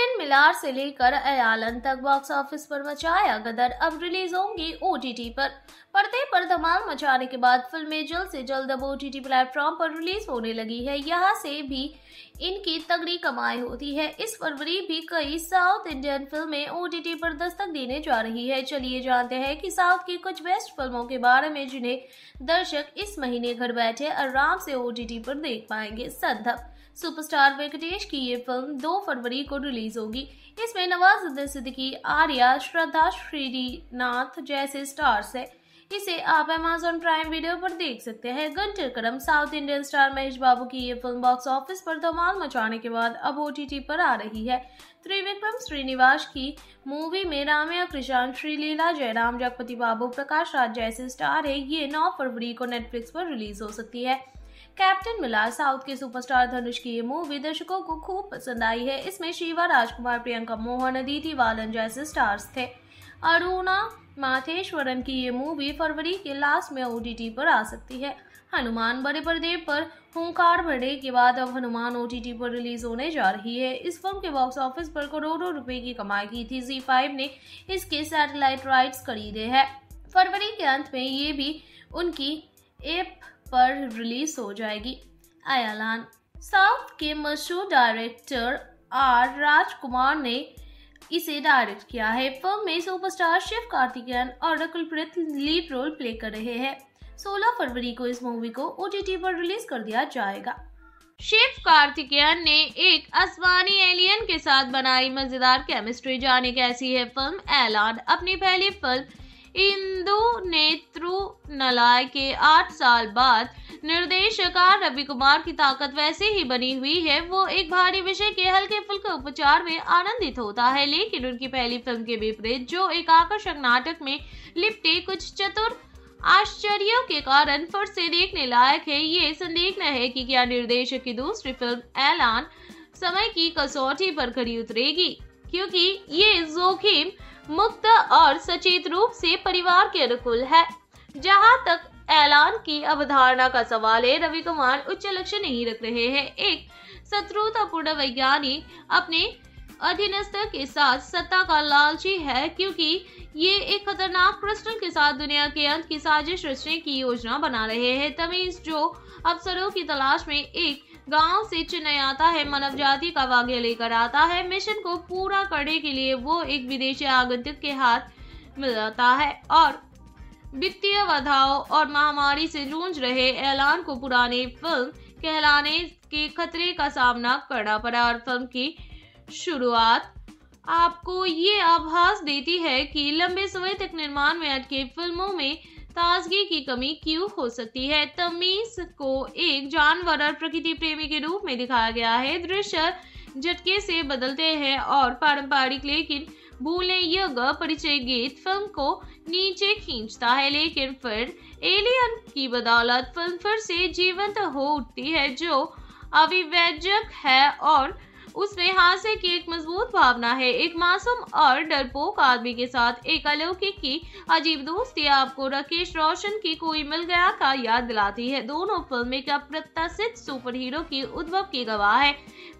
Christian मिलार से लेकर Elon तक बॉक्स ऑफिस पर मचाया गदर, अब रिलीज होंगी ओटीटी पर। पर्दे पर धमाल मचाने के बाद फिल्में जल्द से जल्द अब ओटीटी प्लेटफॉर्म पर रिलीज होने लगी है। यहाँ से भी इनकी तगड़ी कमाई होती है। इस फरवरी भी कई साउथ इंडियन फिल्में ओटीटी पर दस्तक देने जा रही है। चलिए जानते हैं कि साउथ की कुछ बेस्ट फिल्मों के बारे में जिन्हें दर्शक इस महीने घर बैठे आराम से ओटीटी पर देख पाएंगे। सद्धप सुपरस्टार वेंकटेश की ये फिल्म 2 फरवरी को रिलीज होगी। इसमें नवाजुद्दीन सिद्दीकी, आर्या, श्रद्धा श्रीनाथ जैसे स्टार्स हैं। इसे आप अमेजॉन प्राइम वीडियो पर देख सकते हैं। Guntur Kaaram south Indian star Mahesh Babu की ये फिल्म बॉक्स ऑफिस पर धमाल मचाने के बाद अब ओटीटी पर आ रही है। त्रिविक्रम श्रीनिवास की मूवी में राम्या कृष्णन, श्रीलीला जयराम, जगपति बाबू, प्रकाश राज जैसे स्टार है। ये 9 फरवरी को नेटफ्लिक्स पर रिलीज हो सकती है। कैप्टन मिलार साउथ के सुपरस्टार धनुष की ये मूवी दर्शकों को खूब पसंद आई है। इसमें शिवा राजकुमार, प्रियंका मोहन, अदिति बालन जैसे स्टार्स थे। अरुणा माथेश्वरन की ये मूवी फरवरी के लास्ट में ओटीटी पर आ सकती है। हनुमान बड़े पर्दे पर हुंकार भरे के बाद अब हनुमान ओटीटी पर रिलीज होने जा रही है। इस फिल्म के बॉक्स ऑफिस पर करोड़ों रुपए की कमाई की थी। Z5 ने इसके सैटेलाइट राइट्स खरीदे हैं। फरवरी के अंत में ये भी उनकी ऐप पर रिलीज हो जाएगी। एलन साउथ के मशहूर डायरेक्टर आर राजकुमार ने इसे डायरेक्ट किया है। फिल्म में सुपरस्टार शिव कार्तिकेयन और कुलप्रीत लीड रोल प्ले कर रहे हैं। 16 फरवरी को इस मूवी को ओटीटी पर रिलीज कर दिया जाएगा। शिव कार्तिकेयन ने एक आसमानी एलियन के साथ बनाई मजेदार केमिस्ट्री। जाने कैसी है फिल्म एलन। अपनी पहली फिल्म इंदु नेत्रुनलाय के 8 साल बाद निर्देशकार रवि कुमार की ताकत वैसे ही बनी हुई है। वो एक भारी विषय के हल्के फुल्के उपचार में आनंदित होता है, लेकिन उनकी पहली फिल्म के विपरीत जो एक आकर्षक नाटक में लिपटे कुछ चतुर आश्चर्यों के कारण फिर से देखने लायक है। ये संदिग्ध है कि क्या निर्देशक की दूसरी फिल्म एलान समय की कसौटी पर खरी उतरेगी, क्योंकि ये जोखिम मुक्त और सचेत रूप से परिवार के अनुकूल है। जहां तक एलान की अवधारणा का सवाल है, रवि कुमार उच्च लक्ष्य नहीं रख रहे हैं। एक शत्रुतापूर्ण वैज्ञानिक अपने अधीनस्थ के साथ सत्ता का लालची है, क्योंकि ये एक खतरनाक क्रिस्टल के साथ दुनिया के अंत की साजिश रचने की योजना बना रहे हैं। तमीज, जो अफसरों की तलाश में एक गांव से चेन्नई आता है, मानव जाति का वाक्य लेकर आता है। मिशन को पूरा करने के लिए वो एक विदेशी आगंतुक के हाथ मिल जाता है और वित्तीय बाधाओं और महामारी से जूझ रहे एलान को पुराने फिल्म कहलाने के खतरे का सामना करना पड़ा। और फिल्म की शुरुआत आपको ये आभास देती है कि लंबे समय तक निर्माण में अटके फिल्मों में ताजगी की कमी क्यों हो सकती है। तमीज को एक जानवर और प्रकृति प्रेमी के रूप में दिखाया गया है। दृश्य झटके से बदलते हैं और पारंपरिक लेकिन भूले योग्य परिचय गीत फिल्म को नीचे खींचता है, लेकिन फिर एलियन की बदौलत फिल्म फिर से जीवंत हो उठती है, जो अविवेचक है और उसमें हास्य की एक मजबूत भावना है। एक मासूम और डरपोक आदमी के साथ एक अलौकिक की अजीब दोस्ती आपको राकेश रोशन की कोई मिल गया का याद दिलाती है। दोनों फिल्म एक अप्रत्याशित सुपरहीरो की उद्भव की गवाह है।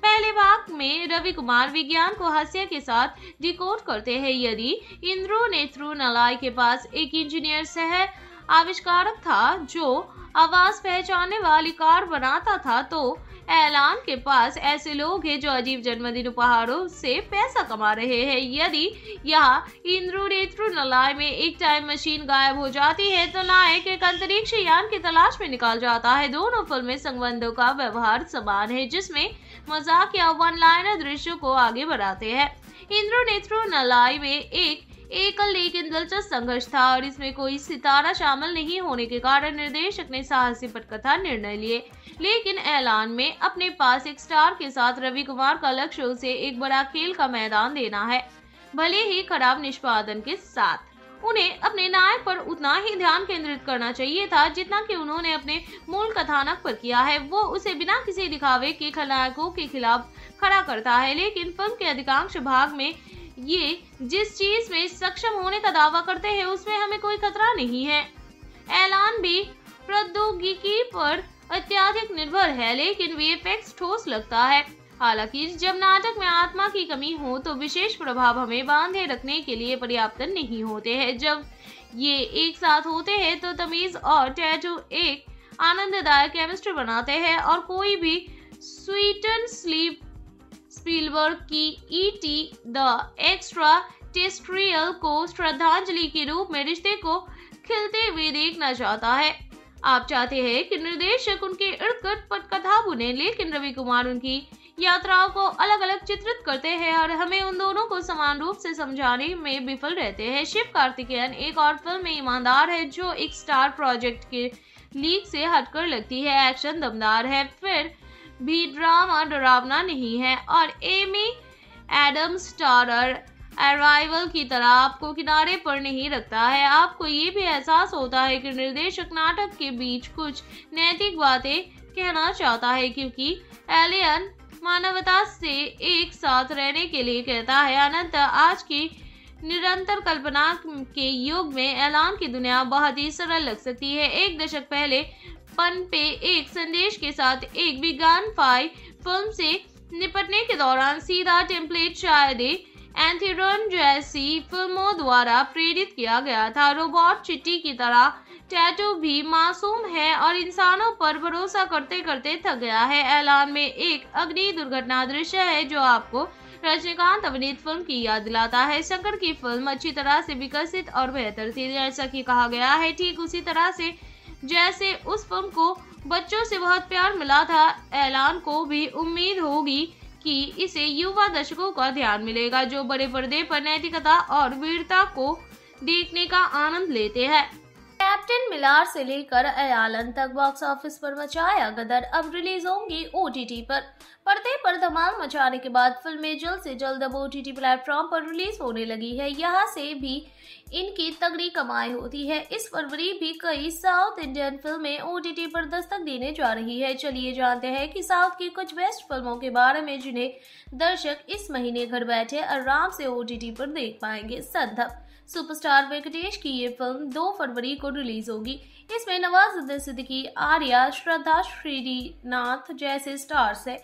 पहले भाग में रवि कुमार विज्ञान को हास्य के साथ डिकोड करते हैं। यदि इंद्रो नेत्रुनलाय के पास एक इंजीनियर सह आविष्कारक था जो आवाज पहचानने वाली कार बनाता था, तो एलान के पास ऐसे लोग हैं जो अजीब जन्मदिन उपहारों से पैसा कमा रहे हैं। यदि यहाँ इंद्रो नेत्रुनलाय में एक टाइम मशीन गायब हो जाती है, तो नायक एक अंतरिक्ष यान की तलाश में निकाल जाता है। दोनों फिल्में संबंधों का व्यवहार समान है, जिसमें मजाक या वन लाइनर दृश्यों को आगे बढ़ाते हैं। इंद्रो नेत्रुनलाय में एक लेकिन दिलचस्प संघर्ष था और इसमें कोई सितारा शामिल नहीं होने के कारण निर्देशक ने साहसी पटकथा निर्णय लिए, लेकिन एलान में अपने पास एक स्टार के साथ रवि कुमार का लक्ष्य उसे एक बड़ा खेल का मैदान देना है। भले ही खराब निष्पादन के साथ उन्हें अपने नायक पर उतना ही ध्यान केंद्रित करना चाहिए था जितना कि उन्होंने अपने मूल कथानक पर किया है। वो उसे बिना किसी दिखावे के खलनायकों के खिलाफ खड़ा करता है, लेकिन फिल्म के अधिकांश भाग में ये जिस चीज में सक्षम होने का दावा करते हैं उसमें हमें कोई खतरा नहीं है। एलान भी प्रौद्योगिकी पर अत्यधिक निर्भर है, लेकिन वीएफएक्स ठोस लगता है। हालांकि जब नाटक में आत्मा की कमी हो तो विशेष प्रभाव हमें बांधे रखने के लिए पर्याप्त नहीं होते हैं। जब ये एक साथ होते हैं तो तमीज और टैटू एक आनंददायक केमिस्ट्री बनाते हैं और कोई भी स्वीट एंड स्लीप स्पीलबर्ग की E.T. द एक्स्ट्रा टेरेस्ट्रियल को श्रद्धांजलि के रूप में रिश्ते को खिलते हुए देखना चाहता है। आप चाहते हैं कि निर्देशक उनके इर्द गिर्द पटकथा बुने, लेकिन रवि कुमार उनकी यात्राओं को अलग अलग चित्रित करते हैं और हमें उन दोनों को समान रूप से समझाने में विफल रहते हैं। शिव कार्तिकेयन एक और फिल्म में ईमानदार है जो एक स्टार प्रोजेक्ट के लीक से हटकर लगती है। एक्शन दमदार है, फिर भी ड्रामा डरावना नहीं है और एमी एडम्स स्टारर अराइवल की तरह आपको किनारे पर नहीं रखता है। आपको ये भी एहसास होता है कि निर्देशक नाटक के बीच कुछ नैतिक बातें कहना चाहता है, क्योंकि एलियन मानवता से एक साथ रहने के लिए कहता है। अनंत आज की निरंतर कल्पना के युग में ऐलान की दुनिया बहुत ही सरल लग सकती है। एक दशक पहले पन पे एक संदेश के साथ एक बिगान फाई फिल्म से निपटने के दौरान सीधा टेम्पलेट शायद एंथेरन जैसी फिल्मों द्वारा प्रेरित किया गया था। रोबोट चिट्टी की तरह टैटू भी मासूम है और इंसानों पर भरोसा करते करते थक गया है। ऐलान में एक अग्नि दुर्घटना दृश्य है जो आपको रजनीकांत अभिनीत फिल्म की याद दिलाता है। शंकर की फिल्म अच्छी तरह से विकसित और बेहतर थी, जैसा कि कहा गया है, ठीक उसी तरह से जैसे उस फिल्म को बच्चों से बहुत प्यार मिला था। ऐलान को भी उम्मीद होगी कि इसे युवा दर्शकों का ध्यान मिलेगा जो बड़े पर्दे पर नैतिकता और वीरता को देखने का आनंद लेते हैं। कैप्टन मिलार से लेकर अयालन तक बॉक्स ऑफिस पर मचाया गदर, अब रिलीज होंगी OTT पर। पर्दे पर धमाल मचाने के बाद फिल्में जल्द से जल्द अब OTT प्लेटफॉर्म पर रिलीज होने लगी है। यहाँ से भी इनकी तगड़ी कमाई होती है। इस फरवरी भी कई साउथ इंडियन फिल्में OTT पर दस्तक देने जा रही है। चलिए जानते हैं कि साउथ की कुछ बेस्ट फिल्मों के बारे में जिन्हें दर्शक इस महीने घर बैठे आराम से OTT पर देख पाएंगे। संदप सुपरस्टार वेंकटेश की ये फिल्म 2 फरवरी को रिलीज होगी। इसमें नवाजुद्दीन सिद्दीकी, आर्या, श्रद्धा श्रीनाथ जैसे स्टार्स हैं।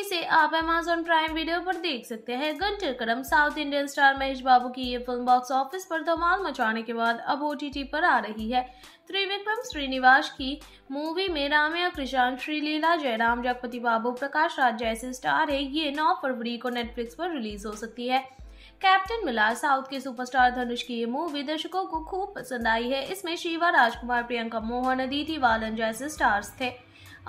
इसे आप Amazon प्राइम वीडियो पर देख सकते हैं। Guntur Kaaram south Indian star Mahesh Babu की ये फिल्म बॉक्स ऑफिस पर धमाल मचाने के बाद अब OTT पर आ रही है। त्रिविक्रम श्रीनिवास की मूवी में राम्या कृष्णन, श्रीलीला जयराम, जगपति बाबू, प्रकाश राज जैसे स्टार है। ये 9 फरवरी को नेटफ्लिक्स पर रिलीज हो सकती है। कैप्टन मिलार साउथ के सुपरस्टार धनुष की ये मूवी दर्शकों को खूब पसंद आई है। इसमें शिवा राजकुमार, प्रियंका मोहन, अदिति बालन जैसे स्टार्स थे।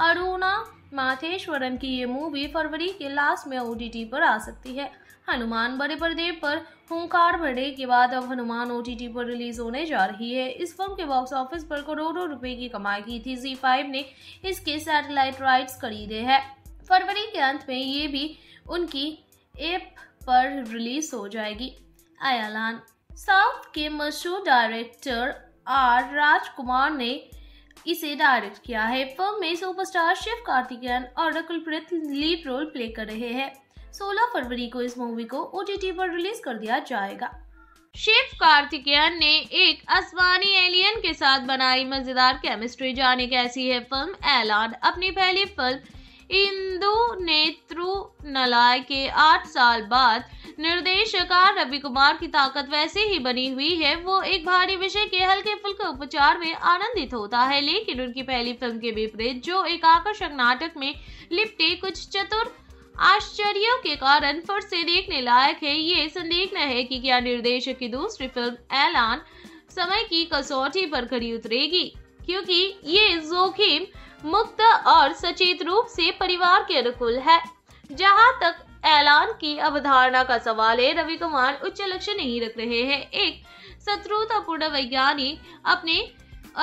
अरुणा माथेश्वरन की ये मूवी फरवरी के लास्ट में OTT पर आ सकती है। हनुमान बड़े पर्दे पर हुंकार भरने के बाद अब हनुमान OTT पर रिलीज होने जा रही है। इस फिल्म के बॉक्स ऑफिस पर करोड़ों रुपए की कमाई की थी। Z5 ने इसके सैटेलाइट राइट्स खरीदे हैं। फरवरी के अंत में ये भी उनकी ऐप पर रिलीज हो जाएगी। अयालान साउथ के मशहूर डायरेक्टर R राजकुमार ने इसे डायरेक्ट किया है। फिल्म में सुपरस्टार शिव कार्तिकेयन और कुलप्रीत लीड रोल प्ले कर रहे हैं। 16 फरवरी को इस मूवी को OTT पर रिलीज कर दिया जाएगा। शिव कार्तिकेयन ने एक आसमानी एलियन के साथ बनाई मजेदार केमिस्ट्री, जाने कैसी है फिल्म। ऐलान अपनी पहली फिल्म इंदु नेत्रुनलाय के 8 साल बाद निर्देशक रवि कुमार की ताकत वैसे ही बनी हुई है। वो एक भारी विषय के हल्के फुल्के उपचार में आनंदित होता है, लेकिन उनकी पहली फिल्म के विपरीत जो एक आकर्षक नाटक में लिपटे कुछ चतुर आश्चर्यों के कारण फिर से देखने लायक है। ये संदिग्ध है कि क्या निर्देशक की दूसरी फिल्म ऐलान समय की कसौटी पर खरी उतरेगी, क्योंकि ये जोखिम मुक्त और सचेत रूप से परिवार के अनुकूल है। जहां तक ऐलान की अवधारणा का सवाल है, रवि कुमार उच्च लक्ष्य नहीं रख रहे हैं। एक शत्रुतापूर्ण वैज्ञानिक अपने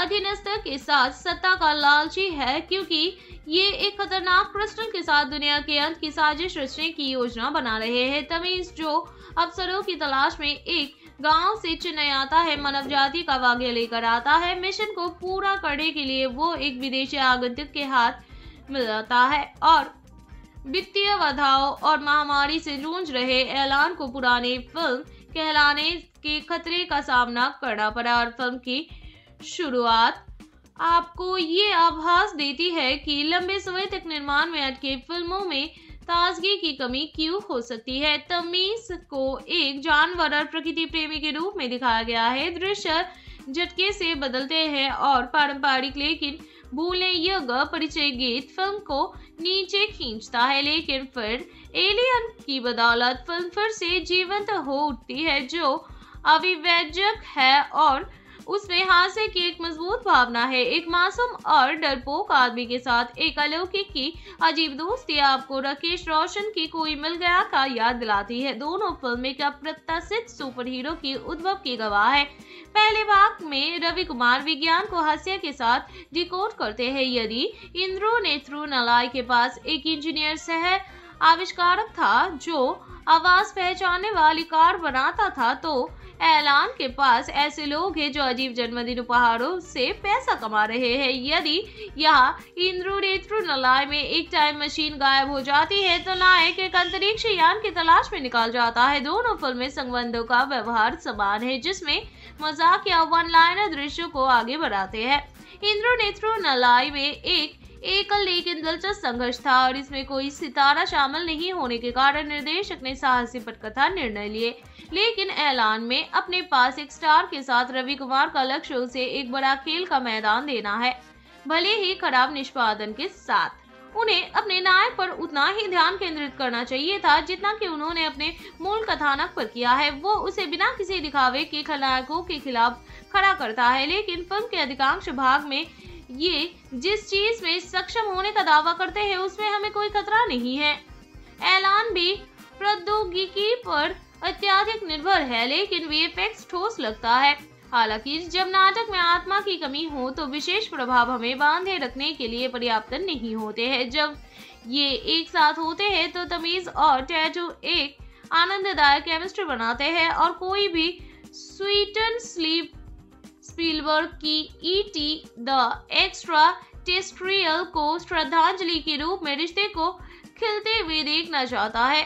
अधीनस्थ के साथ सत्ता का लालची है, क्योंकि ये एक खतरनाक क्रिस्टल के साथ दुनिया के अंत की साजिश रचने की योजना बना रहे हैं। तमीज जो अफसरों की तलाश में एक गांव से चेन्नई आता है, मानव जाति का वाक्य लेकर आता है। मिशन को पूरा करने के लिए वो एक विदेशी आगंतुक के हाथ मिल जाता है और वित्तीय बाधाओं और महामारी से जूझ रहे ऐलान को पुरानी फिल्म कहलाने के खतरे का सामना करना पड़ा। और फिल्म की शुरुआत आपको ये आभास देती है कि लंबे समय तक निर्माण में अटके फिल्मों में ताजगी की कमी क्यों हो सकती है? तमीज को एक जानवर प्रकृति प्रेमी के रूप में दिखाया गया है। दृश्य झटके से बदलते हैं और पारंपरिक लेकिन भूले यज्ञ परिचय गीत फिल्म को नीचे खींचता है, लेकिन फिर एलियन की बदौलत फिल्म फिर से जीवंत हो उठती है जो अविवेचक है और उसमें हास्य की एक मजबूत भावना है। एक मासूम और डरपोक आदमी के साथ एक अलौकिक की अजीब दोस्ती आपको राकेश रोशन की कोई मिल गया का याद दिलाती है। दोनों फिल्में एक अप्रत्याशित सुपरहीरो की उद्भव की गवाह है। पहले भाग में रवि कुमार विज्ञान को हास्य के साथ डिकोड करते हैं। यदि इंद्रो नेत्रो नलाई के पास एक इंजीनियर सह आविष्कारक था जो आवाज पहचानने वाली कार बनाता था, तो एलान के पास ऐसे लोग हैं जो अजीब जन्मदिन उपहारों से पैसा कमा रहे हैं। यदि यहाँ इंद्रो नेत्रो नलाई में एक टाइम मशीन गायब हो जाती है तो नायक एक अंतरिक्ष यान की तलाश में निकाल जाता है। दोनों फिल्में संबंधों का व्यवहार समान है जिसमें मजाक या वन लाइनर दृश्यों को आगे बढ़ाते हैं। इंद्रो नेत्रो नलाई में एकल लेकिन दिलचस्प संघर्ष था और इसमें कोई सितारा शामिल नहीं होने के कारण निर्देशक ने साहसी पटकथा निर्णय लिए, लेकिन ऐलान में अपने पास एक स्टार के साथ रवि कुमार का लक्ष्य उसे एक बड़ा खेल का मैदान देना है। भले ही खराब निष्पादन के साथ उन्हें अपने नायक पर उतना ही ध्यान केंद्रित करना चाहिए था जितना कि उन्होंने अपने मूल कथानक पर किया है। वो उसे बिना किसी दिखावे के खलनायकों के खिलाफ खड़ा करता है, लेकिन फिल्म के अधिकांश भाग में ये जिस चीज में सक्षम होने का दावा करते हैं उसमें हमें कोई खतरा नहीं है। ऐलान भी प्रौद्योगिकी पर अत्यधिक निर्भर है, लेकिन वीएफएक्स ठोस लगता है। हालांकि जब नाटक में आत्मा की कमी हो तो विशेष प्रभाव हमें बांधे रखने के लिए पर्याप्त नहीं होते हैं। जब ये एक साथ होते हैं तो तमीज और टैटू एक आनंददायक केमिस्ट्री बनाते हैं और कोई भी स्वीट एंड स्लीप स्पीलबर्ग की E.T. द एक्स्ट्राटेरेस्ट्रियल को श्रद्धांजलि के रूप में रिश्ते को खिलते हुए देखना चाहता है।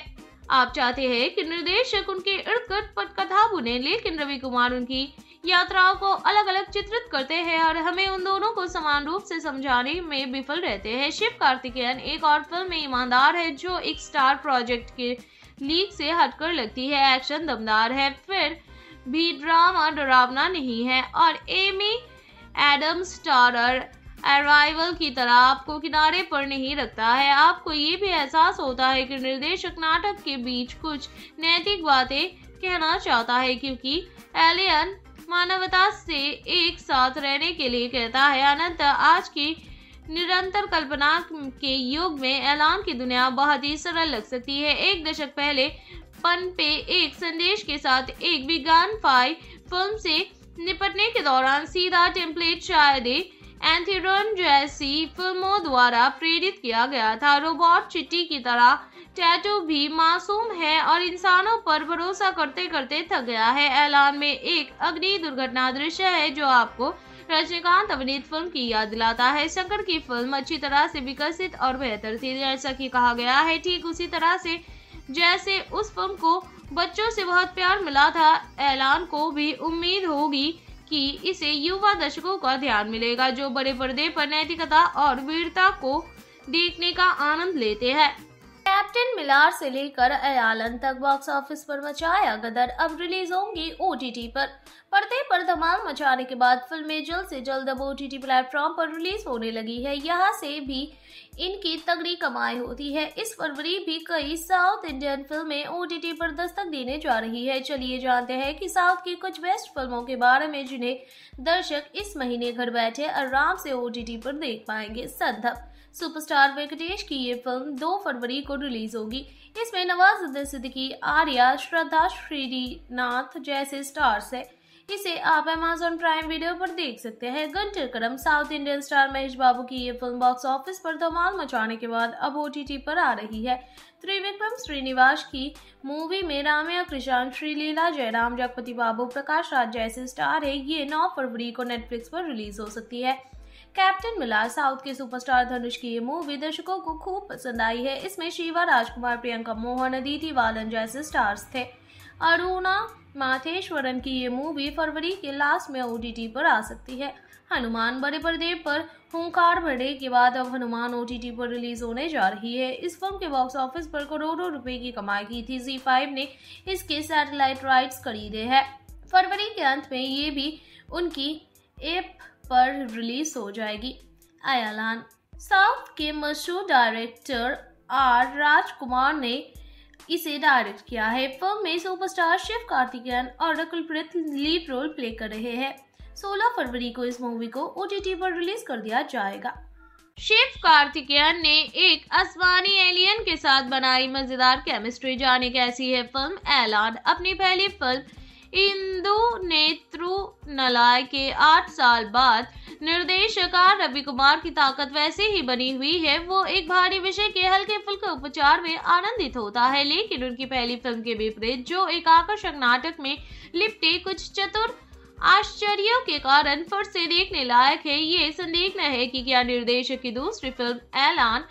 आप चाहते हैं कि निर्देशक उनके इर्द गिर्द पटकथा बुने, लेकिन रवि कुमार उनकी यात्राओं को अलग अलग चित्रित करते हैं और हमें उन दोनों को समान रूप से समझाने में विफल रहते हैं। शिव कार्तिकेयन एक और फिल्म में ईमानदार है जो एक स्टार प्रोजेक्ट के लीक से हटकर लगती है। एक्शन दमदार है, फिर भी ड्रामा डरावना नहीं है और एमी एडम्स स्टारर अराइवल की तरह आपको किनारे पर नहीं रखता है। आपको ये भी एहसास होता है कि निर्देशक नाटक के बीच कुछ नैतिक बातें कहना चाहता है, क्योंकि एलियन मानवता से एक साथ रहने के लिए कहता है। अनंततः आज की निरंतर कल्पना के युग में ऐलान की दुनिया बहुत ही सरल लग सकती है। एक दशक पहले पन पे एक संदेश के साथ एक विज्ञान फाई फिल्म से निपटने के दौरान सीधा टेम्पलेट शायद एंथेरोन जैसी फिल्मों द्वारा प्रेरित किया गया था। रोबोट चिट्टी की तरह टैटू भी मासूम है और इंसानों पर भरोसा करते करते थक गया है। ऐलान में एक अग्नि दुर्घटना दृश्य है जो आपको रजनीकांत अभिनीत फिल्म की याद दिलाता है। शंकर की फिल्म अच्छी तरह से विकसित और बेहतर थी, जैसा कि कहा गया है, ठीक उसी तरह से जैसे उस फिल्म को बच्चों से बहुत प्यार मिला था। ऐलान को भी उम्मीद होगी कि इसे युवा दर्शकों का ध्यान मिलेगा जो बड़े पर्दे पर नैतिकता और वीरता को देखने का आनंद लेते हैं। कैप्टन मिलार से लेकर ऐलान तक बॉक्स ऑफिस पर मचाया गदर। अब रिलीज होंगी OTT पर। पर्दे पर धमाल मचाने के बाद फिल्में जल्द से जल्द अब OTT प्लेटफॉर्म पर रिलीज होने लगी है। यहाँ से भी इनकी तगड़ी कमाई होती है। इस फरवरी भी कई साउथ इंडियन फिल्में OTT पर दस्तक देने जा रही है। चलिए जानते हैं कि साउथ की कुछ बेस्ट फिल्मों के बारे में जिन्हें दर्शक इस महीने घर बैठे आराम से OTT पर देख पाएंगे। संदर्भ सुपरस्टार वेंकटेश की ये फिल्म 2 फरवरी को रिलीज होगी। इसमें नवाजुद्दीन सिद्दीकी, आर्या, श्रद्धा श्रीनाथ जैसे स्टार्स हैं। इसे आप Amazon प्राइम वीडियो पर देख सकते हैं। Guntur Kaaram south Indian star Mahesh Babu की ये फिल्म बॉक्स ऑफिस पर धमाल मचाने के बाद अब OTT पर आ रही है। त्रिविक्रम श्रीनिवास की मूवी में राम्या कृष्णन, श्रीलीला जयराम, जगपति बाबू, प्रकाश राज जैसे स्टार है। ये 9 फरवरी को नेटफ्लिक्स पर रिलीज हो सकती है। कैप्टन मिलार साउथ के सुपरस्टार धनुष की ये मूवी दर्शकों को खूब पसंद आई है। इसमें शिवा राजकुमार, प्रियंका मोहन, अदिति बालन जैसे स्टार्स थे। अरुणा माथेश्वरन की ये मूवी फरवरी के लास्ट में OTT पर आ सकती है। हनुमान बड़े पर्दे पर खूंखार भरे के बाद अब हनुमान OTT पर रिलीज होने जा रही है। इस फिल्म के बॉक्स ऑफिस पर करोड़ों रुपए की कमाई की थी। Zee5 ने इसके सैटेलाइट राइट्स खरीदे हैं। फरवरी के अंत में ये भी उनकी ऐप पर रिलीज हो जाएगी। आयालान साउथ के मशहूर डायरेक्टर R राजकुमार ने इसे डायरेक्ट किया है। फिल्म में सुपरस्टार शिव कार्तिकेयन और कुलप्रीत लीड रोल प्ले कर रहे हैं। 16 फरवरी को इस मूवी को OTT पर रिलीज कर दिया जाएगा। शिव कार्तिकेयन ने एक आसमानी एलियन के साथ बनाई मजेदार केमिस्ट्री, जाने कैसी है फिल्म। ऐलान अपनी पहली फिल्म इंदु नेत्रुनलाय के 8 साल बाद निर्देशक रवि कुमार की ताकत वैसे ही बनी हुई है। वो एक भारी विषय के हल्के फुल्के उपचार में आनंदित होता है, लेकिन उनकी पहली फिल्म के विपरीत जो एक आकर्षक नाटक में लिपटे कुछ चतुर आश्चर्यों के कारण फिर से देखने लायक है। ये संदिग्ध है कि क्या निर्देशक की दूसरी फिल्म ऐलान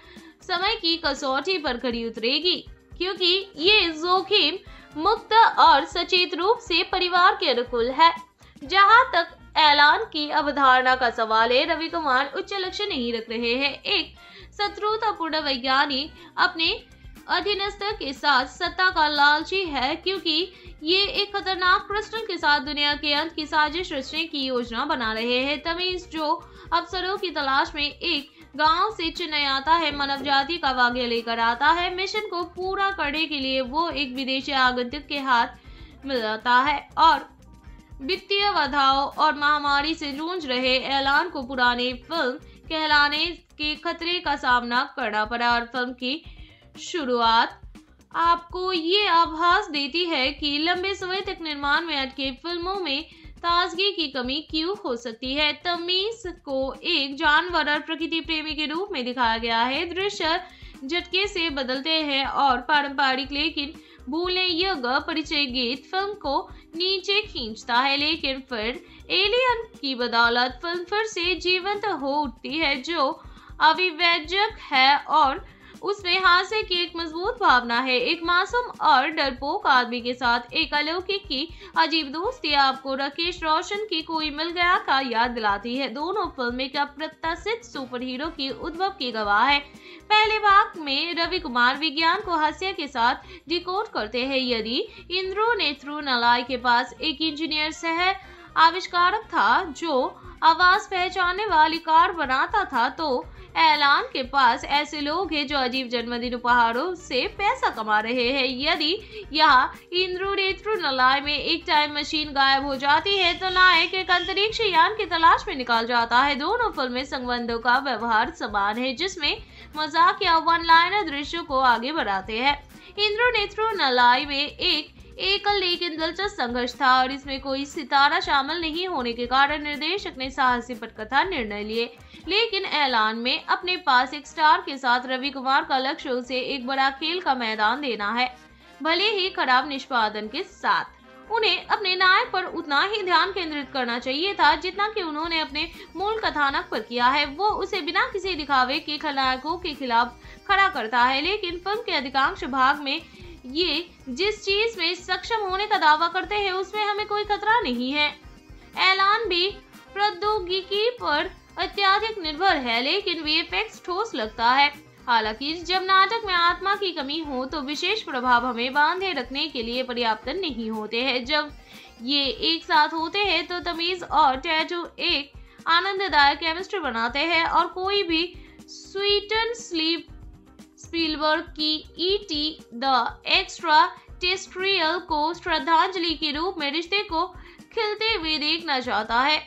समय की कसौटी पर खरी उतरेगी, क्योंकि ये जोखिम मुक्त और सचेत रूप से परिवार के अनुकूल है। जहां तक ऐलान की अवधारणा का सवाल है, रवि कुमार उच्च लक्ष्य नहीं रख रहे हैं। एक शत्रुतापूर्ण वैज्ञानिक अपने अधीनस्थ के साथ सत्ता का लालची है, क्योंकि ये एक खतरनाक क्रिस्टल के साथ दुनिया के अंत की साजिश रचने की योजना बना रहे हैं। तमीज जो अफसरों की तलाश में एक गांव से चेन्नई आता है, मानव जाति का वाक्य लेकर आता है। मिशन को पूरा करने के लिए वो एक विदेशी आगंतुक के हाथ मिल जाता है और वित्तीय बाधाओं और महामारी से जूझ रहे ऐलान को पुरानी फिल्म कहलाने के खतरे का सामना करना पड़ा। और फिल्म की शुरुआत आपको ये आभास देती है कि लंबे समय तक निर्माण में अटके फिल्मों में ताजगी की कमी क्यों हो सकती है। तमीज को एक जानवर और प्रकृति प्रेमी के रूप में दिखाया गया है। दृश्य झटके से बदलते हैं और पारंपरिक लेकिन भूले योग्य परिचय गीत फिल्म को नीचे खींचता है, लेकिन फिर एलियन की बदौलत फिल्म फिर से जीवंत हो उठती है जो अविवेचक है और उसमें हास्य की एक मजबूत भावना है। एक मासूम और डरपोक आदमी के साथ एक अलौकिक की अजीब दोस्ती आपको राकेश रोशन की कोई मिल गया का याद दिलाती है। दोनों फिल्म एक अप्रत्याशित सुपरहीरो की उद्भव की गवाह है। पहले भाग में रवि कुमार विज्ञान को हास्य के साथ डिकोड करते हैं। यदि इंद्रो नेत्रुनलाय के पास एक इंजीनियर सह आविष्कारक था जो आवाज पहचानने वाली कार बनाता था, तो ऐलान के पास ऐसे लोग हैं जो अजीब जन्मदिन उपहारों से पैसा कमा रहे हैं। यदि यहाँ इंद्रो नेत्रुनलाय में एक टाइम मशीन गायब हो जाती है, तो नायक एक अंतरिक्ष यान की तलाश में निकाल जाता है। दोनों फिल्में संबंधों का व्यवहार समान है, जिसमें मजाक या वन लाइनर दृश्यों को आगे बढ़ाते हैं। इंद्रो नेत्रुनलाय में एकल लेकिन दिलचस्प संघर्ष था और इसमें कोई सितारा शामिल नहीं होने के कारण निर्देशक ने साहसी पटकथा निर्णय लिए, लेकिन ऐलान में अपने पास एक स्टार के साथ रवि कुमार का लक्ष्य उसे एक बड़ा खेल का मैदान देना है। भले ही खराब निष्पादन के साथ उन्हें अपने नायक पर उतना ही ध्यान केंद्रित करना चाहिए था जितना कि उन्होंने अपने मूल कथानक पर किया है। वो उसे बिना किसी दिखावे के खलनायकों के खिलाफ खड़ा करता है, लेकिन फिल्म के अधिकांश भाग में ये जिस चीज में सक्षम होने का दावा करते हैं उसमें हमें कोई खतरा नहीं है। ऐलान भी प्रौद्योगिकी पर अत्यधिक निर्भर है, लेकिन वीएफएक्स ठोस लगता है। हालांकि जब नाटक में आत्मा की कमी हो तो विशेष प्रभाव हमें बांधे रखने के लिए पर्याप्त नहीं होते हैं। जब ये एक साथ होते हैं तो तमीज और टैटू एक आनंददायक केमिस्ट्री बनाते हैं और कोई भी स्वीट एंड स्लीप स्पीलबर्ग की E.T. द एक्स्ट्रा टेरेस्ट्रियल को श्रद्धांजलि के रूप में रिश्ते को खिलते हुए देखना चाहता है।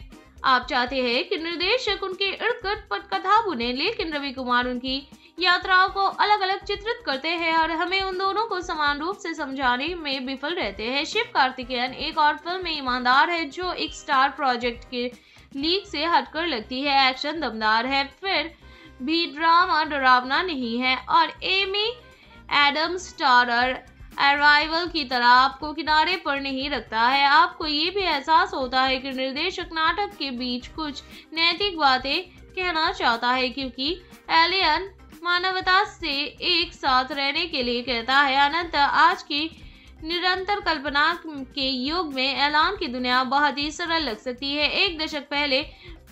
आप चाहते हैं कि निर्देशक उनके इर्द गिर्द पटकथा बुने, लेकिन रवि कुमार उनकी यात्राओं को अलग अलग चित्रित करते हैं और हमें उन दोनों को समान रूप से समझाने में विफल रहते हैं। शिव कार्तिकेयन एक और फिल्म में ईमानदार है जो एक स्टार प्रोजेक्ट के लीक से हटकर लगती है। एक्शन दमदार है, फिर भी ड्रामा डरावना नहीं है और एमी एडम्स स्टारर अराइवल की तरह आपको किनारे पर नहीं रखता है। आपको ये भी एहसास होता है कि निर्देशक नाटक के बीच कुछ नैतिक बातें कहना चाहता है, क्योंकि एलियन मानवता से एक साथ रहने के लिए कहता है। अनंत आज की निरंतर कल्पना के युग में ऐलान की दुनिया बहुत ही सरल लग सकती है। एक दशक पहले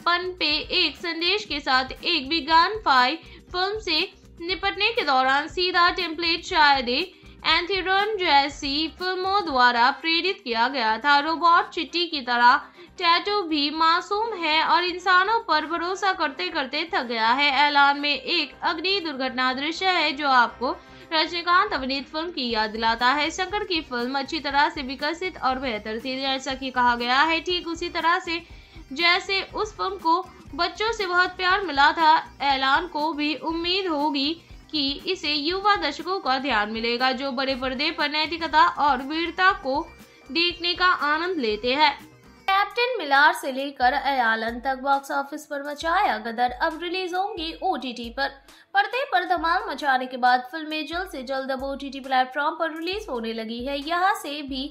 पन पे एक संदेश के साथ एक विज्ञान फाई फिल्म से निपटने के दौरान सीधा टेम्पलेट शायद एंथेरन जैसी फिल्मों द्वारा प्रेरित किया गया था। रोबोट चिट्टी की तरह टैटू भी मासूम है और इंसानों पर भरोसा करते करते थक गया है। ऐलान में एक अग्नि दुर्घटना दृश्य है जो आपको रजनीकांत अभिनीत फिल्म की याद दिलाता है। शंकर की फिल्म अच्छी तरह से विकसित और बेहतर थी, जैसा कि कहा गया है, ठीक उसी तरह से जैसे उस फिल्म को बच्चों से बहुत प्यार मिला था। ऐलान को भी उम्मीद होगी कि इसे युवा दर्शकों का ध्यान मिलेगा जो बड़े पर्दे पर नैतिकता और वीरता को देखने का आनंद लेते हैं। कैप्टन मिलार से लेकर एलान तक बॉक्स ऑफिस पर मचाया गदर, अब रिलीज होंगी ओटीटी पर। पर्दे पर धमाल मचाने के बाद फिल्में जल्द से जल्द अब ओटीटी प्लेटफॉर्म पर रिलीज होने लगी है। यहाँ से भी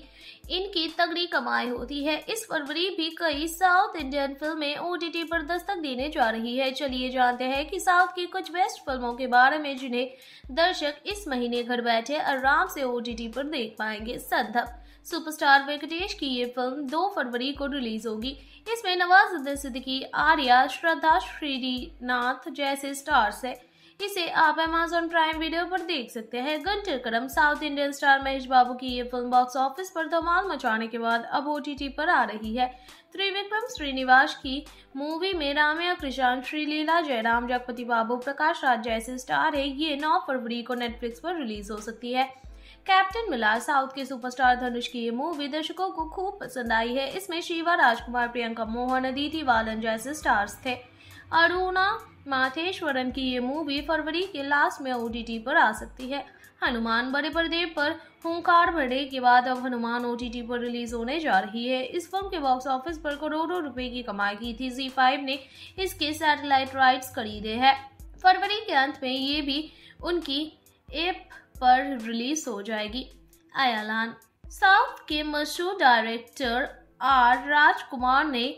इनकी तगड़ी कमाई होती है। इस फरवरी भी कई साउथ इंडियन फिल्में ओटीटी पर दस्तक देने जा रही है। चलिए जानते हैं कि साउथ की कुछ बेस्ट फिल्मों के बारे में जिन्हें दर्शक इस महीने घर बैठे आराम से ओटीटी पर देख पाएंगे। संदप सुपरस्टार वेंकटेश की ये फिल्म 2 फरवरी को रिलीज होगी। इसमें नवाजुद्दीन सिद्दीकी, आर्या, श्रद्धा श्रीनाथ जैसे स्टार्स हैं। इसे आप Amazon प्राइम वीडियो पर देख सकते हैं। Guntur Kaaram south Indian star Mahesh Babu की ये फिल्म बॉक्स ऑफिस पर धमाल मचाने के बाद अब ओटीटी पर आ रही है। त्रिविक्रम श्रीनिवास की मूवी में राम्या कृष्णन, श्रीलीला जयराम, जगपति बाबू, प्रकाश राज जैसे स्टार है। ये 9 फरवरी को नेटफ्लिक्स पर रिलीज हो सकती है। कैप्टन मिलार साउथ के सुपरस्टार धनुष की ये मूवी दर्शकों को खूब पसंद आई है। इसमें शिवा राजकुमार, प्रियंका मोहन, अदिति बालन जैसे स्टार्स थे। अरुणा माथेश्वरन की ये मूवी फरवरी के लास्ट में ओटीटी पर आ सकती है। हनुमान बड़े पर्दे पर हुंकार भरे के बाद अब हनुमान ओटीटी पर रिलीज होने जा रही है। इस फिल्म के बॉक्स ऑफिस पर करोड़ों रुपए की कमाई की थी। Z5 ने इसके सैटेलाइट राइट्स खरीदे हैं। फरवरी के अंत में ये भी उनकी ऐप पर रिलीज हो जाएगी। आयालान साउथ के मशहूर डायरेक्टर आर राजकुमार ने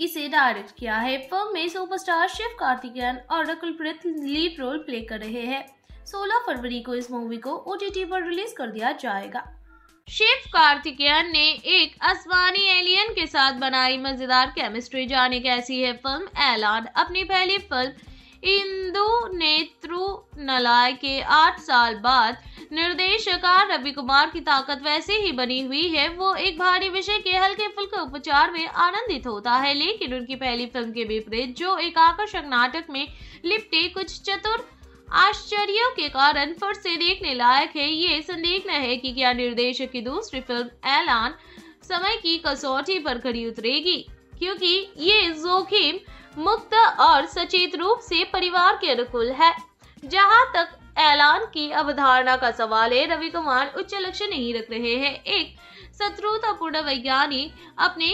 इसे डायरेक्ट किया है। फिल्म में सुपरस्टार शिव कार्तिकेयन और कुलप्रीत लीड रोल प्ले कर रहे हैं। 16 फरवरी को इस मूवी को ओटीटी पर रिलीज कर दिया जाएगा। शिव कार्तिकेयन ने एक आसमानी एलियन के साथ बनाई मजेदार केमिस्ट्री, जाने कैसी है फिल्म। ऐलान अपनी पहली फिल्म इंदु नेत्रुनलाय के 8 साल बाद निर्देशकार रवि कुमार की ताकत वैसे ही बनी हुई है। वो एक भारी विषय के हल्के फुल्के उपचार में आनंदित होता है, लेकिन उनकी पहली फिल्म के विपरीत जो एक आकर्षक नाटक में लिपटे कुछ चतुर आश्चर्यों के कारण फिर से देखने लायक है। ये संदिग्ध है कि क्या निर्देशक की दूसरी फिल्म ऐलान समय की कसौटी पर खरी उतरेगी, क्योंकि ये जोखिम मुक्त और सचेत रूप से परिवार के अनुकूल है। जहां तक ऐलान की अवधारणा का सवाल है, रवि कुमार उच्च लक्ष्य नहीं रख रहे हैं। एक शत्रुतापूर्ण वैज्ञानिक अपने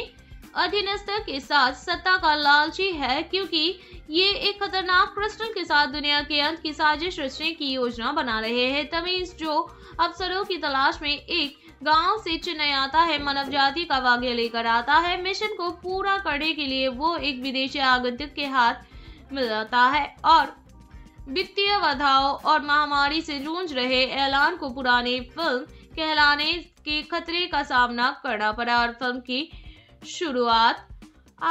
अधीनस्थ के साथ सत्ता का लालची है, क्योंकि ये एक खतरनाक क्रिस्टल के साथ दुनिया के अंत की साजिश रचने की योजना बना रहे हैं। तमीज जो अफसरों की तलाश में एक गांव से चेन्नई आता है, मानव जाति का वाक्य लेकर आता है। मिशन को पूरा करने के लिए वो एक विदेशी आगंतुक के हाथ मिल जाता है और वित्तीय बाधाओं और महामारी से जूझ रहे ऐलान को पुराने फिल्म कहलाने के खतरे का सामना करना पड़ा। और फिल्म की शुरुआत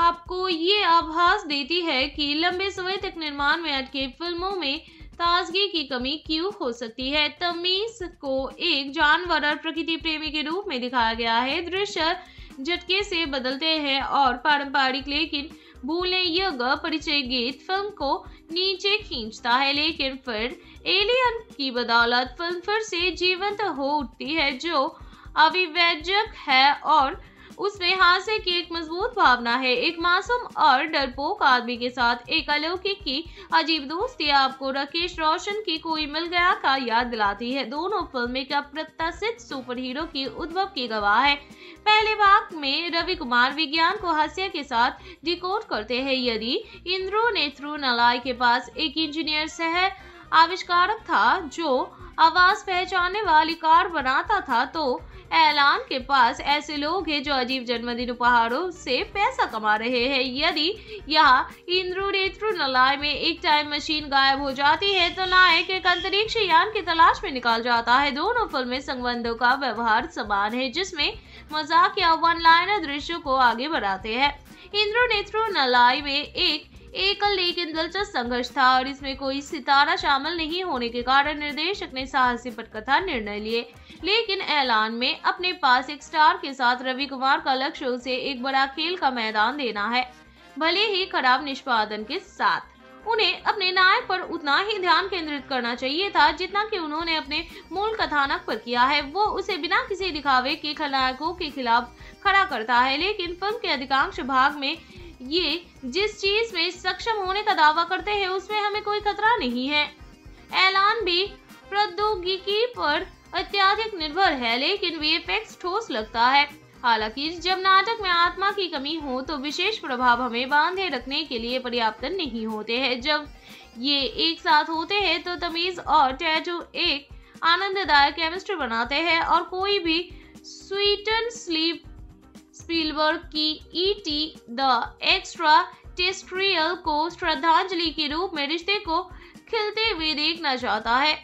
आपको ये आभास देती है कि लंबे समय तक निर्माण में अटके फिल्मों में ताजगी की कमी क्यों हो सकती है। तमीज को एक जानवर और प्रकृति प्रेमी के रूप में दिखाया गया है। दृश्य झटके से बदलते हैं और पारंपरिक लेकिन भूलने योग्य परिचय गीत फिल्म को नीचे खींचता है, लेकिन फिर एलियन की बदौलत फिल्म फिर से जीवंत हो उठती है जो अविवेचक है और उसमें हास्य की एक मजबूत भावना है। एक मासूम और डरपोक आदमी के साथ एक अलौकिक की अजीब दोस्ती आपको राकेश रोशन की कोई मिल गया का याद दिलाती है। दोनों फिल्में एक अप्रत्याशित सुपरहीरो की उद्भव की गवाह है। पहले भाग में रवि कुमार विज्ञान को हास्य के साथ डिकोड करते हैं। यदि इंद्रो नेत्रुनलाय के पास एक इंजीनियर सह आविष्कारक था जो आवाज पहचानने वाली कार बनाता था, तो ऐलान के पास ऐसे लोग हैं जो अजीब जन्मदिन उपहारों से पैसा कमा रहे हैं। यदि यहाँ इंद्रो नेत्रुनलाय में एक टाइम मशीन गायब हो जाती है तो नायक एक अंतरिक्ष यान की तलाश में निकाल जाता है। दोनों फिल्में संबंधों का व्यवहार समान है, जिसमें मजाक या वन लाइनर दृश्यों को आगे बढ़ाते हैं। इंद्रोनेत्रो नलाई में एक एकल लेकिन दिलचस्प संघर्ष था और इसमें कोई सितारा शामिल नहीं होने के कारण निर्देशक ने साहसी पटकथा निर्णय लिए, लेकिन ऐलान में अपने पास एक स्टार के साथ रवि कुमार का लक्ष्य उसे एक बड़ा खेल का मैदान देना है। भले ही खराब निष्पादन के साथ उन्हें अपने नायक पर उतना ही ध्यान केंद्रित करना चाहिए था जितना कि उन्होंने अपने मूल कथानक पर किया है। वो उसे बिना किसी दिखावे के खलनायकों के खिलाफ खड़ा करता है, लेकिन फिल्म के अधिकांश भाग में ये जिस चीज में सक्षम होने का दावा करते हैं उसमें हमें कोई खतरा नहीं है। ऐलान भी प्रौद्योगिकी पर अत्यधिक निर्भर है, लेकिन वीएफएक्स ठोस लगता है। हालांकि जब नाटक में आत्मा की कमी हो तो विशेष प्रभाव हमें बांधे रखने के लिए पर्याप्त नहीं होते हैं। जब ये एक साथ होते हैं तो तमीज और टैटू एक आनंददायक केमिस्ट्री बनाते हैं और कोई भी स्वीट एंड स्लीप स्पीलबर्ग की ईटी द एक्स्ट्रा टेरेस्ट्रियल को श्रद्धांजलि के रूप में रिश्ते को खिलते हुए देखना चाहता है।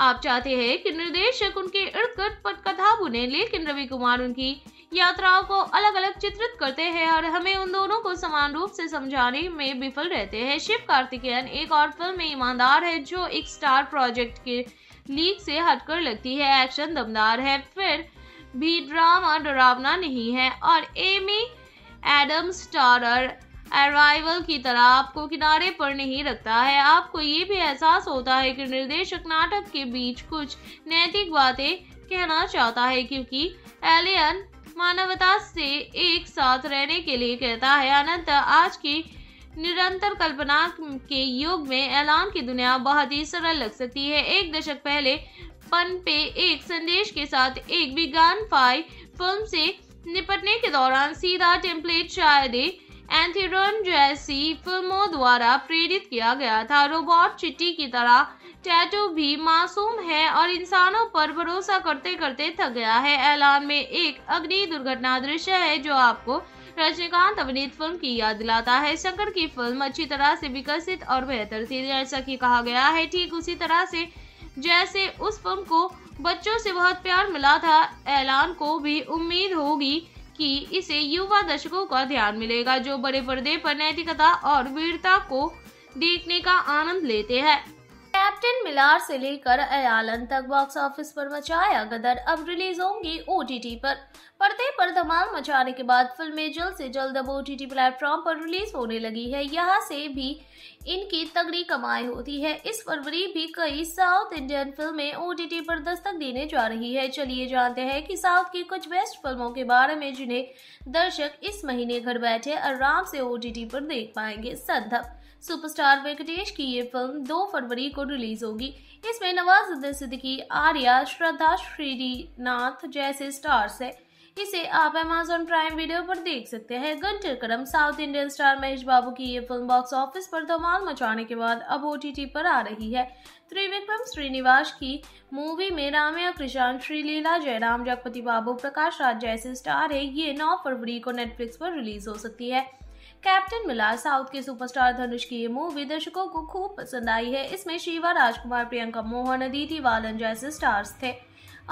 आप चाहते हैं कि निर्देशक उनके इर्द गिर्द पटकथा बुने, लेकिन रवि कुमार उनकी यात्राओं को अलग अलग चित्रित करते हैं और हमें उन दोनों को समान रूप से समझाने में विफल रहते हैं। शिव कार्तिकेयन एक और फिल्म में ईमानदार है जो एक स्टार प्रोजेक्ट के लीक से हटकर लगती है। एक्शन दमदार है, फिर भी ड्रामा डरावना नहीं है और एमी एडम्स स्टारर अराइवल की तरह आपको किनारे पर नहीं रखता है। आपको ये भी एहसास होता है कि निर्देशक नाटक के बीच कुछ नैतिक बातें कहना चाहता है, क्योंकि एलियन मानवता से एक साथ रहने के लिए कहता है। अनंत आज की निरंतर कल्पना के युग में ऐलान की दुनिया बहुत ही सरल लग सकती है। एक दशक पहले पनपे एक संदेश के साथ एक विज्ञान फाई फिल्म से निपटने के दौरान सीधा टेम्पलेट शायद एंथेरन जैसी फिल्मों द्वारा प्रेरित किया गया था। रोबोट चिट्टी की तरह टैटू भी मासूम है और इंसानों पर भरोसा करते करते थक गया है। ऐलान में एक अग्नि दुर्घटना दृश्य है जो आपको रजनीकांत अभिनीत फिल्म की याद दिलाता है। शंकर की फिल्म अच्छी तरह से विकसित और बेहतर थी, जैसा कि कहा गया है, ठीक उसी तरह से जैसे उस फिल्म को बच्चों से बहुत प्यार मिला था। ऐलान को भी उम्मीद होगी कि इसे युवा दर्शकों का ध्यान मिलेगा जो बड़े पर्दे पर नैतिकता और वीरता को देखने का आनंद लेते हैं। कैप्टन मिलार से लेकर अयालन तक बॉक्स ऑफिस पर मचाया गदर, अब रिलीज होंगी ओटीटी पर। पर्दे पर धमाल मचाने के बाद फिल्में जल्द से जल्द अब ओटीटी प्लेटफॉर्म पर रिलीज होने लगी है। यहाँ से भी इनकी तगड़ी कमाई होती है। इस फरवरी भी कई साउथ इंडियन फिल्में ओटीटी पर दस्तक देने जा रही है। चलिए जानते हैं कि साउथ की कुछ बेस्ट फिल्मों के बारे में जिन्हें दर्शक इस महीने घर बैठे आराम से ओटीटी पर देख पाएंगे। संदप सुपरस्टार वेंकटेश की ये फिल्म 2 फरवरी को रिलीज होगी। इसमें नवाजुद्दीन सिद्दीकी, आर्या, श्रद्धा श्रीनाथ जैसे स्टार्स हैं। इसे आप Amazon प्राइम वीडियो पर देख सकते हैं। Guntur Kaaram south Indian star Mahesh Babu की ये फिल्म बॉक्स ऑफिस पर धमाल मचाने के बाद अब ओटीटी पर आ रही है। त्रिविक्रम श्रीनिवास की मूवी में राम्या कृष्णन, श्रीलीला जयराम, जगपति बाबू, प्रकाश राज जैसे स्टार है। ये 9 फरवरी को नेटफ्लिक्स पर रिलीज हो सकती है। कैप्टन मिलार साउथ के सुपरस्टार धनुष की ये मूवी दर्शकों को खूब पसंद आई है। इसमें शिवा राजकुमार, प्रियंका मोहन, अदिति बालन जैसे स्टार्स थे।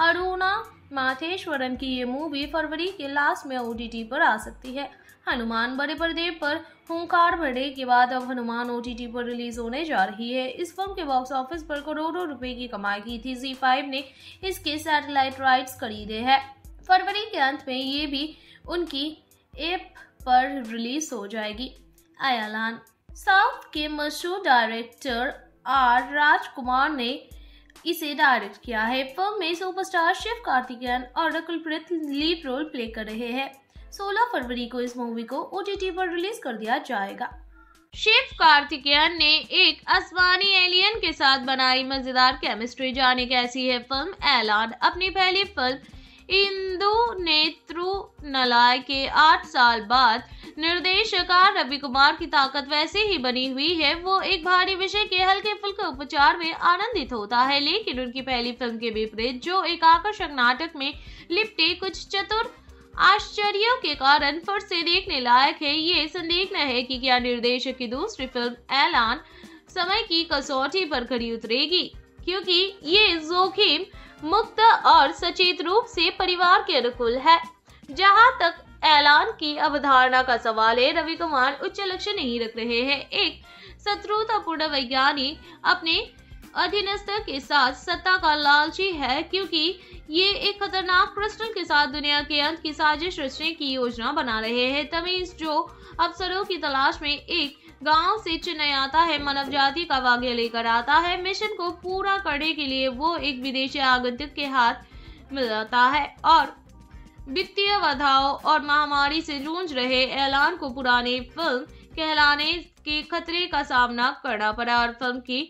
अरुणा माथेश्वरन की ये मूवी फरवरी के लास्ट में ओटीटी पर आ सकती है। हनुमान बड़े पर्दे पर हुंकार भरे के बाद अब हनुमान ओटीटी पर रिलीज होने जा रही है। इस फिल्म के बॉक्स ऑफिस पर करोड़ों रुपए की कमाई की थी। Z5 ने इसके सैटेलाइट राइट्स खरीदे हैं। फरवरी के अंत में ये भी उनकी ऐप पर रिलीज हो जाएगी। अयालान साउथ के मशहूर डायरेक्टर आर राजकुमार ने इसे डायरेक्ट किया है। फिल्म में सुपरस्टार शिव कार्तिकेयन और कुलप्रीत लीड रोल प्ले कर रहे हैं। 16 फरवरी को इस मूवी को ओटीटी पर रिलीज कर दिया जाएगा। शिव कार्तिकेयन ने एक आसमानी एलियन के साथ बनाई मजेदार केमिस्ट्री, जाने कैसी है फिल्म। ऐलान अपनी पहली फिल्म इंद्रोनेत्रो नलाई के 8 साल बाद निर्देशक रवि कुमार की ताकत वैसे ही बनी हुई है। वो एक भारी विषय के हल्के फुल्के उपचार में आनंदित होता है, लेकिन उनकी पहली फिल्म के विपरीत जो एक आकर्षक नाटक में लिपटे कुछ चतुर आश्चर्यों के कारण फिर से देखने लायक है। ये संदिग्ध है कि क्या निर्देशक की दूसरी फिल्म ऐलान समय की कसौटी पर खरी उतरेगी, क्योंकि ये जोखिम मुक्त और सचेत रूप से परिवार के अनुकूल है। जहां तक ऐलान की अवधारणा का सवाल है। रवि कुमार उच्च लक्ष्य नहीं रख रहे हैं। एक शत्रुतापूर्ण वैज्ञानिक अपने अधीनस्थ के साथ सत्ता का लालची है, क्योंकि ये एक खतरनाक क्रिस्टल के साथ दुनिया के अंत की साजिश रचने की योजना बना रहे हैं। तमीज, जो अफसरों की तलाश में एक गांव से चेन्नई आता है, मानव जाति का वाक्य लेकर आता है। मिशन को पूरा करने के लिए वो एक विदेशी आगंतुक के हाथ मिल जाता है और वित्तीय बाधाओं और महामारी से जूझ रहे ऐलान को पुराने फिल्म कहलाने के खतरे का सामना करना पड़ा। और फिल्म की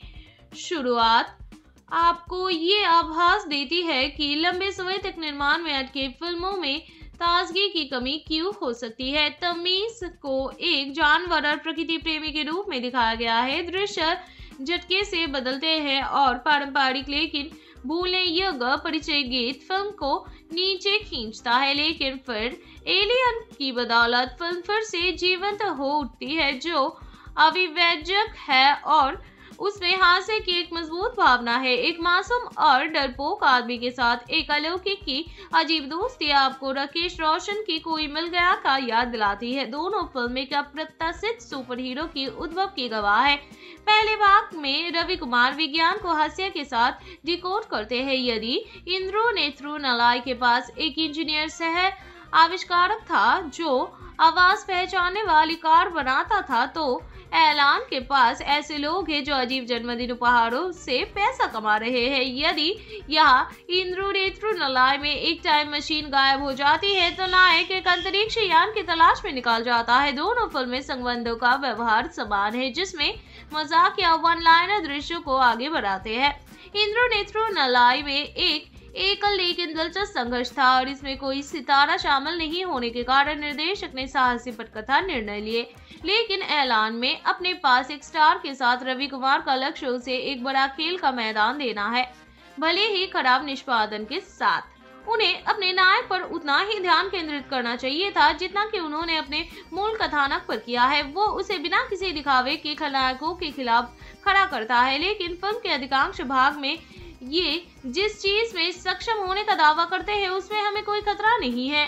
शुरुआत आपको ये आभास देती है कि लंबे समय तक निर्माण में अटके फिल्मों में ताजगी की कमी क्यों हो सकती है। तमीज को एक जानवर और प्रकृति प्रेमी के रूप में दिखाया गया है। दृश्य झटके से बदलते हैं और पारंपरिक लेकिन भूले योग्य परिचय गीत फिल्म को नीचे खींचता है, लेकिन फिर एलियन की बदौलत फिल्म फिर से जीवंत हो उठती है, जो अविवेचक है और उसमें हास्य की एक मजबूत भावना है। एक मासूम और डरपोक आदमी के साथ एक अलौकिक की अजीब दोस्ती आपको राकेश रोशन की कोई मिल गया का याद दिलाती है। दोनों फिल्म एक अप्रत्याशित सुपरहीरो की उद्भव की गवाह है। पहले भाग में रवि कुमार विज्ञान को हास्य के साथ डिकोड करते हैं। यदि इंद्रो नेत्रो नलाई के पास एक इंजीनियर सह आविष्कारक था जो आवाज पहचानने वाली कार बनाता था, तो ऐलान के पास ऐसे लोग हैं जो अजीब जन्मदिन उपहारों से पैसा कमा रहे हैं। यदि यहाँ इंद्रुनेत्रु नलाय में एक टाइम मशीन गायब हो जाती है, तो नायक एक अंतरिक्ष यान की तलाश में निकाल जाता है। दोनों फिल्में संबंधों का व्यवहार समान है, जिसमें मजाक या वन लाइनर दृश्यों को आगे बढ़ाते हैं। इंद्रुनेत्रु नलाय में एक एकल लेकिन दिलचस्प संघर्ष था और इसमें कोई सितारा शामिल नहीं होने के कारण निर्देशक ने साहसी पटकथा निर्णय लिए, लेकिन ऐलान में अपने पास एक स्टार के साथ रवि कुमार का लक्ष्य उसे एक बड़ा खेल का मैदान देना है। भले ही खराब निष्पादन के साथ उन्हें अपने नायक पर उतना ही ध्यान केंद्रित करना चाहिए था जितना कि उन्होंने अपने मूल कथानक पर किया है। वो उसे बिना किसी दिखावे के खलनायकों के खिलाफ खड़ा करता है, लेकिन फिल्म के अधिकांश भाग में ये जिस चीज में सक्षम होने का दावा करते हैं उसमें हमें कोई खतरा नहीं है।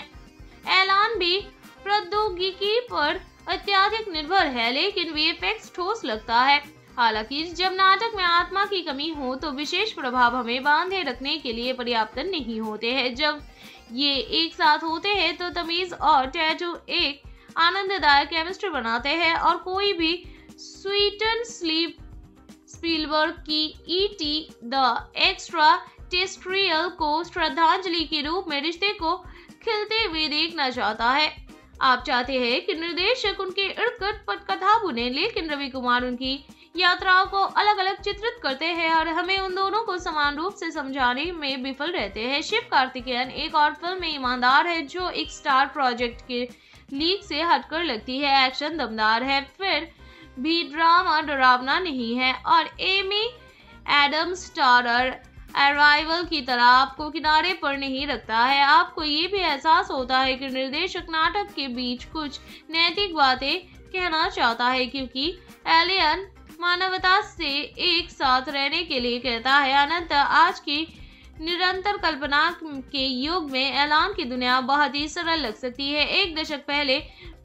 ऐलान भी प्रौद्योगिकी पर अत्यधिक निर्भर है, लेकिन वीएफएक्स ठोस लगता है। हालांकि जब नाटक में आत्मा की कमी हो तो विशेष प्रभाव हमें बांधे रखने के लिए पर्याप्त नहीं होते हैं। जब ये एक साथ होते हैं तो तमीज और टैटू एक आनंददायक केमिस्ट्री बनाते हैं और कोई भी स्वीट एंड स्लीप स्पीलबर्ग की ईटी द एक्स्ट्रा टेरेस्ट्रियल को श्रद्धांजलि के रूप में रिश्ते को खिलते हुए देखना चाहता है। आप चाहते हैं कि निर्देशक उनके इर्द गिर्द पटकथा बुने, लेकिन रवि कुमार उनकी यात्राओं को अलग अलग चित्रित करते हैं और हमें उन दोनों को समान रूप से समझाने में विफल रहते हैं। शिव कार्तिकेयन एक और फिल्म में ईमानदार है जो एक स्टार प्रोजेक्ट के लीक से हटकर लगती है। एक्शन दमदार है, फिर भी ड्रामा डरावना नहीं है और एमी एडम्स स्टारर अराइवल की तरह आपको किनारे पर नहीं रखता है। आपको ये भी एहसास होता है कि निर्देशक नाटक के बीच कुछ नैतिक बातें कहना चाहता है, क्योंकि एलियन मानवता से एक साथ रहने के लिए कहता है। अनंत आज की निरंतर कल्पना के युग में ऐलान की दुनिया बहुत ही सरल लग सकती है। एक दशक पहले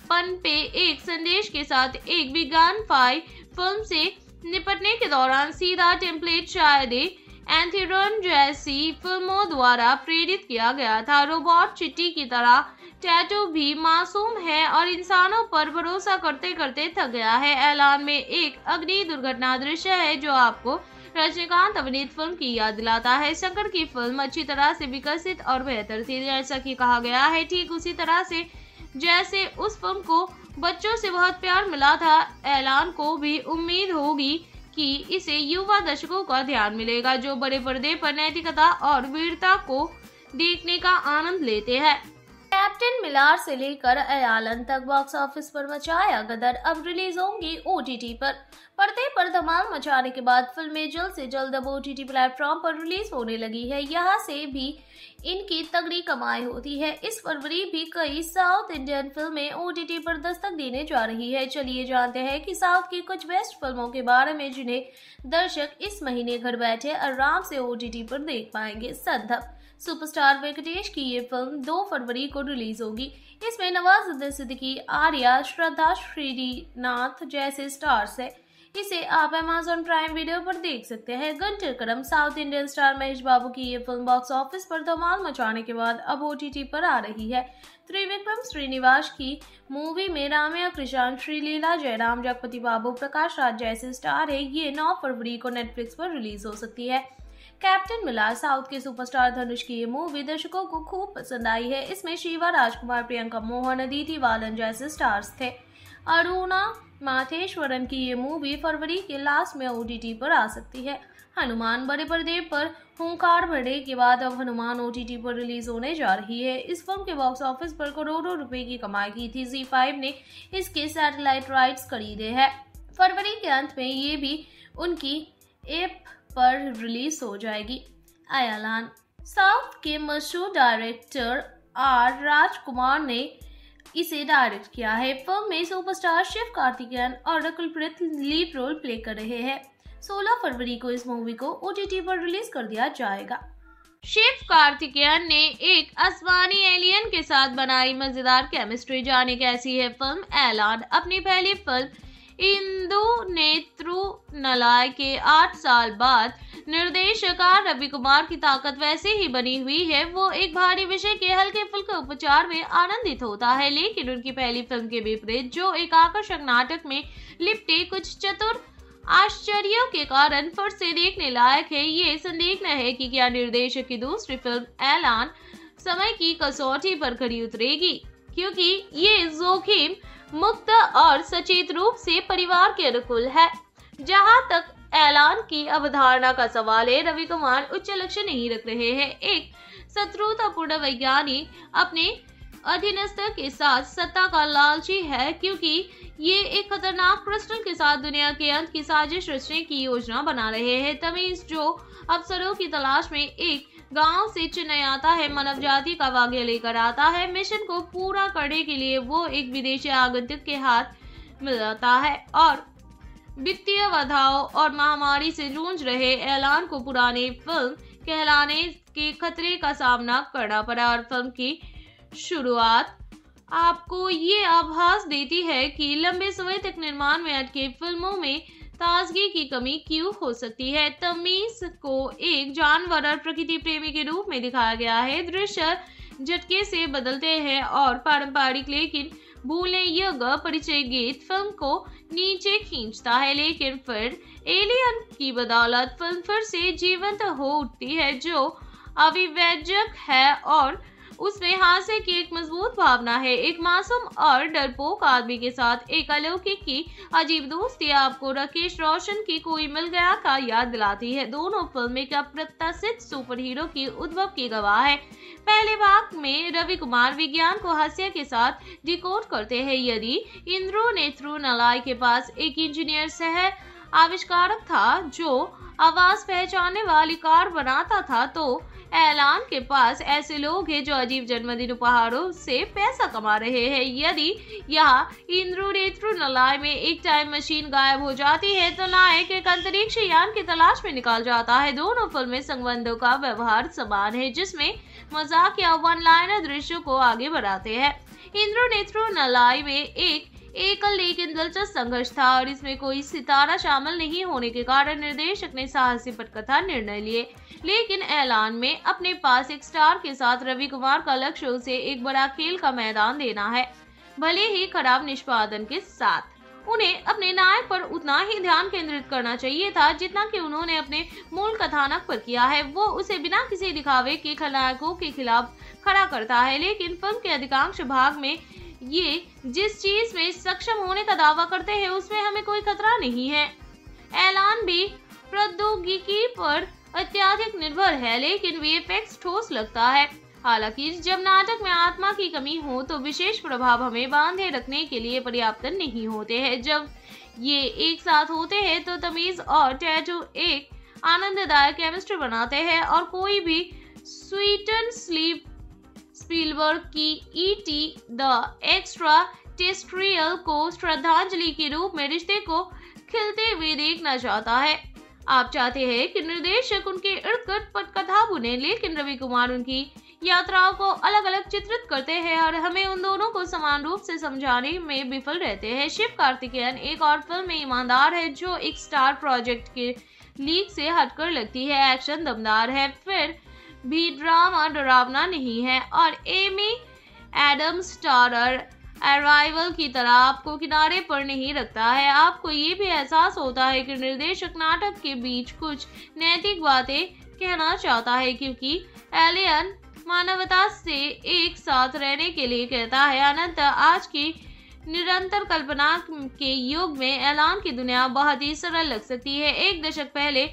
पन पे एक संदेश के साथ एक विज्ञान फाई फिल्म से निपटने के दौरान सीधा टेम्पलेट शायद एंथेरन जैसी फिल्मों द्वारा प्रेरित किया गया था। रोबोट चिट्टी की तरह टैटू भी मासूम है और इंसानों पर भरोसा करते करते थक गया है। ऐलान में एक अग्नि दुर्घटना दृश्य है जो आपको रजनीकांत अभिनीत फिल्म की याद दिलाता है। शंकर की फिल्म अच्छी तरह से विकसित और बेहतर थी, जैसा कि कहा गया है, ठीक उसी तरह से जैसे उस फिल्म को बच्चों से बहुत प्यार मिला था। ऐलान को भी उम्मीद होगी कि इसे युवा दर्शकों का ध्यान मिलेगा जो बड़े पर्दे पर नैतिकता और वीरता को देखने का आनंद लेते हैं। कैप्टन मिलार से लेकर ऐलान तक बॉक्स ऑफिस पर मचाया गदर। अब रिलीज होंगी ओटीटी पर। पर्दे पर धमाल मचाने के बाद फिल्में जल्द से जल्द अब ओटीटी प्लेटफॉर्म पर रिलीज होने लगी है। यहाँ से भी इनकी तगड़ी कमाई होती है। इस फरवरी भी कई साउथ इंडियन फिल्में ओटीटी पर दस्तक देने जा रही है। चलिए जानते हैं कि साउथ की कुछ बेस्ट फिल्मों के बारे में जिन्हें दर्शक इस महीने घर बैठे आराम से ओटीटी पर देख पाएंगे। संदप सुपरस्टार वेंकटेश की ये फिल्म 2 फरवरी को रिलीज होगी। इसमें नवाजुद्दीन सिद्दीकी, आर्या, श्रद्धा श्रीनाथ जैसे स्टार्स हैं। इसे आप अमेजॉन प्राइम वीडियो पर देख सकते हैं। Guntur Kaaram south Indian star Mahesh Babu की ये फिल्म बॉक्स ऑफिस पर धमाल मचाने के बाद अब OTT पर आ रही है। त्रिविक्रम श्रीनिवास की मूवी में राम्या कृष्णन, श्रीलीला जयराम, जगपति बाबू, प्रकाश राज जैसे स्टार है। ये 9 फरवरी को नेटफ्लिक्स पर रिलीज हो सकती है। कैप्टन मिलार साउथ के सुपरस्टार धनुष की ये मूवी दर्शकों को खूब पसंद आई है। इसमें शिवा राजकुमार, प्रियंका मोहन, अदिति बालन जैसे स्टार्स थे। अरुणा माथेश्वरन की ये मूवी फरवरी के लास्ट में OTT पर आ सकती है। हनुमान बड़े पर्दे पर हुंकार भरे के बाद अब हनुमान OTT पर रिलीज होने जा रही है। इस फिल्म के बॉक्स ऑफिस पर करोड़ों रुपए की कमाई की थी। Zee5 ने इसके सैटेलाइट राइट्स खरीदे हैं। फरवरी के अंत में ये भी उनकी ऐप पर रिलीज हो जाएगी। आयालान साउथ के मशहूर डायरेक्टर R राजकुमार ने इसे डायरेक्ट किया है। फिल्म में सुपरस्टार शिव कार्तिकेयन और कुलप्रीत लीड रोल प्ले कर रहे हैं। 16 फरवरी को इस मूवी को OTT पर रिलीज कर दिया जाएगा। शिव कार्तिकेयन ने एक आसमानी एलियन के साथ बनाई मजेदार केमिस्ट्री। जाने कैसी है फिल्म ऐलान। अपनी पहली फिल्म इंदु नेत्रुनलाय के 8 साल बाद निर्देशकार रवि कुमार की ताकत वैसे ही बनी हुई है। वो एक भारी विषय के हल्के फुल्के उपचार में आनंदित होता है, लेकिन उनकी पहली फिल्म के विपरीत जो एक आकर्षक नाटक में लिपटे कुछ चतुर आश्चर्यों के कारण फिर से देखने लायक है। ये संदिग्ध है कि क्या निर्देशक की दूसरी फिल्म ऐलान समय की कसौटी पर खरी उतरेगी, क्योंकि ये जोखिम मुक्त और सचेत रूप से परिवार के अनुकूल है। जहां तक ऐलान की अवधारणा का सवाल है, रवि कुमार उच्च लक्ष्य नहीं रख रहे हैं। एक शत्रुतापूर्ण वैज्ञानिक अपने अधीनस्थ के साथ सत्ता का लालची है, क्योंकि ये एक खतरनाक क्रिस्टल के साथ दुनिया के अंत की साजिश रचने की योजना बना रहे हैं। तमीज, जो अफसरों की तलाश में एक गांव से चेन्नई आता है, मानव जाति का वाक्य लेकर आता है। मिशन को पूरा करने के लिए वो एक विदेशी आगंतुक के हाथ मिल जाता है और वित्तीय बाधाओं और महामारी से जूझ रहे ऐलान को पुराने फिल्म कहलाने के खतरे का सामना करना पड़ा। और फिल्म की शुरुआत आपको ये आभास देती है कि लंबे समय तक निर्माण में अटके फिल्मों में ताजगी की कमी क्यों हो सकती है। तमीज को एक जानवर और प्रकृति प्रेमी के रूप में दिखाया गया है। दृश्य झटके से बदलते हैं और पारंपरिक लेकिन भूले योग्य परिचय गीत फिल्म को नीचे खींचता है, लेकिन फिर एलियन की बदौलत फिल्म फिर से जीवंत हो उठती है, जो अविवेचक है और उसमें हास्य की एक मजबूत भावना है। एक मासूम और डरपोक आदमी के साथ एक अलौकिक की अजीब दोस्ती आपको राकेश रोशन की कोई मिल गया का याद दिलाती है। दोनों फिल्म एक अप्रत्याशित सुपरहीरो की उद्भव की गवाह है। पहले भाग में रवि कुमार विज्ञान को हास्य के साथ डिकोड करते हैं। यदि इंद्रो नेत्रुनलाय के पास एक इंजीनियर सह आविष्कारक था जो आवाज पहचानने वाली कार बनाता था, तो ऐलान के पास ऐसे लोग हैं जो अजीब जन्मदिन उपहारों से पैसा कमा रहे हैं। यदि यहाँ इंद्रो नेत्रुनलाय में एक टाइम मशीन गायब हो जाती है, तो नायक एक अंतरिक्ष यान की तलाश में निकाल जाता है। दोनों फिल्में संबंधों का व्यवहार समान है, जिसमें मजाक या वन लाइनर दृश्यों को आगे बढ़ाते हैं। इंद्रो नेत्रुनलाय में एक लेकिन दिलचस्प संघर्ष था और इसमें कोई सितारा शामिल नहीं होने के कारण निर्देशक ने साहसी पटकथा निर्णय लिए, लेकिन ऐलान में अपने पास एक स्टार के साथ रवि कुमार का लक्ष्य उसे एक बड़ा खेल का मैदान देना है। भले ही खराब निष्पादन के साथ उन्हें अपने नायक पर उतना ही ध्यान केंद्रित करना चाहिए था जितना कि उन्होंने अपने मूल कथानक पर किया है। वो उसे बिना किसी दिखावे के खलनायकों के खिलाफ खड़ा करता है, लेकिन फिल्म के अधिकांश भाग में ये जिस चीज में सक्षम होने का दावा करते हैं उसमें हमें कोई खतरा नहीं है। ऐलान भी प्रौद्योगिकी पर अत्यधिक निर्भर है, लेकिन वीएफएक्स ठोस लगता है। हालांकि जब नाटक में आत्मा की कमी हो तो विशेष प्रभाव हमें बांधे रखने के लिए पर्याप्त नहीं होते हैं। जब ये एक साथ होते हैं तो तमीज और टैटू एक आनंददायक केमिस्ट्री बनाते हैं और कोई भी स्वीट एंड स्लीप स्पीलबर्ग की E.T. द एक्स्ट्रा टेरेस्ट्रियल को श्रद्धांजलि के रूप में रिश्ते को खिलते हुए देखना चाहता है। आप चाहते हैं कि निर्देशक उनके इर्द गिर्द पटकथा बुने, लेकिन रवि कुमार उनकी यात्राओं को अलग अलग चित्रित करते हैं और हमें उन दोनों को समान रूप से समझाने में विफल रहते हैं। शिव कार्तिकेयन एक और फिल्म में ईमानदार है जो एक स्टार प्रोजेक्ट के लीक से हटकर लगती है। एक्शन दमदार है, फिर भी ड्रामा डरावना नहीं है और एमी एडम्स स्टारर अराइवल की तरह आपको किनारे पर नहीं रखता है। आपको ये भी एहसास होता है कि निर्देशक नाटक के बीच कुछ नैतिक बातें कहना चाहता है, क्योंकि एलियन मानवता से एक साथ रहने के लिए कहता है। अनंत आज की निरंतर कल्पना के युग में ऐलान की दुनिया बहुत ही सरल लग सकती है। एक दशक पहले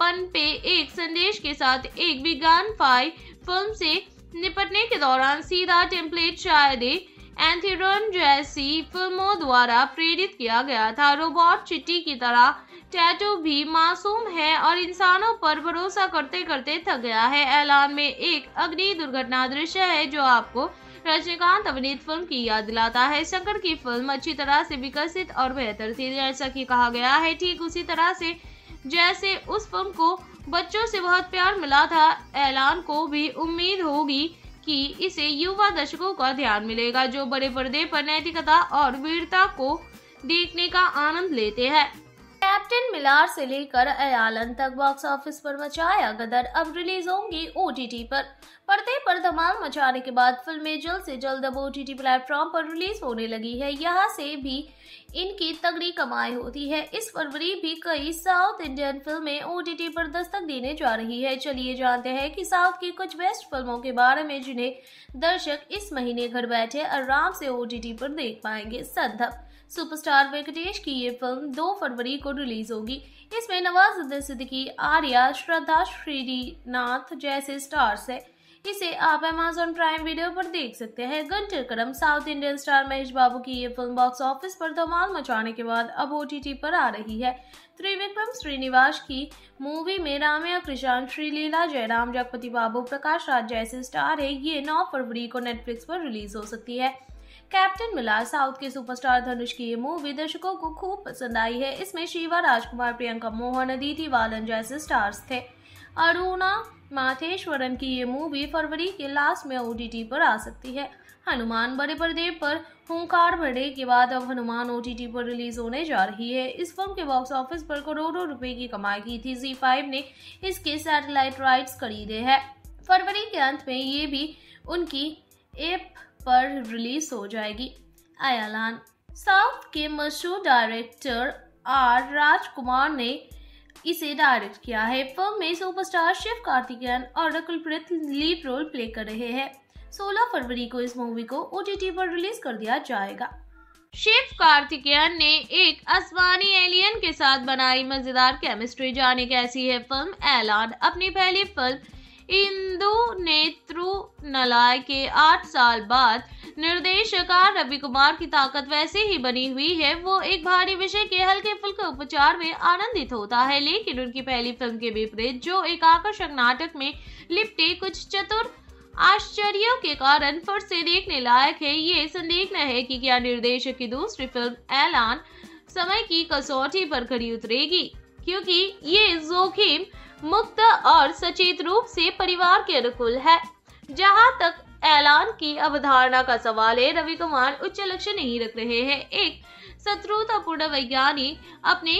पन पे एक संदेश के साथ एक विज्ञान फाई फिल्म से निपटने के दौरान सीधा टेम्पलेट शायद एंथेरन जैसी फिल्मों द्वारा प्रेरित किया गया था। रोबोट चिट्टी की तरह टैटू भी मासूम है और इंसानों पर भरोसा करते करते थक गया है। ऐलान में एक अग्नि दुर्घटना दृश्य है जो आपको रजनीकांत अभिनीत फिल्म की याद दिलाता है। शंकर की फिल्म अच्छी तरह से विकसित और बेहतर थी, जैसा कि कहा गया है, ठीक उसी तरह से जैसे उस फिल्म को बच्चों से बहुत प्यार मिला था। ऐलान को भी उम्मीद होगी कि इसे युवा दर्शकों का ध्यान मिलेगा जो बड़े पर्दे पर नैतिकता और वीरता को देखने का आनंद लेते हैं। कैप्टन मिलार से लेकर अयालन तक बॉक्स ऑफिस पर मचाया गदर, अब रिलीज होंगी ओटीटी पर। पर्दे पर धमाल मचाने के बाद फिल्में जल्द से जल्द अब ओटीटी प्लेटफॉर्म पर रिलीज होने लगी है। यहाँ से भी इनकी तगड़ी कमाई होती है। इस फरवरी भी कई साउथ इंडियन फिल्में ओटीटी पर दस्तक देने जा रही है। चलिए जानते हैं कि साउथ की कुछ बेस्ट फिल्मों के बारे में जिन्हें दर्शक इस महीने घर बैठे आराम से ओटीटी पर देख पाएंगे। संदप सुपरस्टार वेंकटेश की ये फिल्म 2 फरवरी को रिलीज होगी। इसमें नवाजुद्दीन सिद्दीकी, आर्या, श्रद्धा श्रीनाथ जैसे स्टार्स हैं। इसे आप अमेजॉन प्राइम वीडियो पर देख सकते हैं। Guntur Kaaram south Indian star Mahesh Babu की ये फिल्म बॉक्स ऑफिस पर धमाल मचाने के बाद अब ओटीटी पर आ रही है। त्रिविक्रम श्रीनिवास की मूवी में राम्या कृष्णन, श्रीलीला जयराम, जगपति बाबू, प्रकाश राज जैसे स्टार है। ये 9 फरवरी को नेटफ्लिक्स पर रिलीज हो सकती है। कैप्टन मिलार साउथ के सुपरस्टार धनुष की ये मूवी दर्शकों को खूब पसंद आई है। इसमें शिवा राजकुमार, प्रियंका मोहन, अदिति बालन जैसे स्टार्स थे। अरुणा माथेश्वरन की ये मूवी फरवरी के लास्ट में ओटीटी पर आ सकती है। हनुमान बड़े पर्दे पर हुंकार भरने के बाद अब हनुमान ओटीटी पर रिलीज होने जा रही है। इस फिल्म के बॉक्स ऑफिस पर करोड़ों रुपए की कमाई की थी। Z5 ने इसके सैटेलाइट राइट्स खरीदे हैं। फरवरी के अंत में ये भी उनकी ऐप पर रिलीज हो जाएगी। अयालान साउथ के मशहूर डायरेक्टर आर राजकुमार ने इसे डायरेक्ट किया है। फिल्म में सुपरस्टार शिव कार्तिकेयन और कुलप्रीत लीड रोल प्ले कर रहे हैं। 16 फरवरी को इस मूवी को ओटीटी पर रिलीज कर दिया जाएगा। शिव कार्तिकेयन ने एक आसमानी एलियन के साथ बनाई मजेदार केमिस्ट्री, जाने कैसी है फिल्म। ऐलान अपनी पहली फिल्म इंदु नेत्रुनलाय के 8 साल बाद निर्देशक रवि कुमार की ताकत वैसे ही बनी हुई है। वो एक भारी विषय के हल्के फुल्के उपचार में आनंदित होता है, लेकिन उनकी पहली फिल्म के विपरीत जो एक आकर्षक नाटक में लिपटे कुछ चतुर आश्चर्यों के कारण फिर से देखने लायक है। ये संदिग्ध है कि क्या निर्देशक की दूसरी फिल्म ऐलान समय की कसौटी पर खरी उतरेगी, क्योंकि ये जोखिम मुक्त और सचेत रूप से परिवार के अनुकूल है। जहां तक ऐलान की अवधारणा का सवाल है, रवि कुमार उच्च लक्ष्य नहीं रख रहे हैं। एक शत्रुतापूर्ण वैज्ञानिक अपने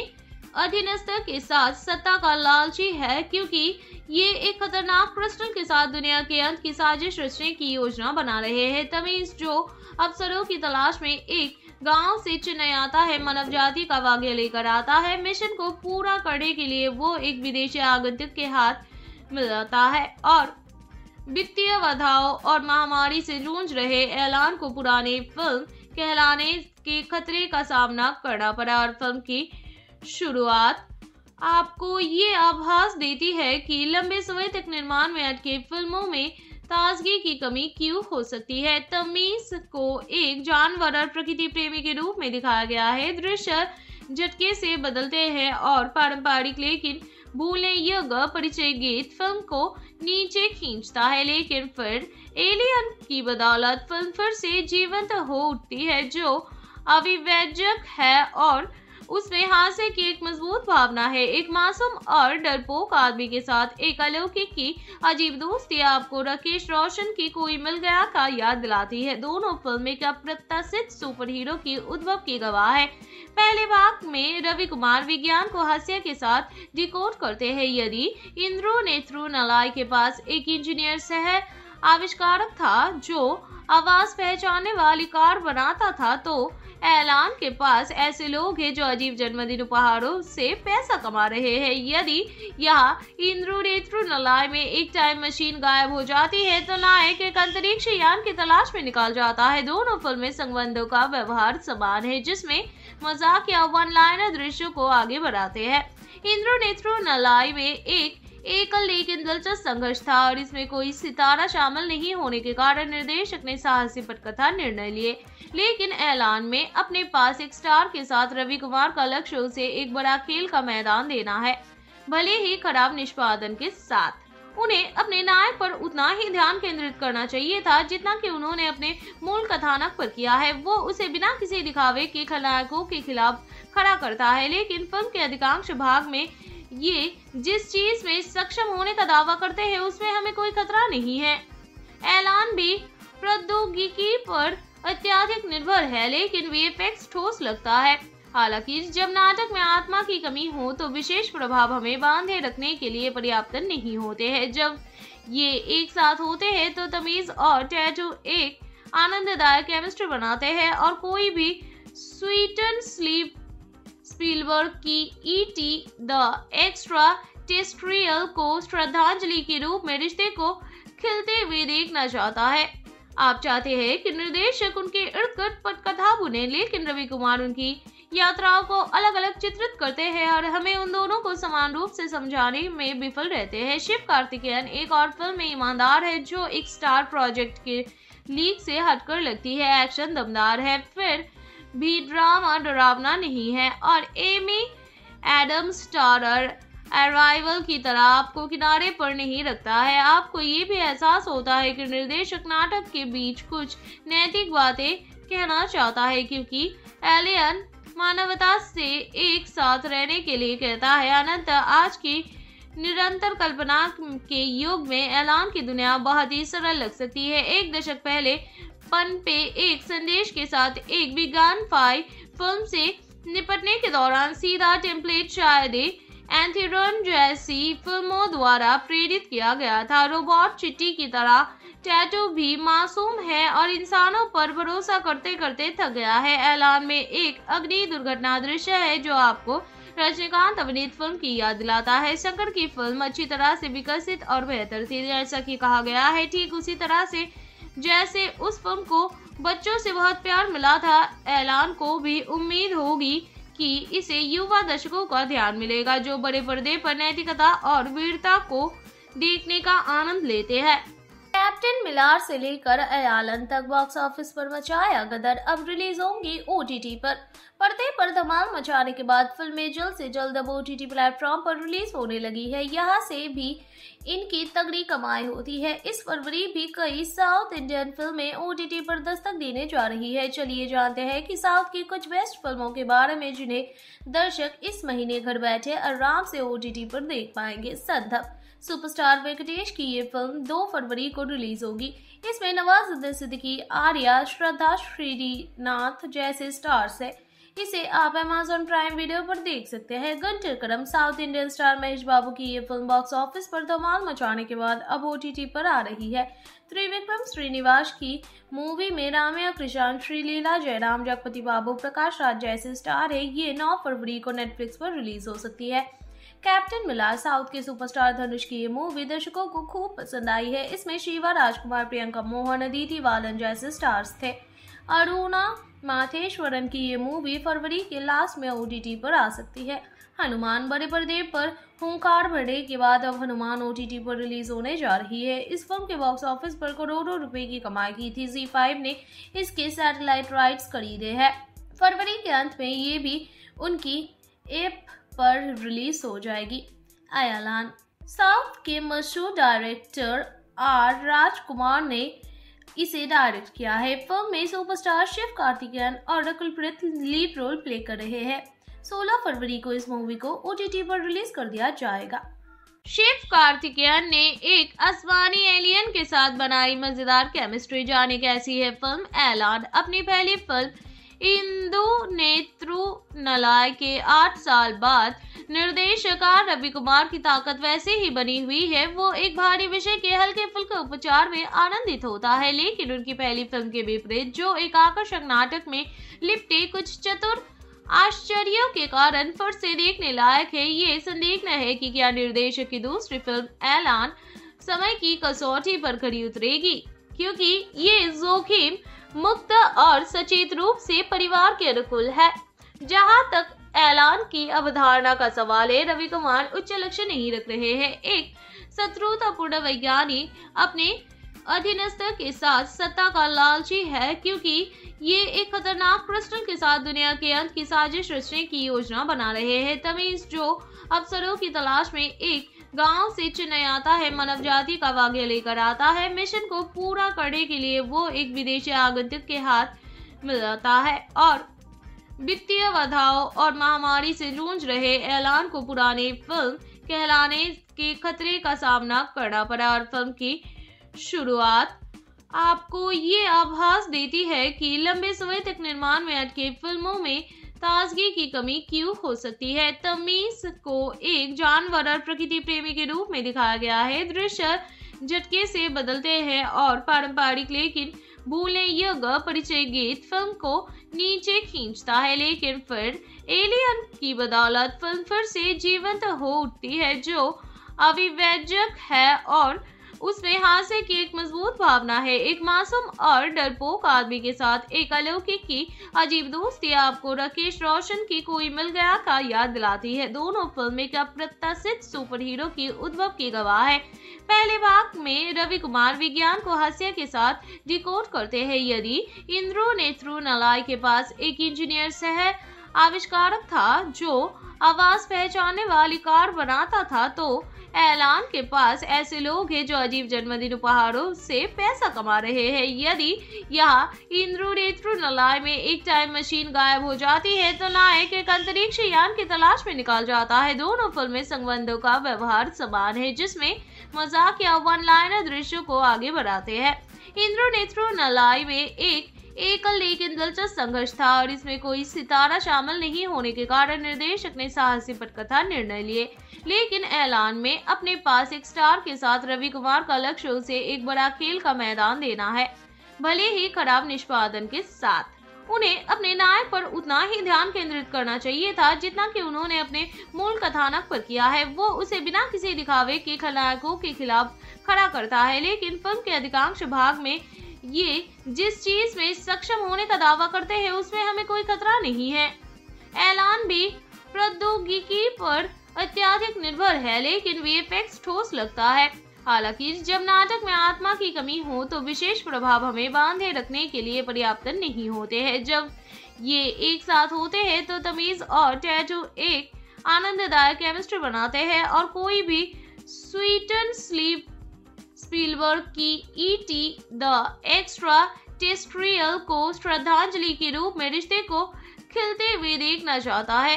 अधीनस्थ के साथ सत्ता का लालची है, क्योंकि ये एक खतरनाक क्रिस्टल के साथ दुनिया के अंत की साजिश रचने की योजना बना रहे हैं। तमीज जो अफसरों की तलाश में एक गांव से चेन्नई आता है, मानव जाति का वाक्य लेकर आता है। मिशन को पूरा करने के लिए वो एक विदेशी आगंतुक के हाथ मिल जाता है और वित्तीय बाधाओं और महामारी से जूझ रहे ऐलान को पुराने फिल्म कहलाने के खतरे का सामना करना पड़ा। और फिल्म की शुरुआत आपको ये आभास देती है कि लंबे समय तक निर्माण में अटके फिल्मों में ताजगी की कमी क्यों हो सकती है। तमीज को एक जानवर और प्रकृति प्रेमी के रूप में दिखाया गया है। दृश्य झटके से बदलते हैं और पारंपरिक लेकिन भूलने योग्य परिचय गीत फिल्म को नीचे खींचता है, लेकिन फिर एलियन की बदौलत फिल्म फिर से जीवंत हो उठती है जो अविवेचक है और उसमें हास्य की एक मजबूत भावना है। एक मासूम और डरपोक आदमी के साथ एक अलौकिक की अजीब दोस्ती आपको राकेश रोशन की कोई मिल गया का याद दिलाती है। दोनों फिल्में का प्रत्याशित सुपरहीरो की उद्भव की गवाह है। पहले भाग में रवि कुमार विज्ञान को हास्य के साथ डिकोड करते हैं। यदि इंद्रो नेत्रो नलाई के पास एक इंजीनियर सह आविष्कारक था जो आवाज पहचानने वाली कार बनाता था, तो एलान के पास ऐसे लोग हैं जो अजीब जन्मदिन उपहारों से पैसा कमा रहे हैं। यदि यहाँ इंद्रो नेत्रो नलाई में एक टाइम मशीन गायब हो जाती है तो नायक एक अंतरिक्ष यान की तलाश में निकाल जाता है। दोनों फिल्में संबंधों का व्यवहार समान है जिसमें मजाक या वन लाइनर दृश्यों को आगे बढ़ाते हैं। इंद्रो नेत्रो नलाई में एकल लेकिन दिलचस्प संघर्ष था और इसमें कोई सितारा शामिल नहीं होने के कारण निर्देशक ने साहसी पटकथा निर्णय लिए, लेकिन ऐलान में अपने पास एक स्टार के साथ रवि कुमार का लक्ष्य उसे एक बड़ा खेल का मैदान देना है। भले ही खराब निष्पादन के साथ उन्हें अपने नायक पर उतना ही ध्यान केंद्रित करना चाहिए था जितना कि उन्होंने अपने मूल कथानक पर किया है। वो उसे बिना किसी दिखावे के खलनायकों के खिलाफ खड़ा करता है, लेकिन फिल्म के अधिकांश भाग में ये जिस चीज में सक्षम होने का दावा करते हैं उसमें हमें कोई खतरा नहीं है। ऐलान भी प्रौद्योगिकी पर अत्यधिक निर्भर है, लेकिन वीएफएक्स ठोस लगता है। हालांकि जब नाटक में आत्मा की कमी हो तो विशेष प्रभाव हमें बांधे रखने के लिए पर्याप्त नहीं होते हैं। जब ये एक साथ होते हैं तो तमीज और टैटू एक आनंददायक केमिस्ट्री बनाते हैं और कोई भी स्वीट एंड स्लीप स्पीलबर्ग की E.T. द एक्स्ट्रा टेरेस्ट्रियल को श्रद्धांजलि के रूप में रिश्ते को खिलते हुए देखना चाहता है। आप चाहते हैं कि निर्देशक उनके इर्द गिर्द पटकथा बुने, लेकिन रवि कुमार उनकी यात्राओं को अलग अलग चित्रित करते हैं और हमें उन दोनों को समान रूप से समझाने में विफल रहते हैं। शिव कार्तिकेयन एक और फिल्म में ईमानदार है जो एक स्टार प्रोजेक्ट के लीक से हटकर लगती है। एक्शन दमदार है, फिर भी ड्रामा डरावना नहीं है और एमी एडम्स स्टारर अराइवल की तरह आपको किनारे पर नहीं रखता है। आपको ये भी एहसास होता है कि निर्देशक नाटक के बीच कुछ नैतिक बातें कहना चाहता है, क्योंकि एलियन मानवता से एक साथ रहने के लिए कहता है। अनंतः आज की निरंतर कल्पना के युग में ऐलान की दुनिया बहुत ही सरल लग सकती है। एक दशक पहले पन पे एक संदेश के साथ एक विज्ञान फाई फिल्म से निपटने के दौरान सीधा टेम्पलेट शायद एंथेरॉन जैसी फिल्मों द्वारा प्रेरित किया गया था। रोबोट चिट्टी की तरह टैटू भी मासूम है और इंसानों पर भरोसा करते करते थक गया है। ऐलान में एक अग्नि दुर्घटना दृश्य है जो आपको रजनीकांत अभिनीत फिल्म की याद दिलाता है। शंकर की फिल्म अच्छी तरह से विकसित और बेहतर थी, जैसा कि कहा गया है, ठीक उसी तरह से जैसे उस फिल्म को बच्चों से बहुत प्यार मिला था। ऐलान को भी उम्मीद होगी कि इसे युवा दर्शकों का ध्यान मिलेगा जो बड़े पर्दे पर नैतिकता और वीरता को देखने का आनंद लेते हैं। कैप्टन मिलार से लेकर ऐलान तक बॉक्स ऑफिस पर मचाया गदर। अब रिलीज होंगी OTT पर। पर्दे पर धमाल मचाने के बाद फिल्में जल्द से जल्द अब OTT प्लेटफॉर्म पर रिलीज होने लगी है। यहाँ से भी इनकी तगड़ी कमाई होती है। इस फरवरी भी कई साउथ इंडियन फिल्में OTT पर दस्तक देने जा रही है। चलिए जानते हैं कि साउथ की कुछ बेस्ट फिल्मों के बारे में जिन्हें दर्शक इस महीने घर बैठे आराम से OTT पर देख पाएंगे। संदर्भ सुपरस्टार वेंकटेश की ये फिल्म 2 फरवरी को रिलीज होगी। इसमें नवाजुद्दीन सिद्दीकी, आर्या, श्रद्धा श्रीनाथ जैसे स्टार्स हैं। इसे आप Amazon प्राइम वीडियो पर देख सकते हैं। Guntur Kaaram south Indian star Mahesh Babu की ये फिल्म बॉक्स ऑफिस पर धमाल मचाने के बाद अब OTT पर आ रही है। त्रिविक्रम श्रीनिवास की मूवी में राम्या कृष्णन, श्रीलीला जयराम, जगपति बाबू, प्रकाश राज जैसे स्टार है। ये 9 फरवरी को नेटफ्लिक्स पर रिलीज हो सकती है। कैप्टन मिलार साउथ के सुपरस्टार धनुष की ये मूवी दर्शकों को खूब पसंद आई है। इसमें शिवा राजकुमार, प्रियंका मोहन, अदिति बालन जैसे स्टार्स थे। अरुणा माथेश्वरन की ये मूवी फरवरी के लास्ट में OTT पर आ सकती है। हनुमान बड़े पर्दे पर हुंकार भरे के बाद अब हनुमान OTT पर रिलीज होने जा रही है। इस फिल्म के बॉक्स ऑफिस पर करोड़ों रुपए की कमाई की थी। Zee5 ने इसके सैटेलाइट राइट्स खरीदे हैं। फरवरी के अंत में ये भी उनकी ऐप पर रिलीज हो जाएगी। ऐलान साउथ के मशहूर डायरेक्टर R. राजकुमार ने इसे डायरेक्ट किया है। फिल्म में सुपरस्टार शिव कार्तिकेयन और कुलप्रीत लीड रोल प्ले कर रहे हैं। 16 फरवरी को इस मूवी को OTT पर रिलीज कर दिया जाएगा। शिव कार्तिकेयन ने एक आसमानी एलियन के साथ बनाई मजेदार केमिस्ट्री, जाने कैसी है फिल्म। ऐलान अपनी पहली फिल्म इंदु नेत्रुनलाय के 8 साल बाद निर्देशकार रवि कुमार की ताकत वैसे ही बनी हुई है। वो एक भारी विषय के हल्के फुल्के उपचार में आनंदित होता है, लेकिन उनकी पहली फिल्म के विपरीत जो एक आकर्षक नाटक में लिपटे कुछ चतुर आश्चर्यों के कारण फिर से देखने लायक है। ये संदिग्ध है कि क्या निर्देशक की दूसरी फिल्म ऐलान समय की कसौटी पर खरी उतरेगी, क्योंकि ये जोखिम मुक्त और सचेत रूप से परिवार के अनुकूल है। जहां तक ऐलान की अवधारणा का सवाल है, रवि कुमार उच्च लक्ष्य नहीं रख रहे हैं। एक शत्रुतापूर्ण वैज्ञानिक अपने अधीनस्थ के साथ सत्ता का लालची है, क्योंकि ये एक खतरनाक क्रिस्टल के साथ दुनिया के अंत की साजिश रचने की योजना बना रहे हैं। तमीज जो अफसरों की तलाश में एक गांव से चेन्नई आता है, मानव जाति का वाक्य लेकर आता है। मिशन को पूरा करने के लिए वो एक विदेशी आगंतुक के हाथ मिल जाता है और वित्तीय बाधाओं और महामारी से जूझ रहे ऐलान को पुरानी फिल्म कहलाने के खतरे का सामना करना पड़ा। और फिल्म की शुरुआत आपको ये आभास देती है कि लंबे समय तक निर्माण में अटके फिल्मों में ताजगी की कमी क्यों हो सकती है। तमीज को एक जानवर और प्रकृति प्रेमी के रूप में दिखाया गया है। दृश्य झटके से बदलते हैं और पारंपरिक लेकिन भूले योग्य परिचय गीत फिल्म को नीचे खींचता है, लेकिन फिर एलियन की बदौलत फिल्म फिर से जीवंत हो उठती है जो अविवेचक है और उसमें हास्य की एक मजबूत भावना है। एक मासूम और डरपोक आदमी के साथ एक अलौकिक की अजीब दोस्ती आपको राकेश रोशन की कोई मिल गया का याद दिलाती है। दोनों फिल्म एक अप्रत्याशित सुपरहीरो की उद्भव की गवाह है। पहले भाग में रवि कुमार विज्ञान को हास्य के साथ डिकोड करते हैं। यदि इंद्रो नेत्रुनलाय के पास एक इंजीनियर सह आविष्कारक था जो आवाज पहचानने वाली कार बनाता था, तो ऐलान के पास ऐसे लोग हैं जो अजीब जन्मदिन उपहारों से पैसा कमा रहे हैं। यदि यहाँ इंद्रो नेत्रुनलाय में एक टाइम मशीन गायब हो जाती है तो नायक एक अंतरिक्ष यान की तलाश में निकाल जाता है। दोनों फिल्में संबंधों का व्यवहार समान है, जिसमें मजाक या वन लाइनर दृश्यों को आगे बढ़ाते हैं। इंद्रो नेत्रुनलाय में एकल लेकिन दिलचस्प संघर्ष था और इसमें कोई सितारा शामिल नहीं होने के कारण निर्देशक ने साहसी पटकथा निर्णय लिए, लेकिन ऐलान में अपने पास एक स्टार के साथ रवि कुमार का लक्ष्य उसे एक बड़ा खेल का मैदान देना है। भले ही खराब निष्पादन के साथ उन्हें अपने नायक पर उतना ही ध्यान केंद्रित करना चाहिए था जितना कि उन्होंने अपने मूल कथानक पर किया है। वो उसे बिना किसी दिखावे के खलनायकों के खिलाफ खड़ा करता है, लेकिन फिल्म के अधिकांश भाग में ये जिस चीज में सक्षम होने का दावा करते हैं उसमें हमें कोई खतरा नहीं है। ऐलान भी प्रौद्योगिकी पर अत्यधिक निर्भर है, लेकिन वीएफएक्स ठोस लगता है। हालांकि जब नाटक में आत्मा की कमी हो तो विशेष प्रभाव हमें बांधे रखने के लिए पर्याप्त नहीं होते हैं। जब ये एक साथ होते हैं तो तमीज और टैटू एक आनंददायक केमिस्ट्री बनाते हैं और कोई भी स्वीट एंड स्लीप स्पीलबर्ग की E.T. द एक्स्ट्रा टेरेस्ट्रियल को श्रद्धांजलि के रूप में रिश्ते को खिलते हुए देखना चाहता है।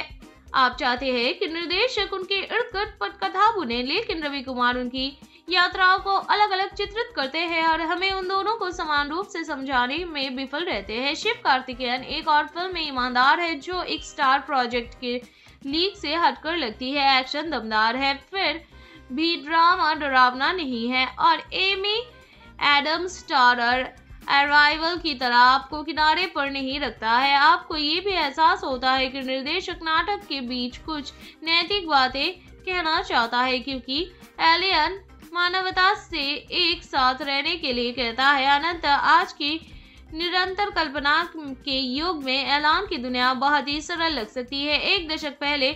आप चाहते हैं कि निर्देशक उनके इर्द गिर्द पटकथा बुने, लेकिन रवि कुमार उनकी यात्राओं को अलग अलग चित्रित करते हैं और हमें उन दोनों को समान रूप से समझाने में विफल रहते हैं। शिव कार्तिकेयन एक और फिल्म में ईमानदार है जो एक स्टार प्रोजेक्ट के लीक से हटकर लगती है। एक्शन दमदार है, फिर भी ड्रामा डरावना नहीं है और एमी एडम्स स्टारर अराइवल की तरह आपको किनारे पर नहीं रखता है। आपको ये भी एहसास होता है कि निर्देशक नाटक के बीच कुछ नैतिक बातें कहना चाहता है, क्योंकि एलियन मानवता से एक साथ रहने के लिए कहता है। अनंत आज की निरंतर कल्पना के युग में ऐलान की दुनिया बहुत ही सरल लग सकती है। एक दशक पहले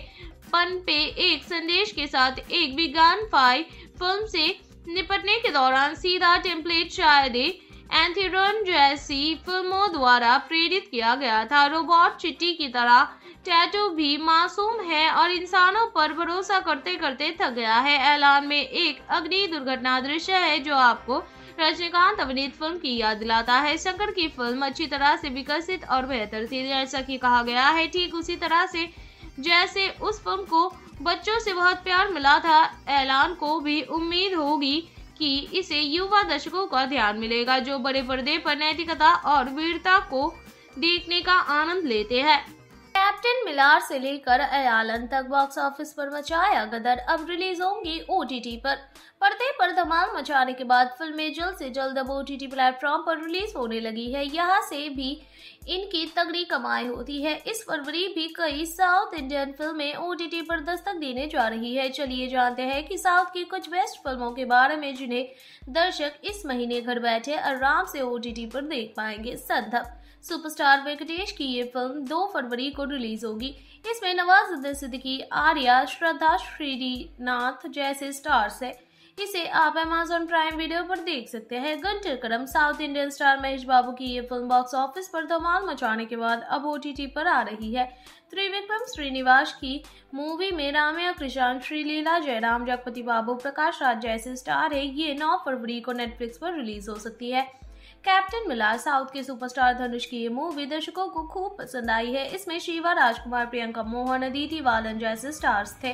पन पे एक संदेश के साथ एक विज्ञान फाई फिल्म से निपटने के दौरान सीधा टेम्पलेट शायद एंथेरन जैसी फिल्मों द्वारा प्रेरित किया गया था। रोबोट चिट्टी की तरह टैटू भी मासूम है और इंसानों पर भरोसा करते करते थक गया है। ऐलान में एक अग्नि दुर्घटना दृश्य है जो आपको रजनीकांत अभिनीत फिल्म की याद दिलाता है। शंकर की फिल्म अच्छी तरह से विकसित और बेहतर थी, जैसा कि कहा गया है। ठीक उसी तरह से जैसे उस फर्म को बच्चों से बहुत प्यार मिला था। ऐलान को भी उम्मीद होगी कि इसे युवा दर्शकों का ध्यान मिलेगा जो बड़े पर्दे पर नैतिकता और वीरता को देखने का आनंद लेते हैं। कैप्टन मिलार से लेकर एलान तक बॉक्स ऑफिस पर मचाया गदर, अब रिलीज होंगी ओटीटी पर। पर्दे पर धमाल मचाने के बाद फिल्में जल्द से जल्द अब ओटीटी प्लेटफॉर्म पर रिलीज होने लगी है। यहाँ से भी इनकी तगड़ी कमाई होती है। इस फरवरी भी कई साउथ इंडियन फिल्में ओटीटी पर दस्तक देने जा रही है। चलिए जानते हैं कि साउथ की कुछ बेस्ट फिल्मों के बारे में जिन्हें दर्शक इस महीने घर बैठे आराम से ओटीटी पर देख पाएंगे। संदप सुपरस्टार वेंकटेश की ये फिल्म 2 फरवरी को रिलीज होगी। इसमें नवाजुद्दीन सिद्दीकी, आर्या, श्रद्धा श्रीनाथ जैसे स्टार्स हैं। इसे आप Amazon प्राइम वीडियो पर देख सकते हैं। Guntur Kaaram south Indian star Mahesh Babu की ये फिल्म बॉक्स ऑफिस पर धमाल मचाने के बाद अब ओटीटी पर आ रही है। त्रिविक्रम श्रीनिवास की मूवी में राम्या कृष्णन, श्रीलीला जयराम, जगपति बाबू, प्रकाश राज जैसे स्टार है। ये 9 फरवरी को नेटफ्लिक्स पर रिलीज हो सकती है। कैप्टन मिलार साउथ के सुपरस्टार धनुष की ये मूवी दर्शकों को खूब पसंद आई है। इसमें शिवा राजकुमार, प्रियंका मोहन, अदिति बालन जैसे स्टार्स थे।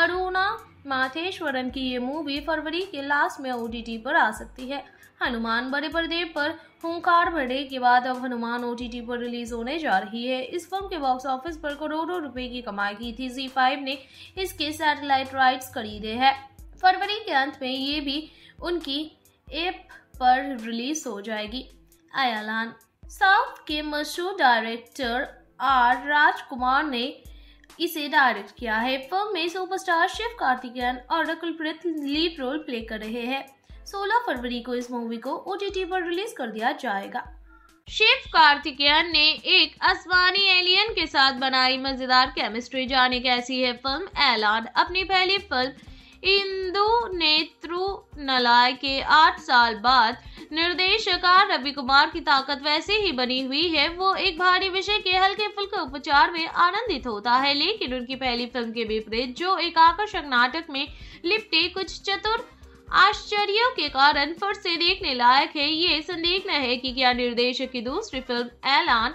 अरुणा माथेश्वरन की ये मूवी फरवरी के लास्ट में ओटीटी पर आ सकती है। हनुमान बड़े पर्दे पर हुंकार भरे के बाद अब हनुमान ओटीटी पर रिलीज होने जा रही है। इस फिल्म के बॉक्स ऑफिस पर करोड़ों रुपए की कमाई की थी। Z5 ने इसके सैटेलाइट राइट्स खरीदे हैं। फरवरी के अंत में ये भी उनकी ऐप पर रिलीज हो जाएगी। एलान साउथ के मशहूर डायरेक्टर आर राजकुमार ने इसे डायरेक्ट किया है। फिल्म में सुपरस्टार शिव कार्तिकेयन और कुलप्रीत लीड रोल प्ले कर रहे हैं। 16 फरवरी को इस मूवी को ओटीटी पर रिलीज कर दिया जाएगा। शिव कार्तिकेयन ने एक आसमानी एलियन के साथ बनाई मजेदार केमिस्ट्री। जाने कैसी है फिल्म एलान। अपनी पहली फिल्म इंदु नेत्रुनलाय के 8 साल बाद निर्देशकार रवि कुमार की ताकत वैसे ही बनी हुई है। वो एक भारी विषय के हल्के फुल्के उपचार में आनंदित होता है, लेकिन उनकी पहली फिल्म के विपरीत जो एक आकर्षक नाटक में लिपटे कुछ चतुर आश्चर्यों के कारण फिर से देखने लायक है। ये संदिग्ध है कि क्या निर्देशक की दूसरी फिल्म एलान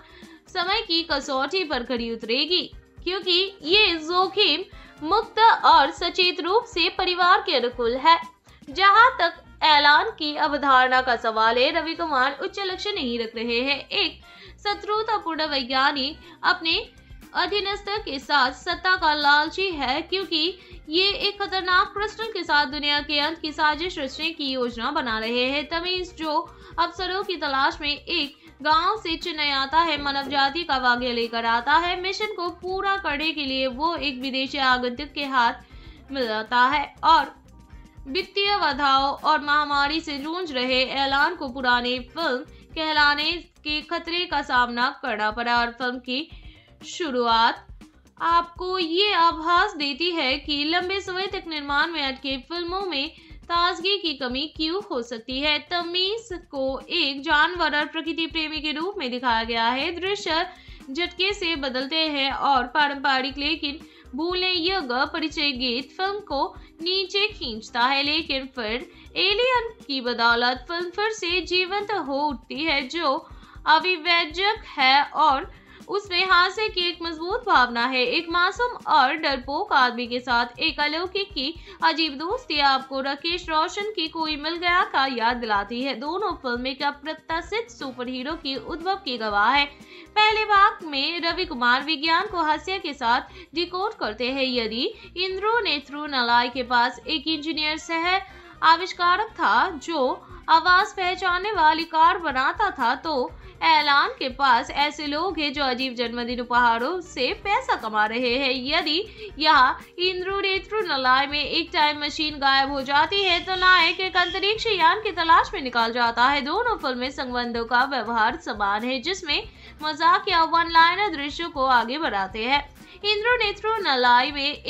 समय की कसौटी पर खरी उतरेगी, क्योंकि ये जोखिम मुक्त और सचेत रूप से परिवार के अनुकूल है। जहां तक एलान की अवधारणा का सवाल है, रवि कुमार उच्च लक्ष्य नहीं रख रहे हैं। एक शत्रुतापूर्ण वैज्ञानिक अपने अधीनस्थ के साथ सत्ता का लालची है, क्योंकि ये एक खतरनाक क्रिस्टल के साथ दुनिया के अंत की साजिश रचने की योजना बना रहे हैं। तमीज जो अफसरों की तलाश में एक गांव से चेन्नई आता है, मानव जाति का वाक्य लेकर आता है। मिशन को पूरा करने के लिए वो एक विदेशी आगंतुक के हाथ मिल जाता है और वित्तीय बाधाओं और महामारी से जूझ रहे एलान को पुराने फिल्म कहलाने के खतरे का सामना करना पड़ा। और फिल्म की शुरुआत आपको ये आभास देती है कि लंबे समय तक निर्माण में अटके फिल्मों में ताजगी की कमी क्यों हो सकती है। तमीज को एक जानवर और प्रकृति प्रेमी के रूप में दिखाया गया है। दृश्य झटके से बदलते हैं और पारंपरिक लेकिन भूलने योग्य परिचय गीत फिल्म को नीचे खींचता है, लेकिन फिर एलियन की बदौलत फिल्म फिर से जीवंत हो उठती है जो अविवेचक है और उसमें हास्य की एक मजबूत भावना है। एक मासूम और डरपोक आदमी के साथ एक अलौकिक की अजीब दोस्ती आपको राकेश रोशन की कोई मिल गया का याद दिलाती है। दोनों फिल्म एक अप्रत्याशित सुपरहीरो की उद्भव की गवाह है। पहले भाग में रवि कुमार विज्ञान को हास्य के साथ डिकोड करते हैं। यदि इंद्रो नेत्रुनलाय के पास एक इंजीनियर सह आविष्कारक था जो आवाज पहचानने वाली कार बनाता था, तो एलान के पास ऐसे लोग हैं जो अजीब जन्मदिन उपहारों से पैसा कमा रहे हैं। यदि यहाँ इंद्रो नेत्रुनलाय में एक टाइम मशीन गायब हो जाती है तो नायक एक अंतरिक्ष यान की तलाश में निकाल जाता है। दोनों फिल्में संबंधों का व्यवहार समान है, जिसमें मजाक या वन लाइनर दृश्यों को आगे बढ़ाते हैं। इंद्रो नेत्रुनलाय में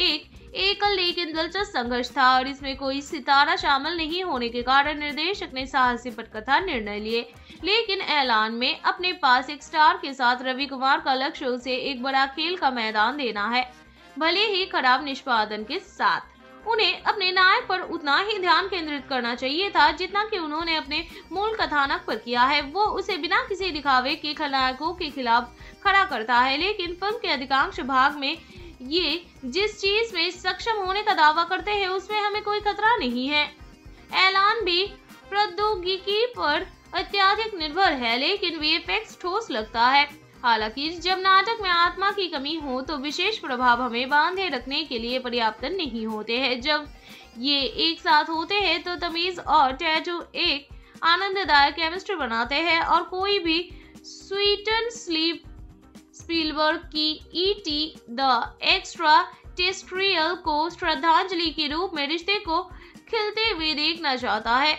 एकल लेकिन दिलचस्प संघर्ष था और इसमें कोई सितारा शामिल नहीं होने के कारण निर्देशक ने साहसी पटकथा निर्णय लिए, लेकिन एलान में अपने पास एक स्टार के साथ रवि कुमार का लक्ष्य उसे एक बड़ा खेल का मैदान देना है। भले ही खराब निष्पादन के साथ उन्हें अपने नायक पर उतना ही ध्यान केंद्रित करना चाहिए था जितना कि उन्होंने अपने मूल कथानक पर किया है। वो उसे बिना किसी दिखावे के खलनायकों के खिलाफ खड़ा करता है, लेकिन फिल्म के अधिकांश भाग में ये जिस चीज में सक्षम होने का दावा करते हैं उसमें हमें कोई खतरा नहीं है। ऐलान भी प्रौद्योगिकी पर अत्यधिक निर्भर है, लेकिन वीएफएक्स ठोस लगता है। हालांकि जब नाटक में आत्मा की कमी हो तो विशेष प्रभाव हमें बांधे रखने के लिए पर्याप्त नहीं होते हैं। जब ये एक साथ होते हैं तो तमीज और टैटू एक आनंददायक केमिस्ट्री बनाते हैं, और कोई भी स्वीट एंड स्लीप स्पीलबर्ग की ईटी द एक्स्ट्रा टेरेस्ट्रियल को श्रद्धांजलि के रूप में रिश्ते को खिलते हुए देखना चाहता है।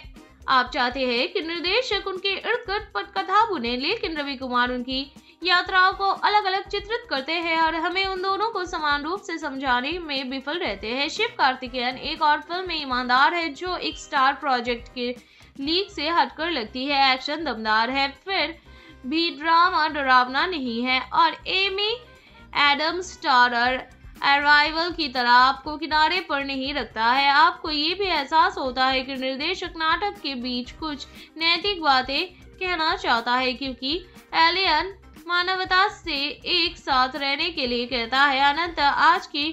आप चाहते हैं कि निर्देशक उनके इर्द गिर्द पटकथा बुने, लेकिन रवि कुमार उनकी यात्राओं को अलग अलग चित्रित करते हैं और हमें उन दोनों को समान रूप से समझाने में विफल रहते हैं। शिव कार्तिकेयन एक और फिल्म में ईमानदार है जो एक स्टार प्रोजेक्ट के लीक से हटकर लगती है। एक्शन दमदार है, फिर भी ड्रामा डरावना नहीं है, और एमी एडम्स स्टारर अराइवल की तरह आपको किनारे पर नहीं रखता है। आपको ये भी एहसास होता है कि निर्देशक नाटक के बीच कुछ नैतिक बातें कहना चाहता है, क्योंकि एलियन मानवता से एक साथ रहने के लिए कहता है। अनंत आज की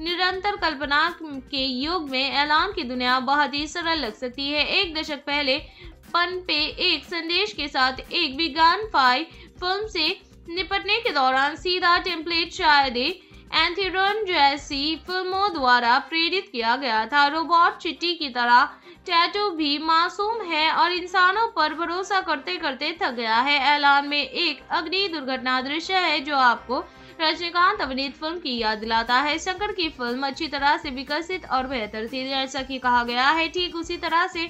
निरंतर कल्पना के युग में ऐलान की दुनिया बहुत ही सरल लग सकती है। एक दशक पहले पनपे एक संदेश के साथ एक विज्ञान फाई फिल्म से निपटने के दौरान सीधा टेम्पलेट शायद एंथेरन जैसी फिल्मों द्वारा प्रेरित किया गया था। रोबोट चिट्टी की तरह टैटू भी मासूम है और इंसानों पर भरोसा करते करते थक गया है। ऐलान में एक अग्नि दुर्घटना दृश्य है जो आपको रजनीकांत अभिनीत फिल्म की याद दिलाता है। शंकर की फिल्म अच्छी तरह से विकसित और बेहतर थी, जैसा कि कहा गया है, ठीक उसी तरह से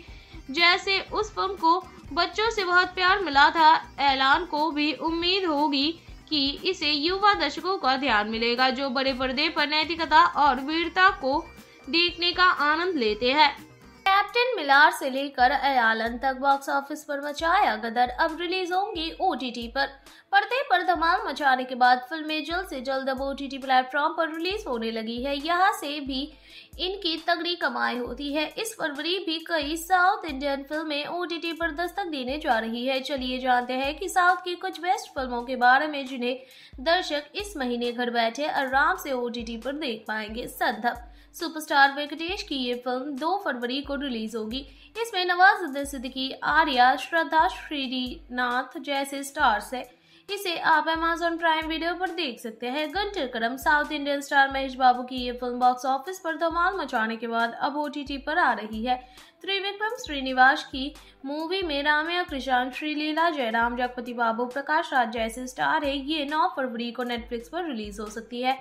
जैसे उस फिल्म को बच्चों से बहुत प्यार मिला था। ऐलान को भी उम्मीद होगी कि इसे युवा दर्शकों का ध्यान मिलेगा जो बड़े पर्दे पर नैतिकता और वीरता को देखने का आनंद लेते हैं। कैप्टन मिलार से लेकर एलन तक बॉक्स ऑफिस पर मचाया गदर, अब रिलीज होंगी ओटीटी पर। पर्दे पर धमाल मचाने के बाद फिल्में जल्द से जल्द अब ओटीटी प्लेटफॉर्म पर रिलीज होने लगी है। यहाँ से भी इनकी तगड़ी कमाई होती है। इस फरवरी भी कई साउथ इंडियन फिल्में ओटीटी पर दस्तक देने जा रही है। चलिए जानते हैं कि साउथ की कुछ बेस्ट फिल्मों के बारे में जिन्हें दर्शक इस महीने घर बैठे आराम से ओटीटी पर देख पाएंगे। संदप सुपरस्टार वेंकटेश की ये फिल्म 2 फरवरी को रिलीज होगी। इसमें नवाजुद्दीन सिद्दीकी, आर्या, श्रद्धा श्रीनाथ जैसे स्टार्स हैं। इसे आप Amazon प्राइम वीडियो पर देख सकते हैं। Guntur Kaaram south Indian star Mahesh Babu की ये फिल्म बॉक्स ऑफिस पर धमाल मचाने के बाद अब ओटीटी पर आ रही है। त्रिविक्रम श्रीनिवास की मूवी में राम्या कृष्णन, श्रीलीला जयराम, जगपति बाबू, प्रकाश राज जैसे स्टार है। ये 9 फरवरी को नेटफ्लिक्स पर रिलीज हो सकती है।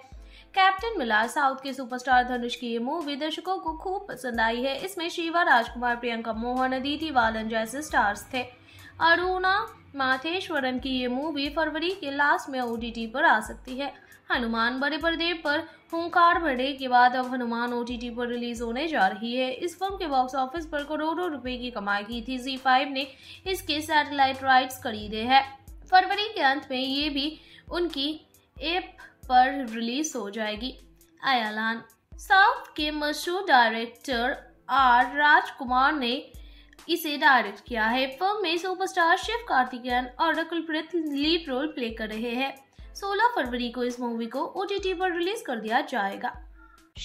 कैप्टन मिलार साउथ के सुपरस्टार धनुष की ये मूवी दर्शकों को खूब पसंद आई है। इसमें शिवा राजकुमार, प्रियंका मोहन, अदिति बालन जैसे स्टार्स थे। अरुणा माथेश्वरन की ये मूवी फरवरी के लास्ट में ओटीटी पर आ सकती है। हनुमान बड़े पर्दे पर हुंकार भरे के बाद अब हनुमान ओटीटी पर रिलीज होने जा रही है। इस फिल्म के बॉक्स ऑफिस पर करोड़ों रुपए की कमाई की थी। Z5 ने इसके सैटेलाइट राइट्स खरीदे हैं। फरवरी के अंत में ये भी उनकी ऐप पर रिलीज हो जाएगी। ऐलान साउथ के मशहूर डायरेक्टर आर राजकुमार ने इसे डायरेक्ट किया है। फिल्म में सुपरस्टार शिव कार्तिकेयन और कुलप्रीत लीड रोल प्ले कर रहे हैं। 16 फरवरी को इस मूवी को ओटीटी पर रिलीज कर दिया जाएगा।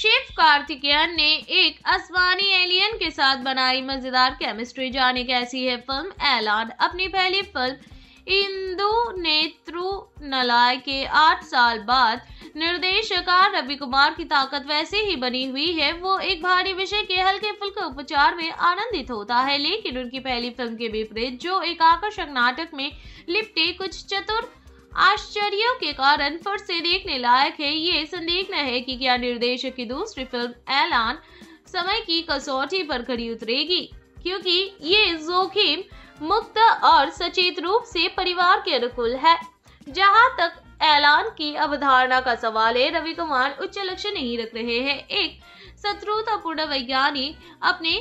शिव कार्तिकेयन ने एक आसमानी एलियन के साथ बनाई मजेदार केमिस्ट्री। जाने कैसी है फिल्म ऐलान। अपनी पहली फिल्म इंदु नेत्रुनलाय के 8 साल बाद निर्देशक रवि कुमार की ताकत वैसे ही बनी हुई है। वो एक भारी विषय के हल्के फुल्के उपचार में आनंदित होता है, लेकिन उनकी पहली फिल्म के विपरीत जो एक आकर्षक नाटक में लिपटे कुछ चतुर आश्चर्यों के कारण फिर से देखने लायक है। ये संदिग्ध है कि क्या निर्देशक की दूसरी फिल्म ऐलान समय की कसौटी पर खरी उतरेगी, क्योंकि ये जोखिम मुक्त और सचेत रूप से परिवार के अनुकूल है। जहां तक ऐलान की अवधारणा का सवाल है, रवि कुमार उच्च लक्ष्य नहीं रख रहे हैं। एक शत्रुतापूर्ण वैज्ञानिक अपने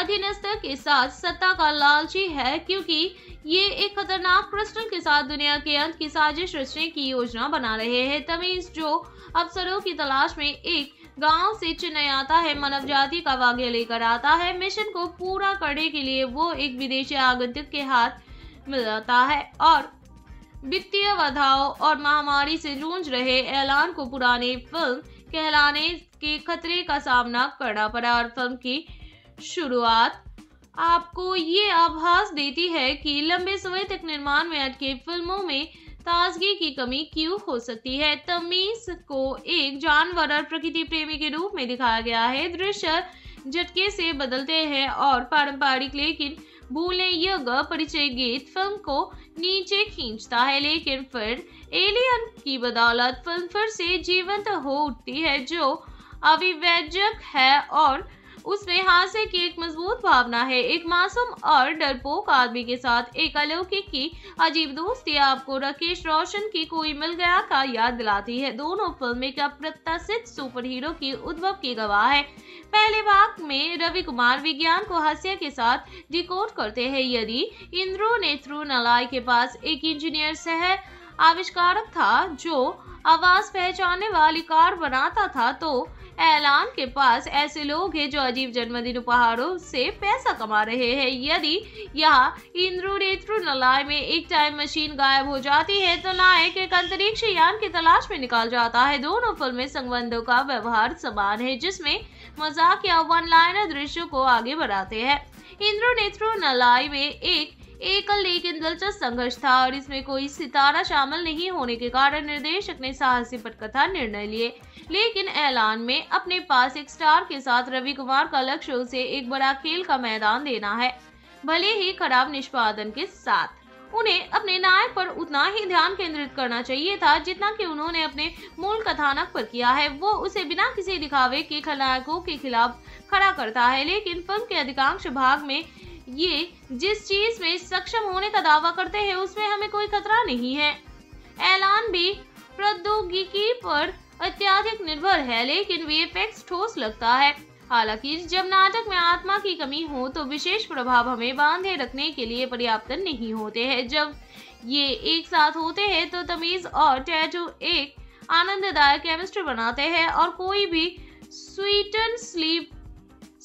अधीनस्थ के साथ सत्ता का लालची है, क्योंकि ये एक खतरनाक क्रिस्टल के साथ दुनिया के अंत की साजिश रचने की योजना बना रहे हैं। तमीज जो अफसरों की तलाश में एक गांव से चेन्नई आता है, मानव जाति का वाक्य लेकर आता है। मिशन को पूरा करने के लिए वो एक विदेशी आगंतुक के हाथ मिल जाता है और वित्तीय बाधाओं और महामारी से जूझ रहे ऐलान को पुराने फिल्म कहलाने के खतरे का सामना करना पड़ा और फिल्म की शुरुआत आपको ये आभास देती है कि लंबे समय तक निर्माण में अटके फिल्मों में ताजगी की कमी क्यों हो सकती है। तमीज को एक जानवर और प्रकृति प्रेमी के रूप में दिखाया गया है। दृश्य झटके से बदलते हैं और पारंपरिक लेकिन भूले योग्य परिचय गीत फिल्म को नीचे खींचता है, लेकिन फिर एलियन की बदौलत फिल्म फिर से जीवंत हो उठती है जो अविवेचक है और उसमें हास्य की एक मजबूत भावना है। एक मासूम और डरपोक आदमी के साथ एक अलौकिक की अजीब दोस्ती आपको राकेश रोशन की कोई मिल गया का याद दिलाती है। दोनों फिल्म एक अप्रत्याशित सुपरहीरो की उद्भव की गवाह है। पहले भाग में रवि कुमार विज्ञान को हास्य के साथ डिकोड करते हैं। यदि इंद्रो नेत्रो नलाई के पास एक इंजीनियर सह आविष्कारक था जो आवाज पहचानने वाली कार बनाता था, तो ऐलान के पास ऐसे लोग हैं जो अजीब जन्मदिन उपहारों से पैसा कमा रहे हैं। यदि यहाँ इंद्रो नेत्रो नलाई में एक टाइम मशीन गायब हो जाती है तो नायक एक अंतरिक्ष यान की तलाश में निकाल जाता है। दोनों फिल्में संबंधों का व्यवहार समान है जिसमें मजाक या वन लाइनर दृश्यों को आगे बढ़ाते हैं। इंद्रो नेत्रो नलाई में एकल लेकिन दिलचस्प संघर्ष था और इसमें कोई सितारा शामिल नहीं होने के कारण निर्देशक ने साहसी पटकथा निर्णय लिए, लेकिन ऐलान में अपने पास एक स्टार के साथ रवि कुमार का लक्ष्य उसे एक बड़ा खेल का मैदान देना है। भले ही खराब निष्पादन के साथ उन्हें अपने नायक पर उतना ही ध्यान केंद्रित करना चाहिए था जितना कि उन्होंने अपने मूल कथानक पर किया है। वो उसे बिना किसी दिखावे के खलनायकों के खिलाफ खड़ा करता है, लेकिन फिल्म के अधिकांश भाग में ये जिस चीज में सक्षम होने का दावा करते हैं उसमें हमें कोई खतरा नहीं है। ऐलान भी प्रौद्योगिकी पर अत्यधिक निर्भर है, लेकिन वीएफएक्स ठोस लगता है। हालांकि जब नाटक में आत्मा की कमी हो तो विशेष प्रभाव हमें बांधे रखने के लिए पर्याप्त नहीं होते हैं। जब ये एक साथ होते हैं तो तमीज और टैटू एक आनंददायक केमिस्ट्री बनाते हैं और कोई भी स्वीट एंड स्लीप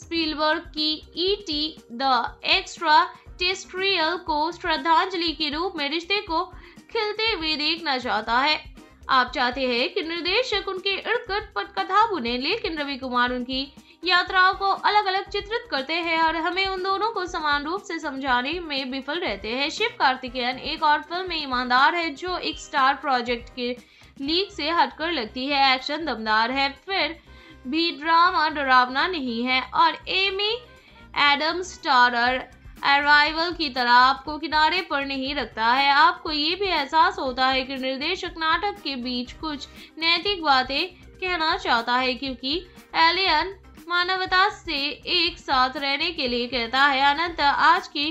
स्पीलबर्ग की ईटी द एक्स्ट्रा टेरेस्ट्रियल को श्रद्धांजलि के रूप में रिश्ते को खिलते हुए देखना चाहता है। आप चाहते हैं कि निर्देशक उनके इर्द गिर्द पटकथा बुने, लेकिन रवि कुमार उनकी यात्राओं को अलग अलग चित्रित करते हैं और हमें उन दोनों को समान रूप से समझाने में विफल रहते हैं। शिव कार्तिकेयन एक और फिल्म में ईमानदार है जो एक स्टार प्रोजेक्ट के लीक से हटकर लगती है। एक्शन दमदार है, फिर भी ड्रामा डरावना नहीं है और एमी एडम्स स्टारर अराइवल की तरह आपको किनारे पर नहीं रखता है। आपको ये भी एहसास होता है कि निर्देशक नाटक के बीच कुछ नैतिक बातें कहना चाहता है क्योंकि एलियन मानवता से एक साथ रहने के लिए कहता है। अनंत आज की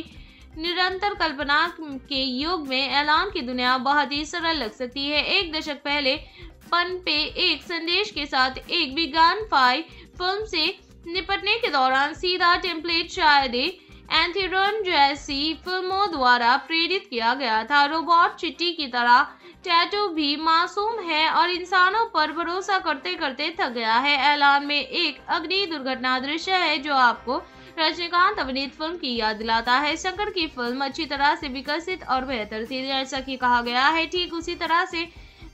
निरंतर कल्पना के युग में ऐलान की दुनिया बहुत ही सरल लग सकती है। एक दशक पहले पन पे एक संदेश के साथ एक विज्ञान फाई फिल्म से निपटने के दौरान सीधा टेम्पलेट शायद एंथेरन जैसी फिल्मों द्वारा प्रेरित किया गया था। रोबोट चिट्टी की तरह टैटू भी मासूम है और इंसानों पर भरोसा करते करते थक गया है। ऐलान में एक अग्नि दुर्घटना दृश्य है जो आपको रजनीकांत अभिनीत फिल्म की याद दिलाता है। शंकर की फिल्म अच्छी तरह से विकसित और बेहतर थी, जैसा कि कहा गया है, ठीक उसी तरह से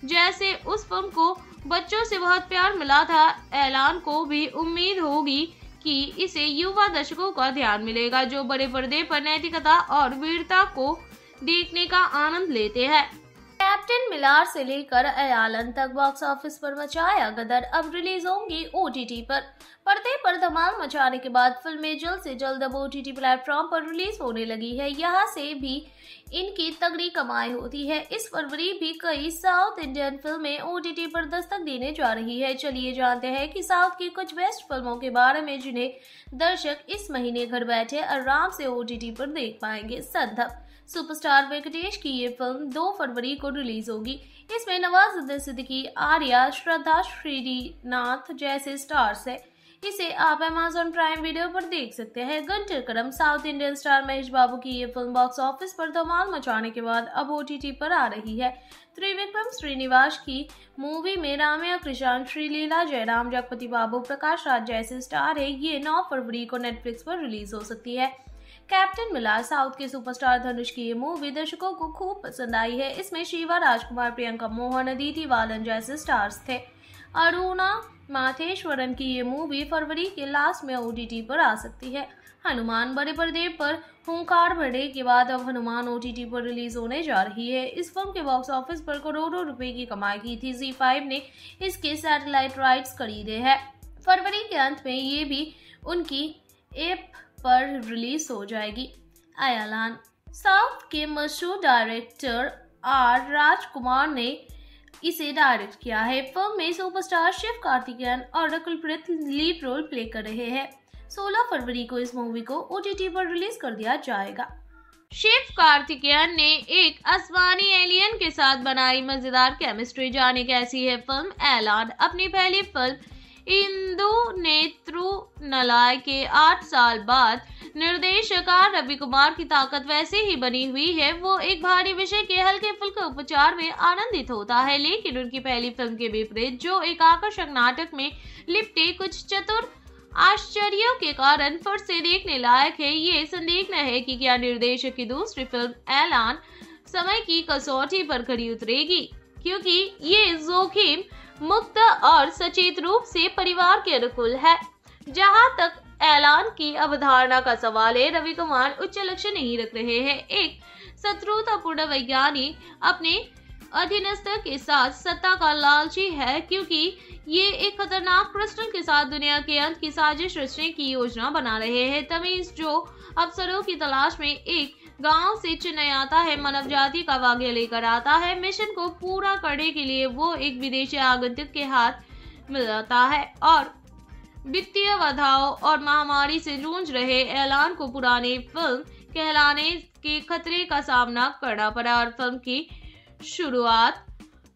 जैसे उस फिल्म को बच्चों से बहुत प्यार मिला था। ऐलान को भी उम्मीद होगी कि इसे युवा दर्शकों का ध्यान मिलेगा जो बड़े पर्दे पर नैतिकता और वीरता को देखने का आनंद लेते हैं। कैप्टन मिलार से लेकर ऐलान तक बॉक्स ऑफिस पर मचाया गदर, अब रिलीज होंगी ओटीटी पर। पर्दे पर धमाल मचाने के बाद फिल्में जल्द से जल्द अब ओटीटी प्लेटफॉर्म पर रिलीज होने लगी है। यहाँ से भी इनकी तगड़ी कमाई होती है। इस फरवरी भी कई साउथ इंडियन फिल्में ओटीटी पर दस्तक देने जा रही है। चलिए जानते हैं कि साउथ की कुछ बेस्ट फिल्मों के बारे में जिन्हें दर्शक इस महीने घर बैठे आराम से ओटीटी पर देख पाएंगे। संदप सुपरस्टार वेंकटेश की ये फिल्म 2 फरवरी को रिलीज होगी। इसमें नवाजुद्दीन सिद्दीकी, आर्या, श्रद्धा श्रीनाथ जैसे स्टार्स हैं। इसे आप अमेजॉन प्राइम वीडियो पर देख सकते हैं। Guntur Kaaram south Indian star Mahesh Babu की ये फिल्म बॉक्स ऑफिस पर धमाल मचाने के बाद अब ओटीटी पर आ रही है। त्रिविक्रम श्रीनिवास की मूवी में राम्या कृष्णन, श्रीलीला जयराम, जगपति बाबू, प्रकाश राज जैसे स्टार है। ये 9 फरवरी को नेटफ्लिक्स पर रिलीज हो सकती है। Captain Miller. साउथ के सुपरस्टार धनुष की ये मूवी दर्शकों को खूब पसंद आई है। इसमें शिवा राजकुमार, प्रियंका मोहन, अदिति बालन जैसे स्टार्स थे। अरुणा माथेश्वरन की ये मूवी फरवरी के लास्ट में ओटीटी पर आ सकती है। हनुमान बड़े पर्दे पर हुंकार भरे के बाद अब हनुमान ओटीटी पर रिलीज होने जा रही है। इस फिल्म के बॉक्स ऑफिस पर करोड़ों रुपए की कमाई की थी। Z5 ने इसके सैटेलाइट राइट्स खरीदे हैं। फरवरी के अंत में ये भी उनकी ऐप पर रिलीज हो जाएगी। आयालान। साउथ के मशहूर डायरेक्टर आर राजकुमार ने इसे डायरेक्ट किया है। फिल्म में सुपरस्टार शिव कार्तिकेयन और कुलप्रीत लीड रोल प्ले कर रहे हैं। 16 फरवरी को इस मूवी को ओटीटी पर रिलीज कर दिया जाएगा। शिव कार्तिकेयन ने एक आसमानी एलियन के साथ बनाई मजेदार केमिस्ट्री। जाने कैसी है फिल्म ऐलान। अपनी पहली फिल्म इंदु ने तिरुन्नालाई के 8 साल बाद निर्देशकार रवि कुमार की ताकत वैसे ही बनी हुई है। वो एक भारी विषय के हल्के फुल्के उपचार में आनंदित होता है, लेकिन उनकी पहली फिल्म के विपरीत जो एक आकर्षक नाटक में लिपटे कुछ चतुर आश्चर्यों के कारण फिर से देखने लायक है। ये संदिग्ध है कि क्या निर्देशक की दूसरी फिल्म ऐलान समय की कसौटी पर खरी उतरेगी, क्योंकि ये जोखिम मुक्त और सचेत रूप से परिवार के अनुकूल है। जहां तक ऐलान की अवधारणा का सवाल है, रवि कुमार उच्च लक्ष्य नहीं रख रहे हैं। एक शत्रुतापूर्ण वैज्ञानिक अपने अधीनस्थ के साथ सत्ता का लालची है, क्योंकि ये एक खतरनाक क्रिस्टल के साथ दुनिया के अंत की साजिश रचने की योजना बना रहे हैं। तमीज, जो अफसरों की तलाश में एक गांव से चेन्नई आता है, मानव जाति का वाक्य लेकर आता है। मिशन को पूरा करने के लिए वो एक विदेशी आगंतुक के हाथ मिल जाता है और वित्तीय बाधाओं और महामारी से जूझ रहे ऐलान को पुराने फिल्म कहलाने के खतरे का सामना करना पड़ा। और फिल्म की शुरुआत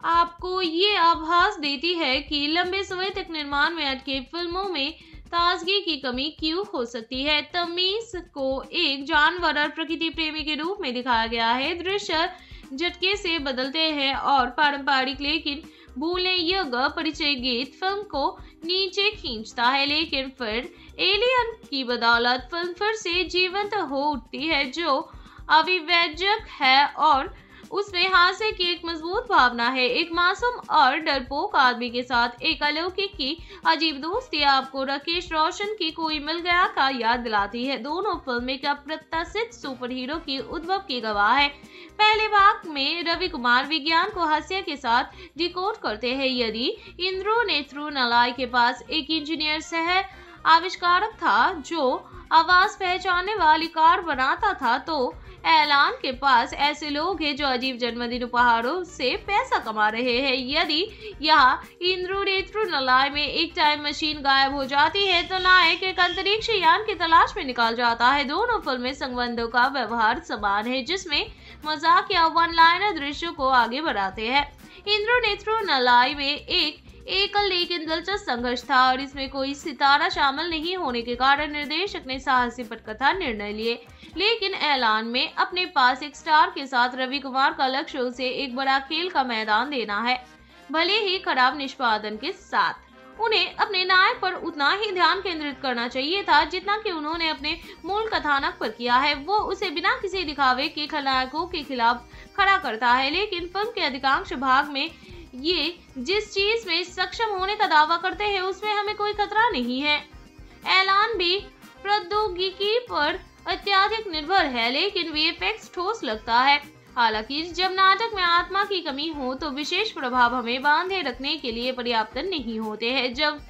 आपको ये आभास देती है कि लंबे समय तक निर्माण में अटके फिल्मों में ताजगी की कमी क्यों हो सकती है। तमीज को एक जानवर और प्रकृति प्रेमी के रूप में दिखाया गया है। दृश्य झटके से बदलते हैं और पारंपरिक लेकिन भूले योग्य परिचय गीत फिल्म को नीचे खींचता है, लेकिन फिर एलियन की बदौलत फिल्म फिर से जीवंत हो उठती है, जो अविवेचक है और उसमें हास्य की एक मजबूत भावना है। एक मासूम और डरपोक आदमी के साथ एक अलौकिक की अजीब दोस्ती आपको राकेश रोशन की कोई मिल गया का याद दिलाती है। दोनों फिल्म एक अप्रत्याशित सुपरहीरो की उद्भव की गवाह है। पहले भाग में रवि कुमार विज्ञान को हास्य के साथ डिकोड करते हैं। यदि इंद्रो ने तिरुनालाई के पास एक इंजीनियर सह आविष्कारक था जो आवाज पहचानने वाली कार बनाता था, तो ऐलान के पास ऐसे लोग हैं जो अजीब जन्मदिन उपहारों से पैसा कमा रहे हैं। यदि यहाँ इंद्रो ने तिरुनालाई में एक टाइम मशीन गायब हो जाती है, तो नायक एक अंतरिक्ष यान की तलाश में निकाल जाता है। दोनों फिल्में संबंधों का व्यवहार समान है, जिसमें मजाक या वन लाइनर दृश्यों को आगे बढ़ाते हैं। इंद्रो ने तिरुनालाई में एकल लेकिन दिलचस्प संघर्ष था और इसमें कोई सितारा शामिल नहीं होने के कारण निर्देशक ने साहसी पटकथा निर्णय लिए, लेकिन ऐलान में अपने पास एक स्टार के साथ रवि कुमार का लक्ष्य उसे एक बड़ा खेल का मैदान देना है। भले ही खराब निष्पादन के साथ उन्हें अपने नायक पर उतना ही ध्यान केंद्रित करना चाहिए था जितना कि उन्होंने अपने मूल कथानक पर किया है। वो उसे बिना किसी दिखावे के खलनायकों के खिलाफ खड़ा करता है, लेकिन फिल्म के अधिकांश भाग में ये जिस चीज में सक्षम होने का दावा करते हैं उसमें हमें कोई खतरा नहीं है। ऐलान भी प्रौद्योगिकी पर अत्यधिक निर्भर है, लेकिन वीएफएक्स ठोस लगता है। हालांकि जब नाटक में आत्मा की कमी हो तो विशेष प्रभाव हमें बांधे रखने के लिए पर्याप्त नहीं होते हैं। जब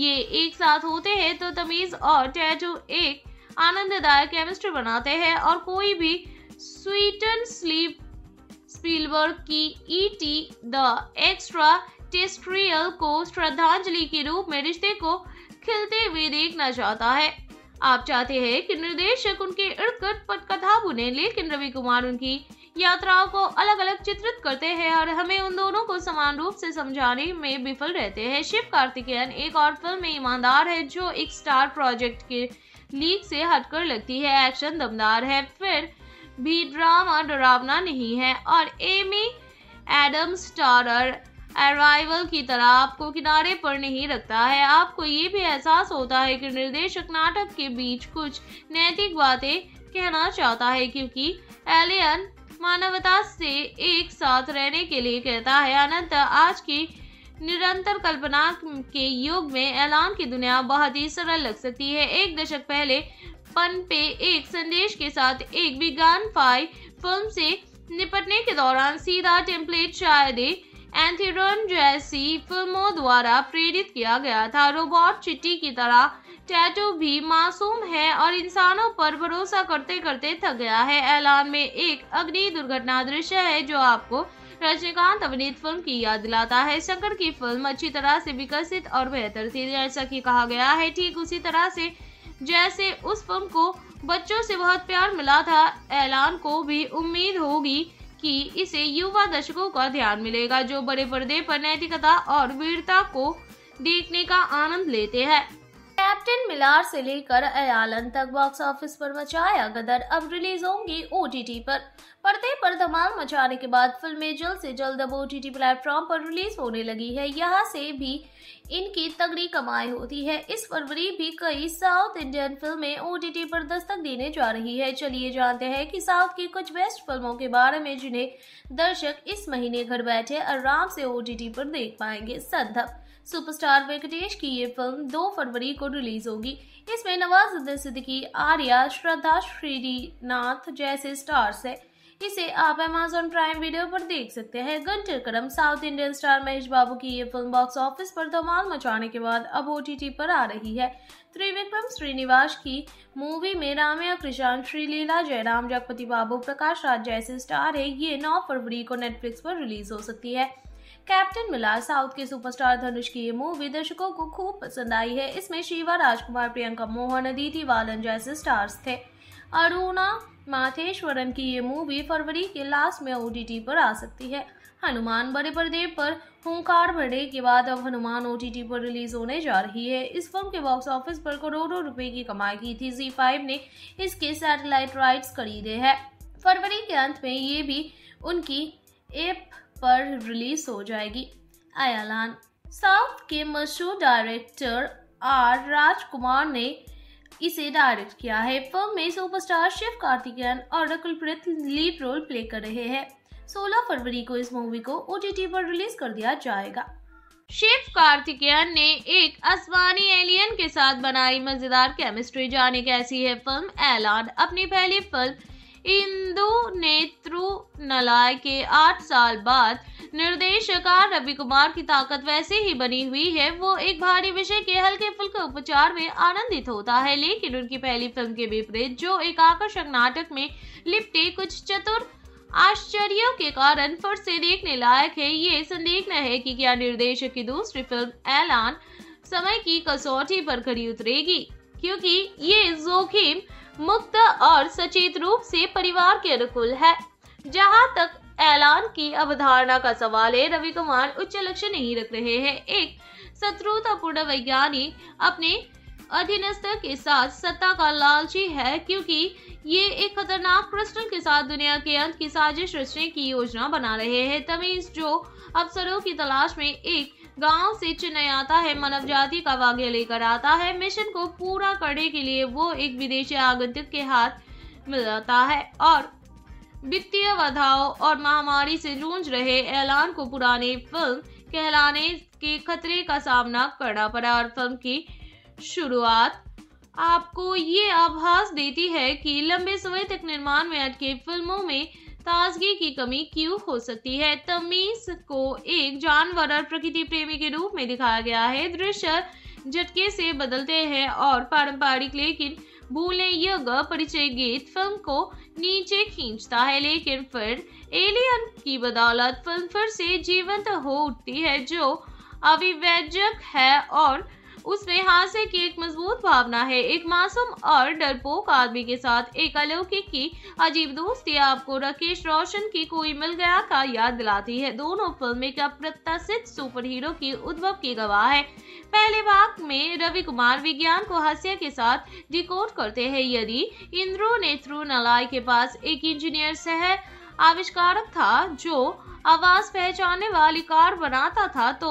ये एक साथ होते हैं तो तमीज और टैटू एक आनंददायक केमिस्ट्री बनाते हैं और कोई भी स्वीट एंड स्लीप स्पीलबर्ग की E.T. द एक्स्ट्रा टेरेस्ट्रियल को श्रद्धांजलि के रूप में रिश्ते को खिलते हुए देखना चाहता है। आप चाहते हैं कि निर्देशक उनके इर्द गिर्द पटकथा बुने, लेकिन रवि कुमार उनकी यात्राओं को अलग अलग चित्रित करते हैं और हमें उन दोनों को समान रूप से समझाने में विफल रहते हैं। शिव कार्तिकेयन एक और फिल्म में ईमानदार है जो एक स्टार प्रोजेक्ट के लीक से हटकर लगती है। एक्शन दमदार है, फिर भी ड्रामा डरावना नहीं है और एमी एडम्स स्टारर अराइवल की तरह आपको किनारे पर नहीं रखता है। आपको ये भी एहसास होता है कि निर्देशक नाटक के बीच कुछ नैतिक बातें कहना चाहता है, क्योंकि एलियन मानवता से एक साथ रहने के लिए कहता है। अनंत आज की निरंतर कल्पना के युग में ऐलान की दुनिया बहुत ही सरल लग सकती है। एक दशक पहले पन पे एक संदेश के साथ एक विज्ञान फाई फिल्म से निपटने के दौरान सीधा टेम्पलेट शायद एंथेरॉन जैसी फिल्मों द्वारा प्रेरित किया गया था। रोबोट चिट्टी की तरह टैटू भी मासूम है और इंसानों पर भरोसा करते करते थक गया है। ऐलान में एक अग्नि दुर्घटना दृश्य है जो आपको रजनीकांत अभिनीत फिल्म की याद दिलाता है। शंकर की फिल्म अच्छी तरह से विकसित और बेहतर थी, जैसा कि कहा गया है, ठीक उसी तरह से जैसे उस फिल्म को बच्चों से बहुत प्यार मिला था। ऐलान को भी उम्मीद होगी कि इसे युवा दर्शकों का ध्यान मिलेगा जो बड़े पर्दे पर नैतिकता और वीरता को देखने का आनंद लेते हैं। कैप्टन मिलार से लेकर एलन तक बॉक्स ऑफिस पर मचाया गदर, अब रिलीज होंगी ओटीटी पर। पर्दे पर धमाल मचाने के बाद फिल्में जल्द से जल्द अब ओटीटी प्लेटफॉर्म पर रिलीज होने लगी है। यहाँ से भी इनकी तगड़ी कमाई होती है। इस फरवरी भी कई साउथ इंडियन फिल्में ओटीटी पर दस्तक देने जा रही है। चलिए जानते हैं कि साउथ की कुछ बेस्ट फिल्मों के बारे में जिन्हें दर्शक इस महीने घर बैठे आराम से ओटीटी पर देख पाएंगे। संदप सुपरस्टार वेंकटेश की ये फिल्म 2 फरवरी को रिलीज होगी। इसमें नवाजुद्दीन सिद्दीकी, आर्या, श्रद्धा श्रीनाथ जैसे स्टार्स हैं। इसे आप अमेजॉन प्राइम वीडियो पर देख सकते हैं। Guntur Kaaram south Indian star Mahesh Babu की ये फिल्म बॉक्स ऑफिस पर धमाल मचाने के बाद अब ओटीटी पर आ रही है। त्रिविक्रम श्रीनिवास की मूवी में राम्या कृष्णन, श्रीलीला जयराम, जगपति बाबू, प्रकाश राज जैसे स्टार है। ये 9 फरवरी को नेटफ्लिक्स पर रिलीज हो सकती है। कैप्टन मिलार साउथ के सुपरस्टार धनुष की ये मूवी दर्शकों को खूब पसंद आई है। इसमें शिवा राजकुमार, प्रियंका मोहन, अदिति बालन जैसे स्टार्स थे। अरुणा माथेश्वरन की ये मूवी फरवरी के लास्ट में ओटीटी पर आ सकती है। हनुमान बड़े पर्दे पर हुंकार भरने के बाद अब हनुमान ओटीटी पर रिलीज होने जा रही है। इस फिल्म के बॉक्स ऑफिस पर करोड़ों रुपए की कमाई की थी। Z5 ने इसके सैटेलाइट राइट्स खरीदे हैं। फरवरी के अंत में ये भी उनकी ऐप पर रिलीज हो जाएगी। आयालान साउथ के मशहूर डायरेक्टर आर राजकुमार ने इसे डायरेक्ट किया है। फिल्म में सुपरस्टार शिव कार्तिकेयन और कुलप्रीत लीड रोल प्ले कर रहे हैं। 16 फरवरी को इस मूवी को ओटीटी पर रिलीज कर दिया जाएगा। शिव कार्तिकेयन ने एक आसमानी एलियन के साथ बनाई मजेदार केमिस्ट्री, जाने कैसी है फिल्म। ऐलान अपनी पहली फिल्म इंदु नेत्रुनलाय के 8 साल बाद निर्देशकार रवि कुमार की ताकत वैसे ही बनी हुई है। वो एक भारी विषय के हल्के फुल्के उपचार में आनंदित होता है, लेकिन उनकी पहली फिल्म के विपरीत जो एक आकर्षक नाटक में लिपटे कुछ चतुर आश्चर्यों के कारण फिर से देखने लायक है। ये संदिग्ध है कि क्या निर्देशक की दूसरी फिल्म ऐलान समय की कसौटी पर खरी उतरेगी, क्योंकि ये जोखिम मुक्त और सचेत रूप से परिवार के अनुकूल है। जहां तक ऐलान की अवधारणा का सवाल है, रवि कुमार उच्च लक्ष्य नहीं रख रहे हैं। एक शत्रुतापूर्ण वैज्ञानिक अपने अधीनस्थ के साथ सत्ता का लालची है, क्योंकि ये एक खतरनाक क्रिस्टल के साथ दुनिया के अंत की साजिश रचने की योजना बना रहे हैं। तमीज जो अफसरों की तलाश में एक गांव से चेन्नई आता है, मानव जाति का वाक्य लेकर आता है। मिशन को पूरा करने के लिए वो एक विदेशी आगंतुक के हाथ मिल जाता है और वित्तीय बाधाओं और महामारी से जूझ रहे ऐलान को पुरानी फिल्म कहलाने के खतरे का सामना करना पड़ा। और फिल्म की शुरुआत आपको ये आभास देती है कि लंबे समय तक निर्माण में अटके फिल्मों में ताजगी की कमी क्यों हो सकती है। तमीज को एक जानवर और प्रकृति प्रेमी के रूप में दिखाया गया है। दृश्य झटके से बदलते हैं और पारंपरिक लेकिन भूलने योग्य परिचय गीत फिल्म को नीचे खींचता है, लेकिन फिर एलियन की बदौलत फिल्म फिर से जीवंत हो उठती है जो अविवेचक है और उसमें हास्य की एक मजबूत भावना है। एक मासूम और डरपोक आदमी के साथ एक अलौकिक की अजीब दोस्ती आपको राकेश रोशन की कोई मिल गया का याद दिलाती है। दोनों फिल्म एक अप्रत्याशित सुपरहीरो की उद्भव की गवाह है। पहले भाग में रवि कुमार विज्ञान को हास्य के साथ डिकोड करते हैं। यदि इंद्रो नेत्रुनलाय के पास एक इंजीनियर सह आविष्कारक था जो आवाज पहचानने वाली कार बनाता था तो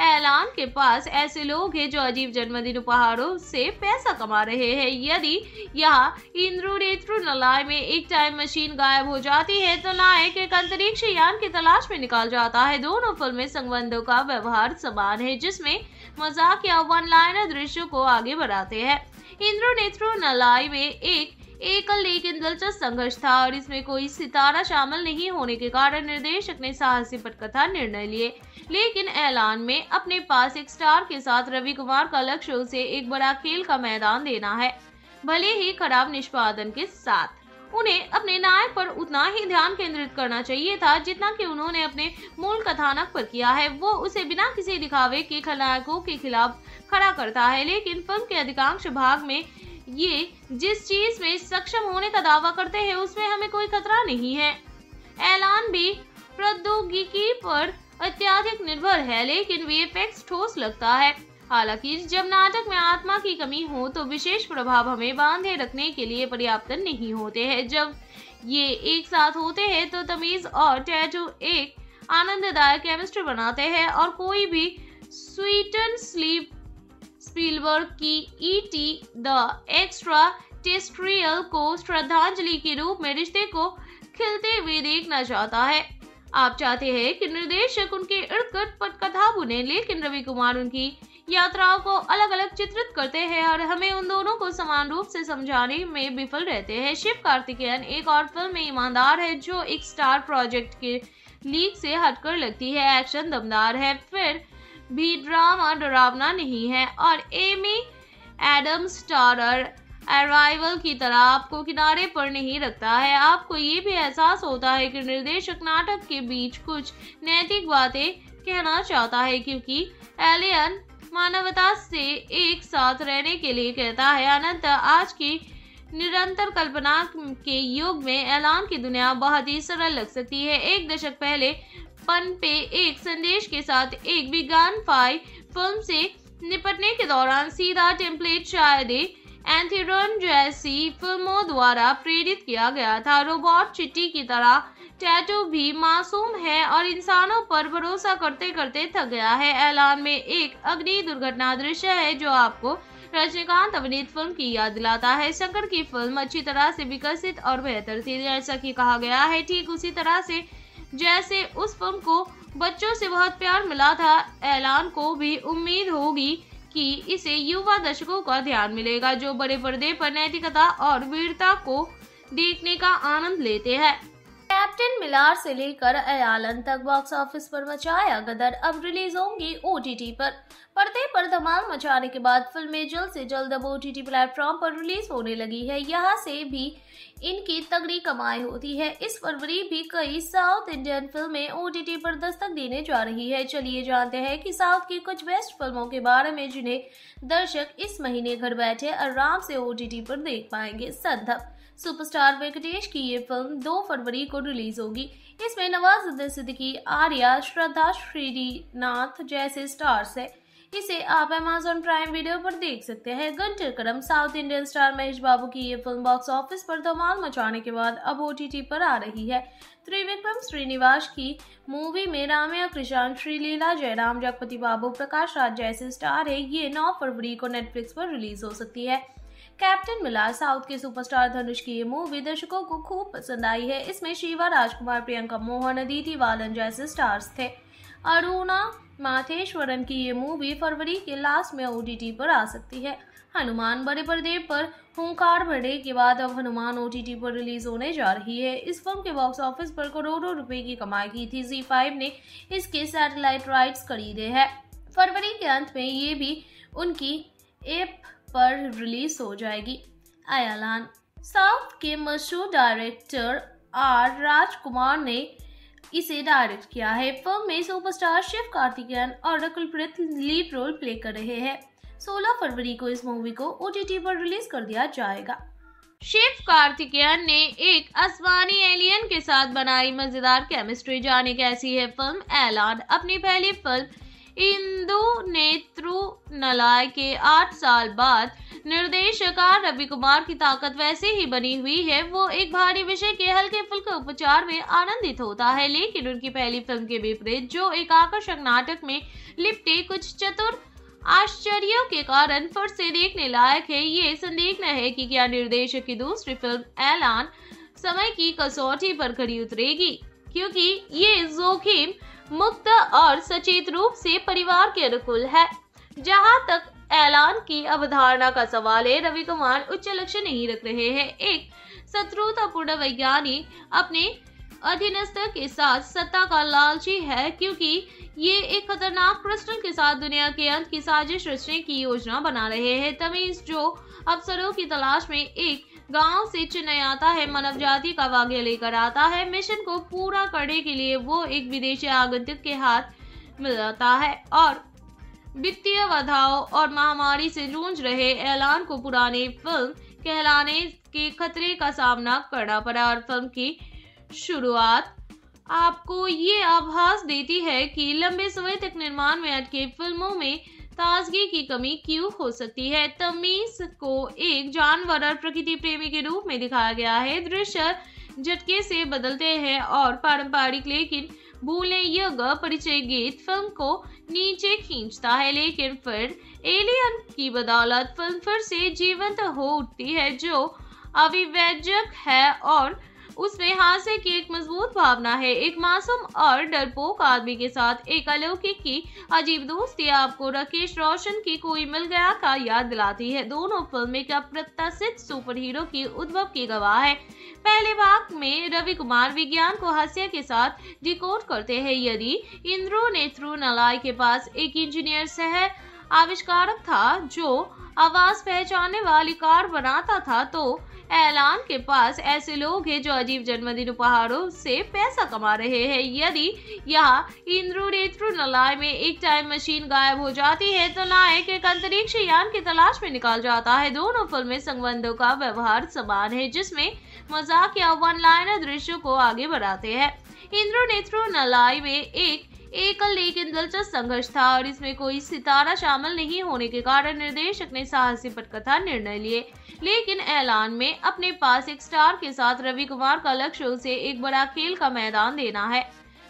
एलान के पास ऐसे लोग हैं जो अजीब जन्मदिन उपहारों से पैसा कमा रहे हैं। यदि यहाँ इंद्रोनेत्रनालय में एक टाइम मशीन गायब हो जाती है तो नायक एक अंतरिक्ष यान की तलाश में निकाल जाता है। दोनों फिल्में संबंधों का व्यवहार समान है जिसमें मजाक या वन लाइनर दृश्यों को आगे बढ़ाते हैं। इंद्रोनेत्रनालय में एक एकल लेकिन दिलचस्प संघर्ष था और इसमें कोई सितारा शामिल नहीं होने के कारण निर्देशक ने साहसी पटकथा निर्णय लिए, लेकिन ऐलान में अपने पास एक स्टार के साथ रवि कुमार का लक्ष्य उसे एक बड़ा खेल का मैदान देना है। भले ही खराब निष्पादन के साथ उन्हें अपने नायक पर उतना ही ध्यान केंद्रित करना चाहिए था जितना कि उन्होंने अपने मूल कथानक पर किया है। वो उसे बिना किसी दिखावे के खलनायकों के खिलाफ खड़ा करता है, लेकिन फिल्म के अधिकांश भाग में ये जिस चीज में सक्षम होने का दावा करते हैं उसमें हमें कोई खतरा नहीं है। ऐलान भी प्रौद्योगिकी पर अत्यधिक निर्भर है, लेकिन वीएफएक्स ठोस लगता है। हालांकि जब नाटक में आत्मा की कमी हो तो विशेष प्रभाव हमें बांधे रखने के लिए पर्याप्त नहीं होते हैं। जब ये एक साथ होते हैं तो तमीज और टैटू एक आनंददायक केमिस्ट्री बनाते हैं और कोई भी स्वीट एंड स्लीप स्पीलबर्ग की ईटी द एक्स्ट्रा टेरेस्ट्रियल को श्रद्धांजलि के रूप में रिश्ते को खिलते हुए देखना चाहता है। आप चाहते हैं कि निर्देशक उनके इर्द गिर्द पटकथा बुने, लेकिन रवि कुमार उनकी यात्राओं को अलग अलग चित्रित करते हैं और हमें उन दोनों को समान रूप से समझाने में विफल रहते हैं। शिव कार्तिकेयन एक और फिल्म में ईमानदार है जो एक स्टार प्रोजेक्ट के लीक से हटकर लगती है। एक्शन दमदार है, फिर भी ड्रामा डरावना नहीं है और एमी एडम्स स्टारर अराइवल की तरह आपको किनारे पर नहीं रखता है। आपको ये भी एहसास होता है कि निर्देशक नाटक के बीच कुछ नैतिक बातें कहना चाहता है, क्योंकि एलियन मानवता से एक साथ रहने के लिए कहता है। अनंततः आज की निरंतर कल्पना के युग में ऐलान की दुनिया बहुत ही सरल लग सकती है। एक दशक पहले पन पे एक संदेश के साथ एक विज्ञान फाई फिल्म से निपटने के दौरान सीधा टेम्पलेट शायद एंथेरॉन जैसी फिल्मों द्वारा प्रेरित किया गया था। रोबोट चिट्टी की तरह टैटू भी मासूम है और इंसानों पर भरोसा करते करते थक गया है। ऐलान में एक अग्नि दुर्घटना दृश्य है जो आपको रजनीकांत अभिनीत फिल्म की याद दिलाता है। शंकर की फिल्म अच्छी तरह से विकसित और बेहतर थी, जैसा कि कहा गया है, ठीक उसी तरह से जैसे उस फिल्म को बच्चों से बहुत प्यार मिला था। ऐलान को भी उम्मीद होगी कि इसे युवा दर्शकों का ध्यान मिलेगा जो बड़े पर्दे पर नैतिकता और वीरता को देखने का आनंद लेते हैं। कैप्टन मिलार से लेकर ऐलान तक बॉक्स ऑफिस पर मचाया गदर। अब रिलीज होंगी ओटीटी पर। पर्दे पर धमाल मचाने के बाद फिल्में जल्द से जल्द अब ओटीटी प्लेटफॉर्म पर रिलीज होने लगी है। यहाँ से भी इनकी तगड़ी कमाई होती है। इस फरवरी भी कई साउथ इंडियन फिल्में ओटीटी पर दस्तक देने जा रही है। चलिए जानते हैं कि साउथ की कुछ बेस्ट फिल्मों के बारे में जिन्हें दर्शक इस महीने घर बैठे आराम से ओटीटी पर देख पाएंगे। संदर्भ सुपरस्टार वेंकटेश की ये फिल्म 2 फरवरी को रिलीज होगी। इसमें नवाजुद्दीन सिद्दीकी, आर्या, श्रद्धा श्रीनाथ जैसे स्टार्स हैं। इसे आप अमेजॉन प्राइम वीडियो पर देख सकते हैं। Guntur Kaaram south Indian star Mahesh Babu की ये फिल्म बॉक्स ऑफिस पर धमाल मचाने के बाद अब ओटीटी पर आ रही है। त्रिविक्रम श्रीनिवास की मूवी में राम्या कृष्णन, श्रीलीला जयराम, जगपति बाबू, प्रकाश राज जैसे स्टार है। ये 9 फरवरी को नेटफ्लिक्स पर रिलीज हो सकती है। कैप्टन मिलार साउथ के सुपरस्टार धनुष की ये मूवी दर्शकों को खूब पसंद आई है। इसमें शिवा राजकुमार, प्रियंका मोहन, अदिति बालन जैसे स्टार्स थे। अरुणा माथेश्वरन की ये मूवी फरवरी के लास्ट में ओटीटी पर आ सकती है। हनुमान बड़े पर्दे पर हुंकार भरे के बाद अब हनुमान ओटीटी पर रिलीज होने जा रही है। इस फिल्म के बॉक्स ऑफिस पर करोड़ों रुपए की कमाई की थी। जी5 ने इसके सैटेलाइट राइट्स खरीदे हैं। फरवरी के अंत में ये भी उनकी ऐप पर रिलीज हो जाएगी। ऐलान साउथ के मशहूर डायरेक्टर आर राजकुमार ने इसे डायरेक्ट किया है। फिल्म में सुपरस्टार शिव कार्तिकेयन और कुलप्रीत लीड रोल प्ले कर रहे हैं। 16 फरवरी को इस मूवी को ओटीटी पर रिलीज कर दिया जाएगा। शिव कार्तिकेयन ने एक आसमानी एलियन के साथ बनाई मजेदार केमिस्ट्री। जाने कैसी है फिल्म ऐलान। अपनी पहली फिल्म इंद्रोनेत्रनालय के 8 साल बाद निर्देशकार रवि कुमार की ताकत वैसे ही बनी हुई है, वो एक भारी विषय के हल्के फुल्के उपचार में आनंदित होता है, लेकिन उनकी पहली फिल्म के विपरीत जो एक आकर्षक नाटक में लिपटे कुछ चतुर आश्चर्यों के कारण फिर से देखने लायक है। ये संदिग्ध है कि क्या निर्देशक की दूसरी फिल्म ऐलान समय की कसौटी पर खड़ी उतरेगी, क्योंकि ये जोखिम मुक्त और सचेत रूप से परिवार के अनुकूल है। जहां तक ऐलान की अवधारणा का सवाल है, रवि कुमार उच्च लक्ष्य नहीं रख रहे हैं। एक शत्रुतापूर्ण वैज्ञानिक अपने अधीनस्थ के साथ सत्ता का लालची है, क्योंकि ये एक खतरनाक क्रिस्टल के साथ दुनिया के अंत की साजिश रचने की योजना बना रहे हैं। तमीज जो अफसरों की तलाश में एक गांव से चेन्नई आता है, मानव जाति का वाक्य लेकर आता है। मिशन को पूरा करने के लिए वो एक विदेशी आगंतुक के हाथ मिल जाता है और वित्तीय बाधाओं और महामारी से जूझ रहे ऐलान को पुरानी फिल्म कहलाने के खतरे का सामना करना पड़ा। और फिल्म की शुरुआत आपको ये आभास देती है कि लंबे समय तक निर्माण में अटके फिल्मों में ताजगी की कमी क्यों हो सकती है। तमीज को एक जानवर और प्रकृति प्रेमी के रूप में दिखाया गया है। दृश्य झटके से बदलते हैं और पारंपरिक लेकिन भूले योग्य परिचय गीत फिल्म को नीचे खींचता है, लेकिन फिर एलियन की बदौलत फिल्म फिर से जीवंत हो उठती है जो अविवेचक है और उसमें हास्य की एक मजबूत भावना है। एक मासूम और डरपोक आदमी के साथ एक अलौकिक की अजीब दोस्ती आपको राकेश रोशन की कोई मिल गया का याद दिलाती है। दोनों फिल्में एक अप्रत्याशित सुपरहीरो की उद्भव की गवाह है। पहले भाग में रवि कुमार विज्ञान को हास्य के साथ डिकोड करते हैं। यदि इंद्रो नेत्रू नलाई के पास एक इंजीनियर सह आविष्कारक था जो आवाज पहचानने वाली कार बनाता था, तो ऐलान के पास ऐसे लोग हैं जो अजीब जन्मदिन उपहारों से पैसा कमा रहे हैं। यदि यहाँ इंद्रो नेत्रू नलाई में एक टाइम मशीन गायब हो जाती है, तो नायक एक अंतरिक्ष यान की तलाश में निकाल जाता है। दोनों फिल्में संबंधों का व्यवहार समान है, जिसमें मजाक या वन लाइनर दृश्यों को आगे बढ़ाते हैं। इंद्रो नेत्रू नलाई में एकल लेकिन दिलचस्प संघर्ष था और इसमें कोई सितारा शामिल नहीं होने के कारण निर्देशक ने साहसी पटकथा निर्णय लिए, लेकिन ऐलान में अपने पास एक स्टार के साथ रवि कुमार का लक्ष्य उसे एक बड़ा खेल का मैदान देना है।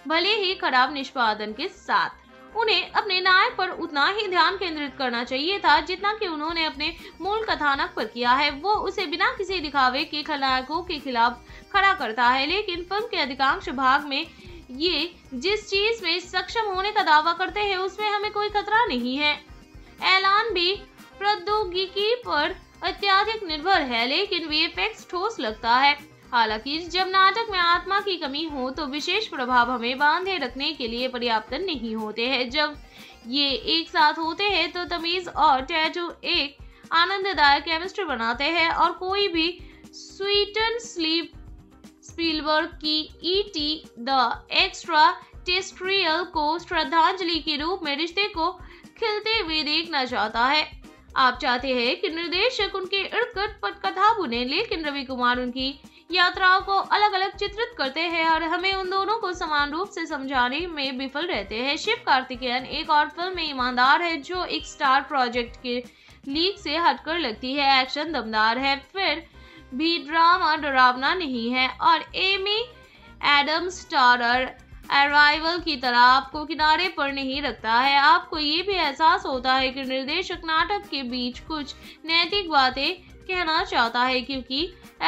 भले ही खराब निष्पादन के साथ उन्हें अपने नायक पर उतना ही ध्यान केंद्रित करना चाहिए था जितना कि उन्होंने अपने मूल कथानक पर किया है। वो उसे बिना किसी दिखावे के खलनायकों के खिलाफ खड़ा करता है, लेकिन फिल्म के अधिकांश भाग में ये जिस चीज में सक्षम होने का दावा करते हैं उसमें हमें कोई खतरा नहीं है। ऐलान भी प्रौद्योगिकी पर अत्यधिक निर्भर है, लेकिन वीएफएक्स ठोस लगता है। हालांकि जब नाटक में आत्मा की कमी हो तो विशेष प्रभाव हमें बांधे रखने के लिए पर्याप्त नहीं होते हैं। जब ये एक साथ होते हैं तो तमीज और टैटू एक आनंददायक केमिस्ट्री बनाते हैं और कोई भी स्वीट एंड स्लीप स्पीलबर्ग की ईटी द एक्स्ट्रा टेरेस्ट्रियल को श्रद्धांजलि के रूप में रिश्ते को खिलते हुए देखना चाहता है। आप चाहते हैं कि निर्देशक उनके इर्द गिर्द पटकथा बुने, लेकिन रवि कुमार उनकी यात्राओं को अलग अलग चित्रित करते हैं और हमें उन दोनों को समान रूप से समझाने में विफल रहते हैं। शिव कार्तिकेयन एक और फिल्म में ईमानदार है जो एक स्टार प्रोजेक्ट के लीक से हटकर लगती है। एक्शन दमदार है, फिर भी ड्रामा डरावना नहीं है और एमी एडम्स स्टारर अराइवल की तरह आपको किनारे पर नहीं रखता है। आपको ये भी एहसास होता है कि निर्देशक नाटक के बीच कुछ नैतिक बातें कहना चाहता है, क्योंकि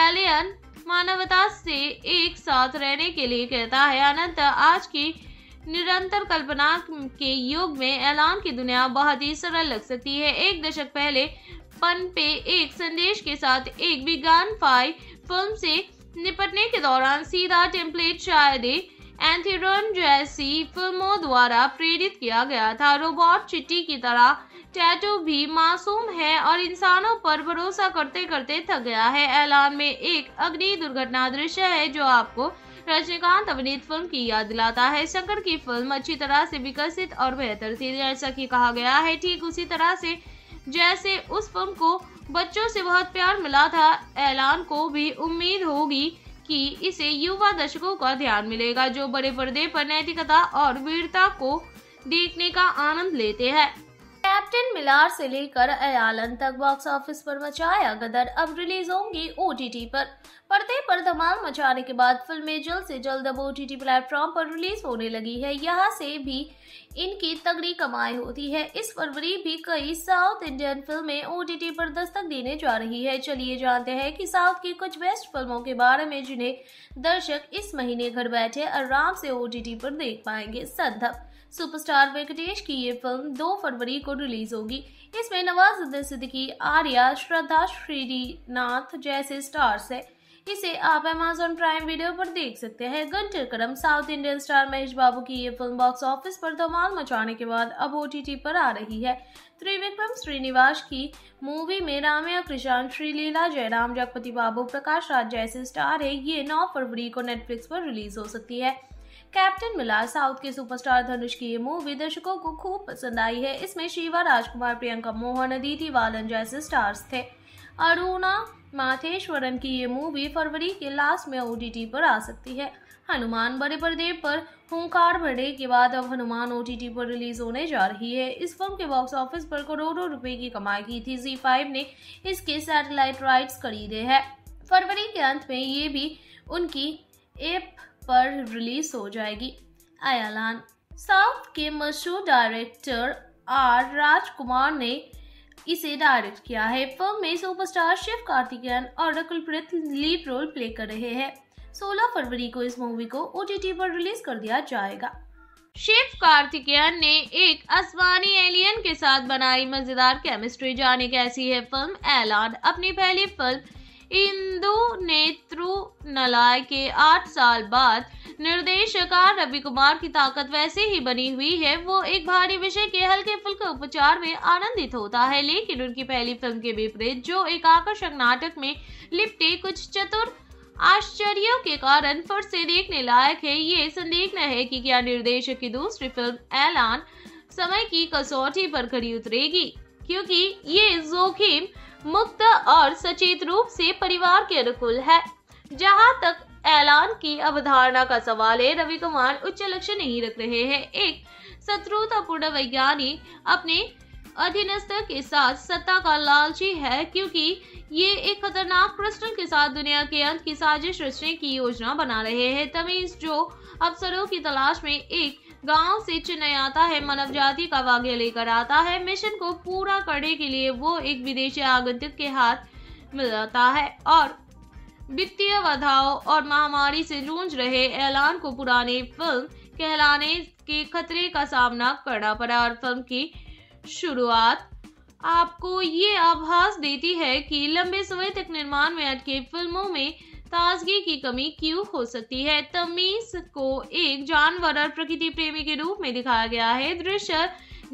एलियन मानवता से एक साथ रहने के लिए कहता है। अनंत आज की निरंतर कल्पना के युग में ऐलान की दुनिया बहुत ही सरल लग सकती है। एक दशक पहले पन पे एक संदेश के साथ एक विज्ञान फाई फिल्म से निपटने के दौरान सीधा टेम्पलेट शायद एंथेरन जैसी फिल्मों द्वारा प्रेरित किया गया था। रोबोट चिट्टी की तरह टैटू भी मासूम है और इंसानों पर भरोसा करते करते थक गया है। ऐलान में एक अग्नि दुर्घटना दृश्य है जो आपको रजनीकांत अभिनीत फिल्म की याद दिलाता है। शंकर की फिल्म अच्छी तरह से विकसित और बेहतर थी, जैसा कि कहा गया है, ठीक उसी तरह से जैसे उस फिल्म को बच्चों से बहुत प्यार मिला था। ऐलान को भी उम्मीद होगी कि इसे युवा दर्शकों का ध्यान मिलेगा जो बड़े पर्दे पर नैतिकता और वीरता को देखने का आनंद लेते हैं। कैप्टन मिलार से लेकर अयालन तक बॉक्स ऑफिस पर मचाया गदर। अब रिलीज होंगी ओटीटी पर। पर्दे पर धमाल मचाने के बाद फिल्में जल्द से जल्द अब ओटीटी प्लेटफॉर्म पर रिलीज होने लगी है। यहाँ से भी इनकी तगड़ी कमाई होती है। इस फरवरी भी कई साउथ इंडियन फिल्में ओटीटी पर दस्तक देने जा रही है। चलिए जानते हैं कि साउथ की कुछ बेस्ट फिल्मों के बारे में जिन्हें दर्शक इस महीने घर बैठे आराम से ओटीटी पर देख पाएंगे। संदप सुपरस्टार वेंकटेश की ये फिल्म 2 फरवरी को रिलीज होगी। इसमें नवाजुद्दीन सिद्दीकी, आर्या, श्रद्धा श्रीनाथ जैसे स्टार्स हैं। इसे आप Amazon प्राइम वीडियो पर देख सकते हैं। Guntur Kaaram south Indian star Mahesh Babu की ये फिल्म बॉक्स ऑफिस पर धमाल मचाने के बाद अब ओटीटी पर आ रही है। त्रिविक्रम श्रीनिवास की मूवी में राम्या कृष्णन, श्रीलीला जयराम, जगपति बाबू, प्रकाश राज जैसे स्टार है। ये 9 फरवरी को नेटफ्लिक्स पर रिलीज हो सकती है। कैप्टन मिलार साउथ के सुपरस्टार धनुष की ये मूवी दर्शकों को खूब पसंद आई है। इसमें शिवा राजकुमार, प्रियंका मोहन, अदिति बालन जैसे स्टार्स थे। अरुणा माथेश्वरन की ये मूवी फरवरी के लास्ट में ओटीटी पर आ सकती है। हनुमान बड़े पर्दे पर हुंकार भरे के बाद अब हनुमान ओटीटी पर रिलीज होने जा रही है। इस फिल्म के बॉक्स ऑफिस पर करोड़ों रुपए की कमाई की थी। Z5 ने इसके सैटेलाइट राइट्स खरीदे हैं। फरवरी के अंत में ये भी उनकी ऐप पर रिलीज हो जाएगी। अयालान साउथ के मशहूर डायरेक्टर आर राजकुमार ने इसे डायरेक्ट किया है। फिल्म में सुपरस्टार शिव कार्तिकेयन और कुलप्रीत लीड रोल प्ले कर रहे हैं। 16 फरवरी को इस मूवी को ओटीटी पर रिलीज कर दिया जाएगा। शिव कार्तिकेयन ने एक आसमानी एलियन के साथ बनाई मजेदार केमिस्ट्री। जाने कैसी है फिल्म अयालान। अपनी पहली फिल्म इंदु नेत्रुनलाय के 8 साल बाद निर्देशक रवि कुमार की ताकत वैसे ही बनी हुई है। वो एक भारी विषय के हल्के फुल्के उपचार में आनंदित होता है, लेकिन उनकी पहली फिल्म के विपरीत जो एक आकर्षक नाटक में लिपटे कुछ चतुर आश्चर्यों के कारण फिर से देखने लायक है। ये संदिग्ध है कि क्या निर्देशक की दूसरी फिल्म अयालान समय की कसौटी पर खरी उतरेगी, क्योंकि ये जोखिम मुक्त और सचेत रूप से परिवार के अनुकूल है। जहां तक अयालान की अवधारणा का सवाल है, रवि कुमार उच्च लक्ष्य नहीं रख रहे हैं। एक शत्रुतापूर्ण वैज्ञानिक अपने अधीनस्थ के साथ सत्ता का लालची है, क्योंकि ये एक खतरनाक क्रिस्टल के साथ दुनिया के अंत की साजिश रचने की योजना बना रहे हैं। तमीज जो अफसरों की तलाश में एक गांव से चेन्नई आता है, मानव जाति का वाक्य लेकर आता है। मिशन को पूरा करने के लिए वो एक विदेशी आगंतुक के हाथ मिल जाता है और वित्तीय बाधाओं और महामारी से जूझ रहे अयालान को पुराने फिल्म कहलाने के खतरे का सामना करना पड़ा। और फिल्म की शुरुआत आपको ये आभास देती है कि लंबे समय तक निर्माण में अटके फिल्मों में ताजगी की कमी क्यों हो सकती है। तमीज को एक जानवर और प्रकृति प्रेमी के रूप में दिखाया गया है। दृश्य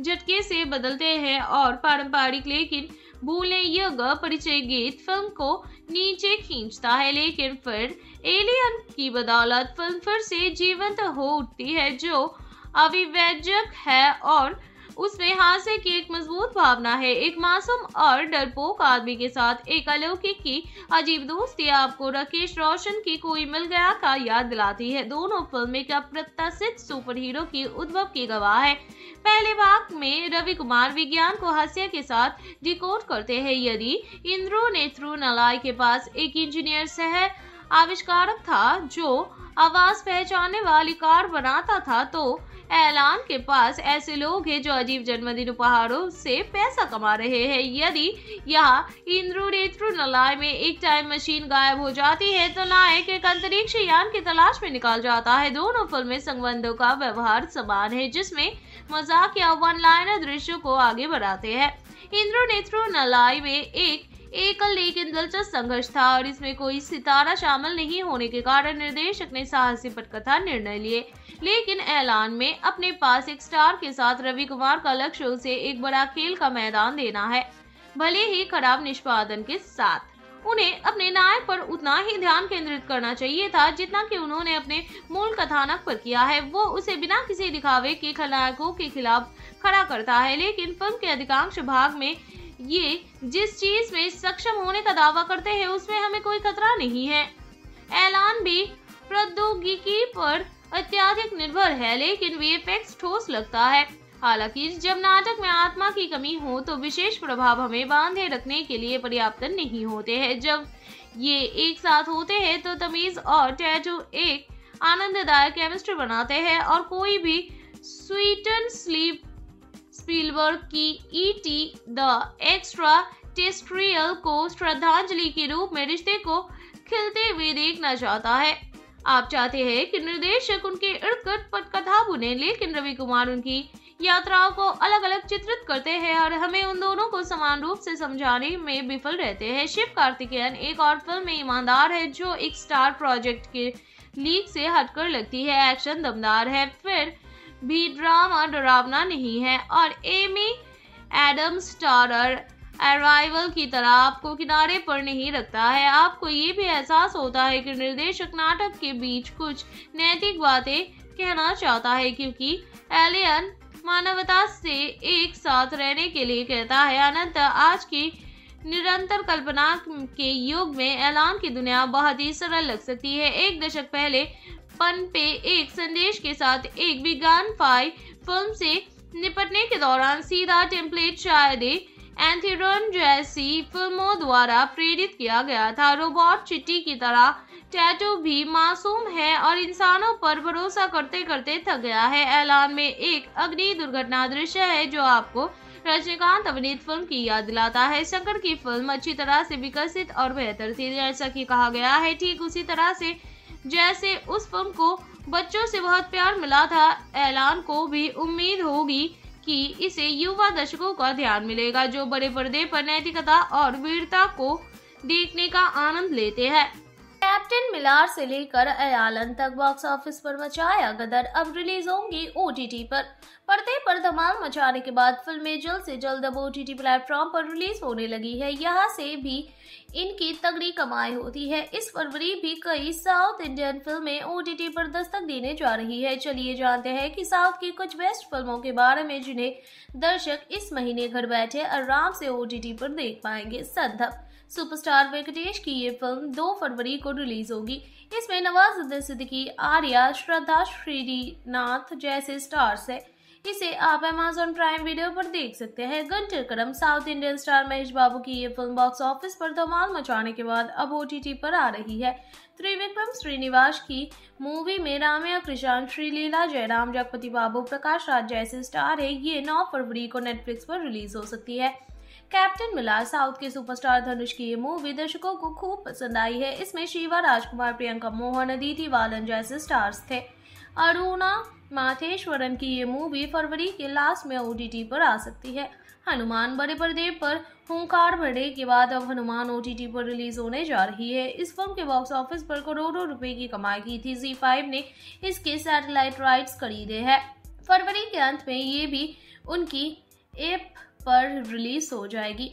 झटके से बदलते हैं और पारंपरिक लेकिन भूलने योग्य परिचय गीत फिल्म को नीचे खींचता है, लेकिन फिर एलियन की बदौलत फिल्म फिर से जीवंत हो उठती है जो अविवेचक है और उसमें हास्य की एक मजबूत भावना है। एक मासूम और डरपोक आदमी के साथ एक अलौकिक की अजीब दोस्ती आपको राकेश रोशन की कोई मिल गया का याद दिलाती है। दोनों फिल्में एक अप्रत्याशित सुपरहीरो की उद्भव की गवाह है। पहले भाग में रवि कुमार विज्ञान को हास्य के साथ डिकोड करते हैं। यदि इंद्रो नेत्रुनलाय के पास एक इंजीनियर सह आविष्कारक था जो आवाज पहचानने वाली कार बनाता था, तो अयालान के पास ऐसे लोग हैं जो अजीब जन्मदिन उपहारों से पैसा कमा रहे हैं। यदि यहाँ इंद्रो नेत्रुनलाय में एक टाइम मशीन गायब हो जाती है तो नायक एक अंतरिक्ष यान की तलाश में निकाल जाता है। दोनों फिल्में संबंधों का व्यवहार समान है, जिसमें मजाक या वन लाइनर दृश्यों को आगे बढ़ाते हैं। इंद्रो नेत्रुनलाय में एकल लेकिन दिलचस्प संघर्ष था और इसमें कोई सितारा शामिल नहीं होने के कारण निर्देशक ने साहसी पटकथा निर्णय लिए, लेकिन अयालान में अपने पास एक स्टार के साथ रवि कुमार का लक्ष्य उसे एक बड़ा खेल का मैदान देना है। भले ही खराब निष्पादन के साथ उन्हें अपने नायक पर उतना ही ध्यान केंद्रित करना चाहिए था जितना कि उन्होंने अपने मूल कथानक पर किया है। वो उसे बिना किसी दिखावे के खलनायकों के खिलाफ खड़ा करता है, लेकिन फिल्म के अधिकांश भाग में ये जिस चीज में सक्षम होने का दावा करते हैं उसमें हमें कोई खतरा नहीं है। अयालान भी प्रौद्योगिकी पर अत्यधिक निर्भर है, लेकिन वीएफएक्स ठोस लगता है। हालांकि जब नाटक में आत्मा की कमी हो तो विशेष प्रभाव हमें बांधे रखने के लिए पर्याप्त नहीं होते हैं। जब ये एक साथ होते हैं तो तमीज और टैटू एक आनंददायक केमिस्ट्री बनाते हैं और कोई भी स्वीट एंड स्लीप स्पीलबर्ग की E.T. द एक्स्ट्रा टेरेस्ट्रियल को श्रद्धांजलि के रूप में रिश्ते को खिलते हुए देखना चाहता है। आप चाहते हैं कि निर्देशक उनके इर्द-गिर्द पटकथा बुने, लेकिन रवि कुमार उनकी यात्राओं को अलग अलग चित्रित करते हैं और हमें उन दोनों को समान रूप से समझाने में विफल रहते हैं। शिव कार्तिकेयन एक और फिल्म में ईमानदार है जो एक स्टार प्रोजेक्ट के लीक से हटकर लगती है। एक्शन दमदार है, फिर भी ड्रामा डरावना नहीं है और एमी एडम्स स्टारर अराइवल की तरह आपको किनारे पर नहीं रखता है। आपको ये भी एहसास होता है कि निर्देशक नाटक के बीच कुछ नैतिक बातें कहना चाहता है, क्योंकि एलियन मानवता से एक साथ रहने के लिए कहता है। अनंत आज की निरंतर कल्पना के युग में ऐलान की दुनिया बहुत ही सरल लग सकती है। एक दशक पहले पन पे एक संदेश के साथ एक विज्ञान फाई फिल्म से निपटने के दौरान सीधा टेम्पलेट शायद एंथेरन जैसी फिल्मों द्वारा प्रेरित किया गया था। रोबोट चिट्टी की तरह टैटू भी मासूम है और इंसानों पर भरोसा करते करते थक गया है। ऐलान में एक अग्नि दुर्घटना दृश्य है जो आपको रजनीकांत अभिनीत फिल्म की याद दिलाता है। शंकर की फिल्म अच्छी तरह से विकसित और बेहतर थी, जैसा कि कहा गया है, ठीक उसी तरह से जैसे उस फिल्म को बच्चों से बहुत प्यार मिला था। ऐलान को भी उम्मीद होगी कि इसे युवा दर्शकों का ध्यान मिलेगा जो बड़े पर्दे पर नैतिकता और वीरता को देखने का आनंद लेते हैं। कैप्टन मिलार से लेकर एलन तक बॉक्स ऑफिस पर मचाया गदर, अब रिलीज होंगी OTT पर। पर्दे पर धमाल मचाने के बाद फिल्में जल्द से जल्द अब OTT प्लेटफॉर्म पर रिलीज होने लगी है। यहाँ से भी इनकी तगड़ी कमाई होती है। इस फरवरी भी कई साउथ इंडियन फिल्में OTT पर दस्तक देने जा रही है। चलिए जानते हैं कि साउथ की कुछ बेस्ट फिल्मों के बारे में जिन्हें दर्शक इस महीने घर बैठे आराम से OTT पर देख पाएंगे। संदप सुपरस्टार वेंकटेश की ये फिल्म 2 फरवरी को रिलीज होगी। इसमें नवाजुद्दीन सिद्दीकी, आर्या, श्रद्धा श्रीनाथ जैसे स्टार्स हैं। इसे आप Amazon प्राइम वीडियो पर देख सकते हैं। Guntur Kaaram south Indian star Mahesh Babu की ये फिल्म बॉक्स ऑफिस पर धमाल मचाने के बाद अब OTT पर आ रही है। त्रिविक्रम श्रीनिवास की मूवी में राम्या कृष्णन, श्रीलीला जयराम, जगपति बाबू, प्रकाश राज जैसे स्टार है। ये 9 फरवरी को नेटफ्लिक्स पर रिलीज हो सकती है। कैप्टन मिलार साउथ के सुपरस्टार धनुष की ये मूवी दर्शकों को खूब पसंद आई है। इसमें शिवा राजकुमार, प्रियंका मोहन, अदिति बालन जैसे स्टार्स थे। अरुणा माथेश्वरन की ये मूवी फरवरी के लास्ट में OTT पर आ सकती है। हनुमान बड़े पर्दे पर हुंकार भरे के बाद अब हनुमान OTT पर रिलीज होने जा रही है। इस फिल्म के बॉक्स ऑफिस पर करोड़ों रुपए की कमाई की थी। Zee5 ने इसके सैटेलाइट राइट्स खरीदे हैं। फरवरी के अंत में ये भी उनकी ऐप पर रिलीज हो जाएगी।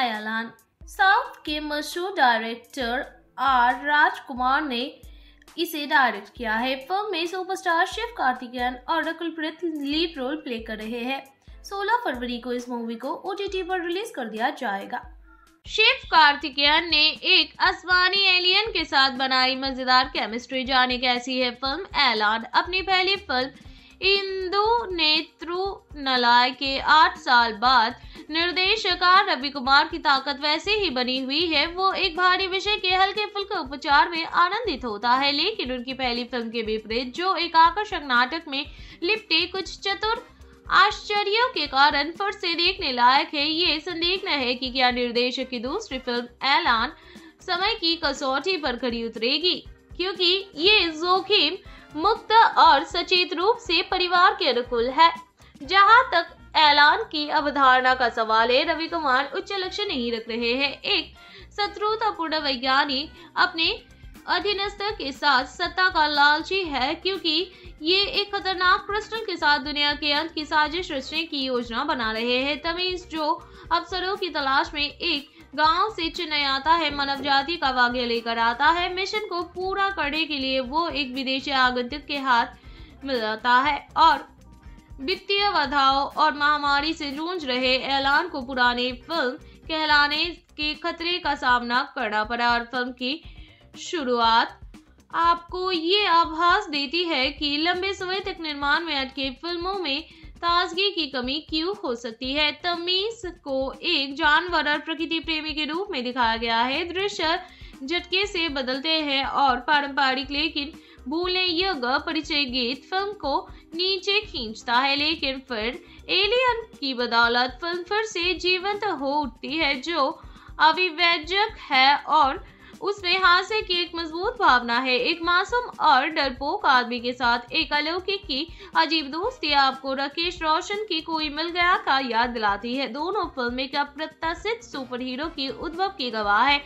आयालान साउथ के मशहूर डायरेक्टर R. राजकुमार ने इसे डायरेक्ट किया है। फिल्म में सुपरस्टार शिव कार्तिकेयन और कुलप्रीत लीड रोल प्ले कर रहे हैं। 16 फरवरी को इस मूवी को OTT पर रिलीज कर दिया जाएगा। शिव कार्तिकेयन ने एक आसमानी एलियन के साथ बनाई मजेदार केमिस्ट्री, जाने कैसी है फिल्म ऐलान। अपनी पहली फिल्म इंदु नेत्रुनलाय के 8 साल बाद निर्देशक रवि कुमार की ताकत वैसे ही बनी हुई है। वो एक भारी विषय के हल्के फुल्के उपचार में आनंदित होता है, लेकिन उनकी पहली फिल्म के विपरीत जो एक आकर्षक नाटक में लिपटे कुछ चतुर आश्चर्यों के कारण फिर से देखने लायक है। ये संदिग्ध है कि क्या निर्देशक की दूसरी फिल्म ऐलान समय की कसौटी पर खरी उतरेगी, क्योंकि ये जोखिम मुक्त और सचेत रूप से परिवार के अनुकूल है। जहां तक ऐलान की अवधारणा का सवाल है, रवि कुमार उच्च लक्ष्य नहीं रख रहे हैं। एक शत्रुतापूर्ण वैज्ञानिक अपने अधीनस्थ के साथ सत्ता का लालची है, क्योंकि ये एक खतरनाक क्रिस्टल के साथ दुनिया के अंत की साजिश रचने की योजना बना रहे हैं। तमीज जो अफसरों की तलाश में एक गांव से चेन्नई आता है, मानव जाति का वाक्य लेकर आता है। मिशन को पूरा करने के लिए वो एक विदेशी आगंतुक के हाथ मिल जाता है और वित्तीय बाधाओं और महामारी से जूझ रहे ऐलान को पुराने फिल्म कहलाने के खतरे का सामना करना पड़ा। और फिल्म की शुरुआत आपको ये आभास देती है कि लंबे समय तक निर्माण में अटके फिल्मों में ताजगी की कमी क्यों हो सकती है? तमीज को एक जानवर और प्रकृति प्रेमी के रूप में दिखाया गया है। दृश्य झटके से बदलते हैं और पारंपरिक लेकिन भूले योग्य परिचय गीत फिल्म को नीचे खींचता है, लेकिन फिर एलियन की बदौलत फिल्म फिर से जीवंत हो उठती है जो अविवेचक है और उसमें हास्य की एक मजबूत भावना है। एक मासूम और डरपोक आदमी के साथ एक अलौकिक की अजीब दोस्ती आपको राकेश रोशन की कोई मिल गया का याद दिलाती है। दोनों फिल्म एक अप्रत्याशित सुपरहीरो की उद्भव की गवाह है।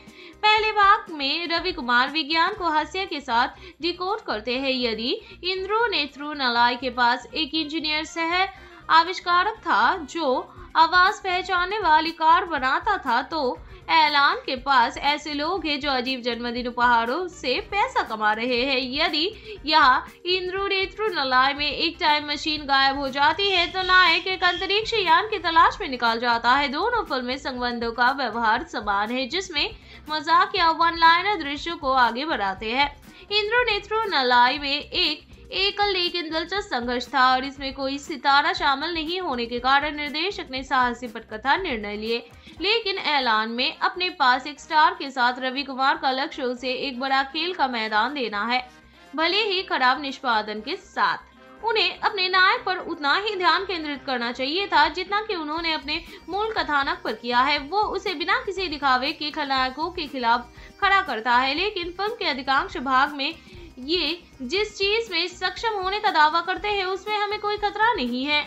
पहले भाग में रवि कुमार विज्ञान को हास्य के साथ डिकोड करते हैं। यदि इंद्रो ने तिरुनालाई के पास एक इंजीनियर सह आविष्कारक था जो आवाज पहचानने वाली कार बनाता था, तो एलान के पास ऐसे लोग हैं जो अजीब जन्मदिन उपहारों से पैसा कमा रहे हैं। यदि यहाँ इंद्रो ने तिरुनालाई में एक टाइम मशीन गायब हो जाती है तो नायक एक अंतरिक्ष यान की तलाश में निकाल जाता है। दोनों फिल्में संबंधों का व्यवहार समान है जिसमें मजाक या वन लाइनर दृश्यों को आगे बढ़ाते हैं। इंद्रो ने तिरुनालाई में एकल लेकिन दिलचस्प संघर्ष था और इसमें कोई सितारा शामिल नहीं होने के कारण निर्देशक ने साहसी पटकथा निर्णय लिए, लेकिन ऐलान में अपने पास एक स्टार के साथ रवि कुमार का लक्ष्य उसे एक बड़ा खेल का मैदान देना है। भले ही खराब निष्पादन के साथ उन्हें अपने नायक पर उतना ही ध्यान केंद्रित करना चाहिए था जितना कि उन्होंने अपने मूल कथानक पर किया है। वो उसे बिना किसी दिखावे के खलनायकों के खिलाफ खड़ा करता है, लेकिन फिल्म के अधिकांश भाग में ये जिस चीज में सक्षम होने का दावा करते हैं उसमें हमें कोई खतरा नहीं है।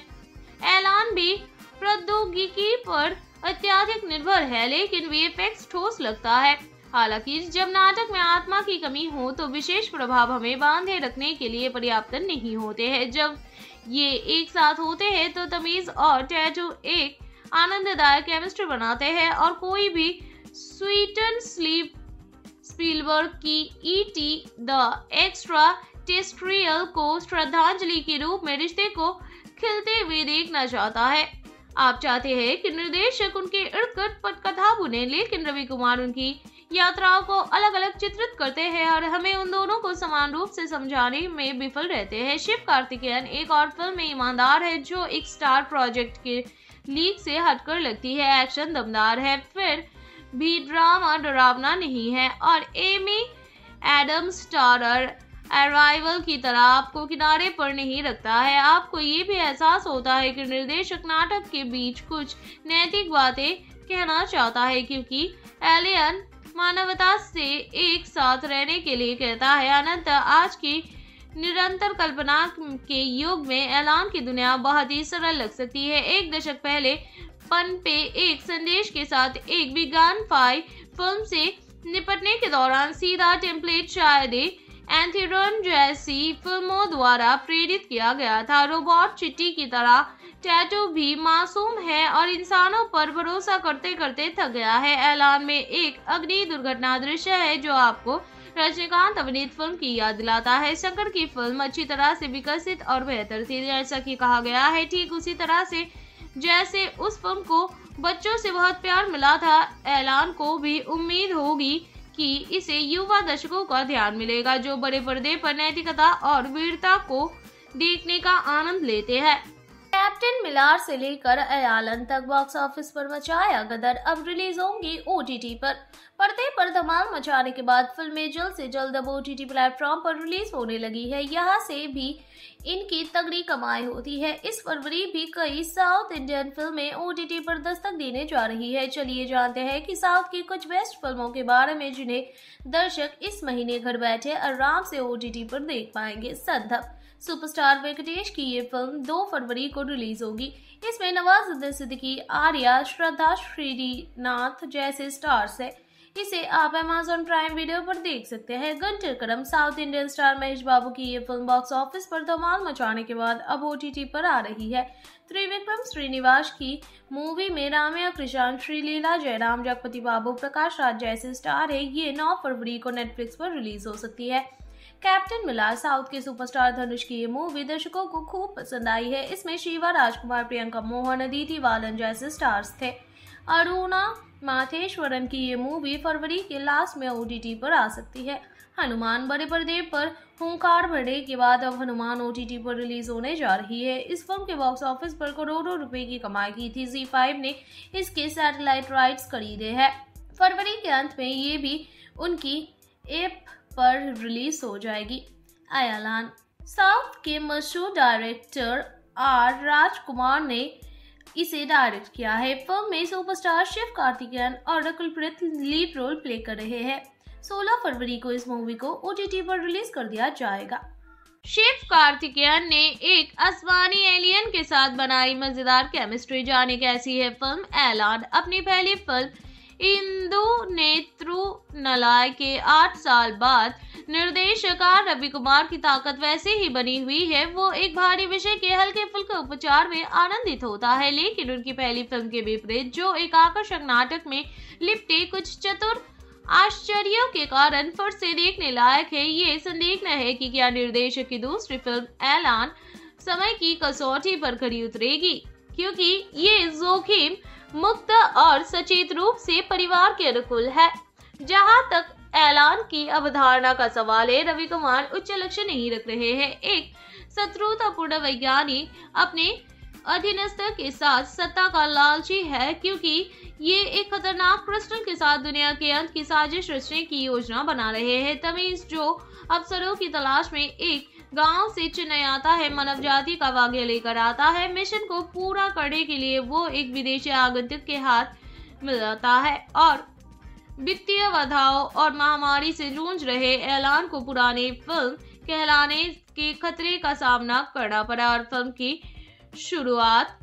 ऐलान भी प्रौद्योगिकी पर अत्यधिक निर्भर है, लेकिन वीएफएक्स ठोस लगता है। हालांकि जब नाटक में आत्मा की कमी हो तो विशेष प्रभाव हमें बांधे रखने के लिए पर्याप्त नहीं होते हैं। जब ये एक साथ होते हैं तो तमीज और टैटू एक आनंददायक केमिस्ट्री बनाते हैं और कोई भी स्वीट एंड स्लीप स्पीलबर्ग की E.T. द एक्स्ट्रा टेरेस्ट्रियल को श्रद्धांजलि के रूप में रिश्ते को खिलते हुए देखना चाहता है। आप चाहते हैं कि निर्देशक उनके इर्द गिर्द पटकथा बुने, लेकिन रवि कुमार उनकी यात्राओं को अलग अलग चित्रित करते हैं और हमें उन दोनों को समान रूप से समझाने में विफल रहते हैं। शिव कार्तिकेयन एक और फिल्म में ईमानदार है जो एक स्टार प्रोजेक्ट के लीक से हटकर लगती है। एक्शन दमदार है, फिर भी ड्रामा डरावना नहीं है और एमी एडम्स स्टारर अराइवल की तरह आपको किनारे पर नहीं रखता है। आपको ये भी एहसास होता है कि निर्देशक नाटक के बीच कुछ नैतिक बातें कहना चाहता है क्योंकि एलियन मानवता से एक साथ रहने के लिए कहता है। अनंत आज की निरंतर कल्पना के युग में ऐलान की दुनिया बहुत ही सरल लग सकती है। एक दशक पहले पन पे एक संदेश के साथ एक विज्ञान फाई फिल्म से निपटने के दौरान सीधा टेम्पलेट शायद एंथेरन जैसी फिल्मों द्वारा प्रेरित किया गया था। रोबोट चिट्टी की तरह टैटू भी मासूम है और इंसानों पर भरोसा करते करते थक गया है। ऐलान में एक अग्नि दुर्घटना दृश्य है जो आपको रजनीकांत अभिनीत फिल्म की याद दिलाता है। शंकर की फिल्म अच्छी तरह से विकसित और बेहतर थी, जैसा कि कहा गया है, ठीक उसी तरह से जैसे उस फिल्म को बच्चों से बहुत प्यार मिला था। ऐलान को भी उम्मीद होगी कि इसे युवा दर्शकों का ध्यान मिलेगा जो बड़े पर्दे पर नैतिकता और वीरता को देखने का आनंद लेते हैं। कैप्टन मिलार से लेकर एलन तक बॉक्स ऑफिस पर मचाया गदर, अब रिलीज होंगी OTT पर। पर्दे पर धमाल मचाने के बाद फिल्में जल्द से जल्द अब OTT प्लेटफॉर्म पर रिलीज होने लगी है। यहाँ से भी इनकी तगड़ी कमाई होती है। इस फरवरी भी कई साउथ इंडियन फिल्में OTT पर दस्तक देने जा रही है। चलिए जानते हैं कि साउथ की कुछ बेस्ट फिल्मों के बारे में जिन्हें दर्शक इस महीने घर बैठे आराम से OTT पर देख पाएंगे। संदप सुपरस्टार वेंकटेश की ये फिल्म 2 फरवरी को रिलीज होगी। इसमें नवाजुद्दीन सिद्दीकी, आर्या, श्रद्धा श्रीनाथ जैसे स्टार्स हैं। इसे आप Amazon प्राइम वीडियो पर देख सकते हैं। Guntur Kaaram south Indian star Mahesh Babu की ये फिल्म बॉक्स ऑफिस पर धमाल मचाने के बाद अब OTT पर आ रही है। त्रिविक्रम श्रीनिवास की मूवी में राम्या कृष्णन, श्रीलीला जयराम, जगपति बाबू, प्रकाश राज जैसे स्टार है। ये 9 फरवरी को नेटफ्लिक्स पर रिलीज हो सकती है। कैप्टन मिलार साउथ के सुपरस्टार धनुष की ये मूवी दर्शकों को खूब पसंद आई है। इसमें शिवा राजकुमार, प्रियंका मोहन, अदिति बालन जैसे स्टार्स थे। अरुणा माथेश्वरन की ये मूवी फरवरी के लास्ट में OTT पर आ सकती है। हनुमान बड़े पर्दे पर हुंकार भरे के बाद अब हनुमान OTT पर रिलीज होने जा रही है। इस फिल्म के बॉक्स ऑफिस पर करोड़ों रुपए की कमाई की थी। Zee5 ने इसके सैटेलाइट राइट्स खरीदे हैं। फरवरी के अंत में ये भी उनकी ऐप पर रिलीज हो जाएगी। आयालान साउथ के मशहूर डायरेक्टर R. राजकुमार ने इसे डायरेक्ट किया है। फिल्म में सुपरस्टार शिव कार्तिकेयन और कुलप्रीत लीड रोल प्ले कर रहे हैं। 16 फरवरी को इस मूवी को OTT पर रिलीज कर दिया जाएगा। शिव कार्तिकेयन ने एक आसमानी एलियन के साथ बनाई मजेदार केमिस्ट्री। जाने कैसी है फिल्म ऐलान। अपनी पहली फिल्म इंदु नेत्रुनलाय के 8 साल बाद निर्देशकार रवि कुमार की ताकत वैसे ही बनी हुई है। वो एक भारी विषय के हल्के फुल्के उपचार में आनंदित होता है, लेकिन उनकी पहली फिल्म के विपरीत जो एक आकर्षक नाटक में लिपटे कुछ चतुर आश्चर्यों के कारण फिर से देखने लायक है। ये संदिग्ध है कि क्या निर्देशक की दूसरी फिल्म ऐलान समय की कसौटी पर खरी उतरेगी, क्योंकि ये जोखिम मुक्त और सचेत रूप से परिवार के अनुकूल है। जहां तक ऐलान की अवधारणा का सवाल है, रवि कुमार उच्च लक्ष्य नहीं रख रहे हैं। एक शत्रुतापूर्ण वैज्ञानिक अपने अधीनस्थ के साथ सत्ता का लालची है, क्योंकि ये एक खतरनाक क्रिस्टल के साथ दुनिया के अंत की साजिश रचने की योजना बना रहे हैं। तमीज, जो अफसरों की तलाश में एक गांव से चेन्नई आता है, मानव जाति का वाक्य लेकर आता है। मिशन को पूरा करने के लिए वो एक विदेशी आगंतुक के हाथ मिल जाता है और वित्तीय बाधाओं और महामारी से जूझ रहे ऐलान को पुराने फिल्म कहलाने के खतरे का सामना करना पड़ा। और फिल्म की शुरुआत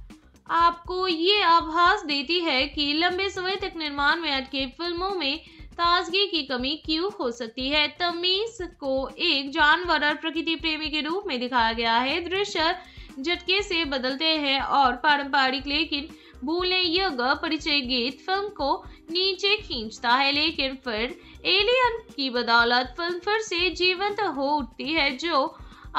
आपको ये आभास देती है कि लंबे समय तक निर्माण में अटके फिल्मों में ताजगी की कमी क्यों हो सकती है। तमीज को एक जानवर और प्रकृति प्रेमी के रूप में दिखाया गया है। दृश्य झटके से बदलते हैं और पारंपरिक लेकिन भूले योग्य परिचय गीत फिल्म को नीचे खींचता है, लेकिन फिर एलियन की बदौलत फिल्म फिर से जीवंत हो उठती है, जो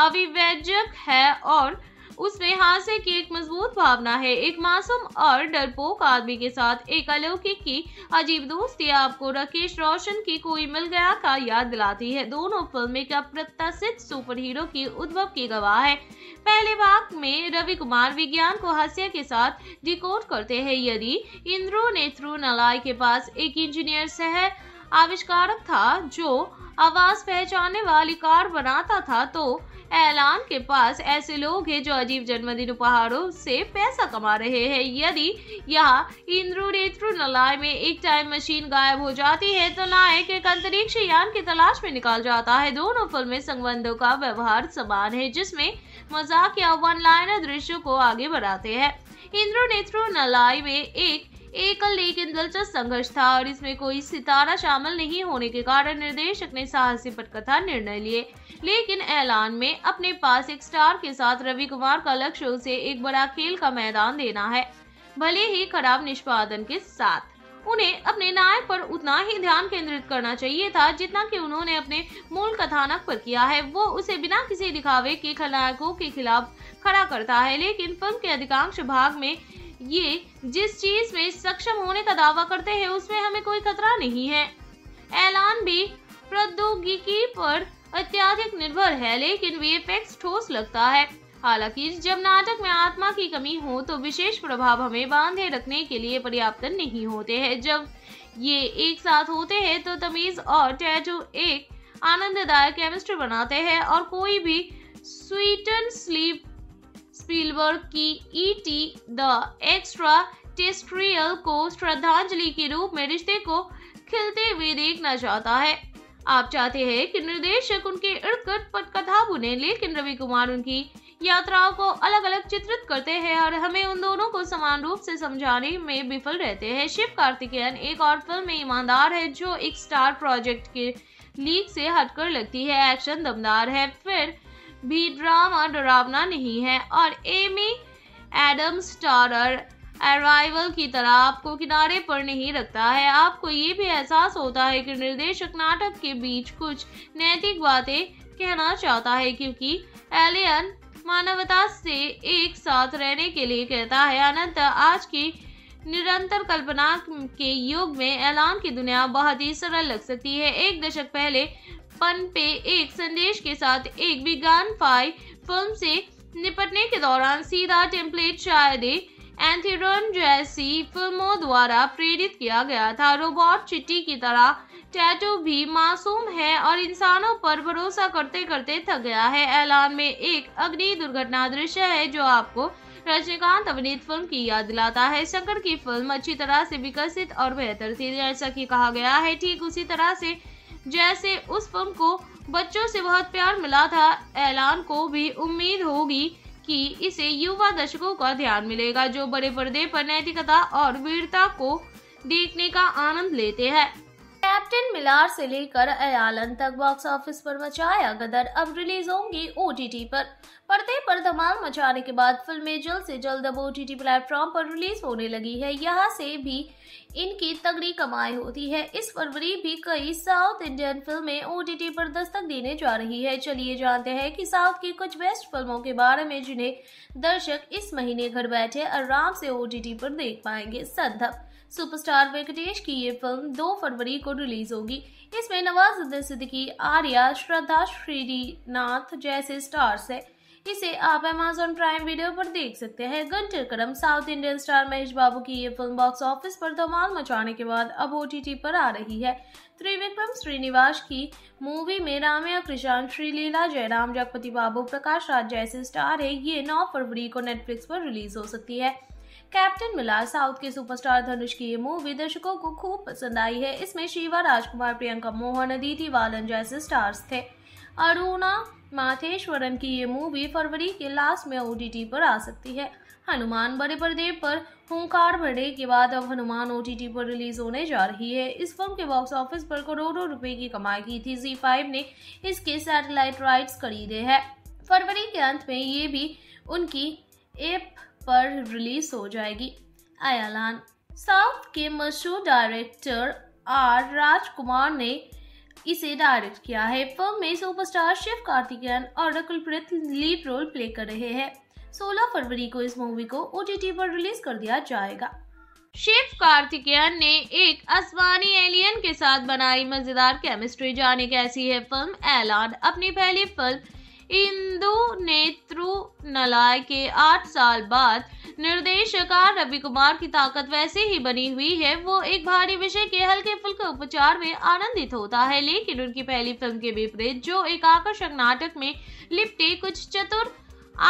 अविवेचक है और उसमें हास्य की एक मजबूत भावना है। एक मासूम और डरपोक आदमी के साथ एक अलौकिक की अजीब दोस्ती आपको राकेश रोशन की कोई मिल गया का याद दिलाती है। दोनों फिल्म एक अप्रत्याशित सुपरहीरो की उद्भव की गवाह है। पहले भाग में रवि कुमार विज्ञान को हास्य के साथ डिकोड करते हैं। यदि इंद्रो नेत्रुनलाय के पास एक इंजीनियर सह आविष्कारक था जो आवाज पहचानने वाली कार बनाता था, तो ऐलान के पास ऐसे लोग हैं जो अजीब जन्मदिन उपहारों से पैसा कमा रहे हैं। यदि यहाँ इंद्रो नेत्रुनलाय में एक टाइम मशीन गायब हो जाती है, तो नायक एक अंतरिक्ष यान की तलाश में निकाल जाता है। दोनों फिल्में संबंधों का व्यवहार समान है, जिसमें मजाक या वन लाइनर दृश्यों को आगे बढ़ाते हैं। इंद्रो नेत्रुनलाय में एक लेकिन दिलचस्प संघर्ष था और इसमें कोई सितारा शामिल नहीं होने के कारण निर्देशक ने साहसी पटकथा निर्णय लिए, लेकिन ऐलान में अपने पास एक स्टार के साथ रवि कुमार का लक्ष्य उसे एक बड़ा खेल का मैदान देना है। भले ही खराब निष्पादन के साथ उन्हें अपने नायक पर उतना ही ध्यान केंद्रित करना चाहिए था जितना कि उन्होंने अपने मूल कथानक पर किया है। वो उसे बिना किसी दिखावे के खलनायकों के खिलाफ खड़ा करता है, लेकिन फिल्म के अधिकांश भाग में ये जिस चीज में सक्षम होने का दावा करते हैं उसमें हमें कोई खतरा नहीं है। ऐलान भी प्रौद्योगिकी पर अत्यधिक निर्भर है, लेकिन वीएफएक्स ठोस लगता है। हालांकि जब नाटक में आत्मा की कमी हो तो विशेष प्रभाव हमें बांधे रखने के लिए पर्याप्त नहीं होते हैं। जब ये एक साथ होते हैं तो तमीज और टैटू एक आनंददायक केमिस्ट्री बनाते हैं और कोई भी स्वीट एंड स्लीप स्पीलबर्ग की E.T. द एक्स्ट्रा टेरेस्ट्रियल को श्रद्धांजलि के रूप में रिश्ते को खिलते हुए देखना चाहता है। आप चाहते हैं कि निर्देशक उनके इर्द गिर्द पटकथा बुने, लेकिन रवि कुमार उनकी यात्राओं को अलग अलग चित्रित करते हैं और हमें उन दोनों को समान रूप से समझाने में विफल रहते हैं। शिव कार्तिकेयन एक और फिल्म में ईमानदार है जो एक स्टार प्रोजेक्ट के लीक से हटकर लगती है। एक्शन दमदार है, फिर भी ड्रामा डरावना नहीं है और एमी एडम्स स्टारर अराइवल की तरह आपको किनारे पर नहीं रखता है। आपको ये भी एहसास होता है कि निर्देशक नाटक के बीच कुछ नैतिक बातें कहना चाहता है, क्योंकि एलियन मानवता से एक साथ रहने के लिए कहता है। अनंत आज की निरंतर कल्पना के युग में ऐलान की दुनिया बहुत ही सरल लग सकती है। एक दशक पहले पन पे एक संदेश के साथ एक विज्ञान फाई फिल्म से निपटने के दौरान सीधा टेम्पलेट शायद एंथेरन जैसी फिल्मों द्वारा प्रेरित किया गया था। रोबोट चिट्टी की तरह टैटू भी मासूम है और इंसानों पर भरोसा करते करते थक गया है। ऐलान में एक अग्नि दुर्घटना दृश्य है जो आपको रजनीकांत अभिनीत फिल्म की याद दिलाता है। शंकर की फिल्म अच्छी तरह से विकसित और बेहतर थी, जैसा कि कहा गया है, ठीक उसी तरह से जैसे उस फिल्म को बच्चों से बहुत प्यार मिला था। ऐलान को भी उम्मीद होगी कि इसे युवा दर्शकों का ध्यान मिलेगा जो बड़े पर्दे पर नैतिकता और वीरता को देखने का आनंद लेते हैं। कैप्टन मिलार से लेकर अयालन तक बॉक्स ऑफिस पर मचाया गदर, अब रिलीज होंगी ओटीटी पर। पर्दे पर धमाल मचाने के बाद फिल्में जल्द से जल्द अब ओटीटी प्लेटफॉर्म पर रिलीज होने लगी है। यहाँ से भी इनकी तगड़ी कमाई होती है। इस फरवरी भी कई साउथ इंडियन फिल्में ओटीटी पर दस्तक देने जा रही है। चलिए जानते हैं कि साउथ की कुछ बेस्ट फिल्मों के बारे में जिन्हें दर्शक इस महीने घर बैठे आराम से ओटीटी पर देख पाएंगे। संदप सुपरस्टार वेंकटेश की ये फिल्म 2 फरवरी को रिलीज होगी। इसमें नवाजुद्दीन सिद्दीकी, आर्या, श्रद्धा श्रीनाथ जैसे स्टार्स हैं। इसे आप अमेजॉन प्राइम वीडियो पर देख सकते हैं। Guntur Kaaram south Indian star Mahesh Babu की ये फिल्म बॉक्स ऑफिस पर धमाल मचाने के बाद अब ओटीटी पर आ रही है। त्रिविक्रम श्रीनिवास की मूवी में राम्या कृष्णन, श्रीलीला जयराम, जगपति बाबू, प्रकाश राज जैसे स्टार है। ये 9 फरवरी को नेटफ्लिक्स पर रिलीज हो सकती है। कैप्टन मिलार साउथ के सुपरस्टार धनुष की ये मूवी दर्शकों को खूब पसंद आई है। इसमें शिवा राजकुमार, प्रियंका मोहन, अदिति बालन जैसे स्टार्स थे। अरुणा माथेश्वरन की ये मूवी फरवरी के लास्ट में ओटीटी पर आ सकती है। हनुमान बड़े पर्दे पर हुंकार भरने के बाद अब हनुमान ओटीटी पर रिलीज होने जा रही है। इस फिल्म के बॉक्स ऑफिस पर करोड़ों रुपए की कमाई की थी। Z5 ने इसके सैटेलाइट राइट्स खरीदे हैं। फरवरी के अंत में ये भी उनकी ऐप पर रिलीज हो जाएगी। अयालान साउथ के मशहूर डायरेक्टर आर राजकुमार ने इसे डायरेक्ट किया है। फिल्म में सुपरस्टार शिव कार्तिकेयन और कुलप्रीत लीड रोल प्ले कर रहे हैं। 16 फरवरी को इस मूवी को ओटीटी पर रिलीज कर दिया जाएगा। शिव कार्तिकेयन ने एक आसमानी एलियन के साथ बनाई मजेदार केमिस्ट्री, जाने कैसी है फिल्म। ऐलान अपनी पहली फिल्म इंदु नेत्रुनलाय के 8 साल बाद निर्देशकार रवि कुमार की ताकत वैसे ही बनी हुई है। वो एक भारी विषय के हल्के फुल्के उपचार में आनंदित होता है, लेकिन उनकी पहली फिल्म के विपरीत जो एक आकर्षक नाटक में लिपटे कुछ चतुर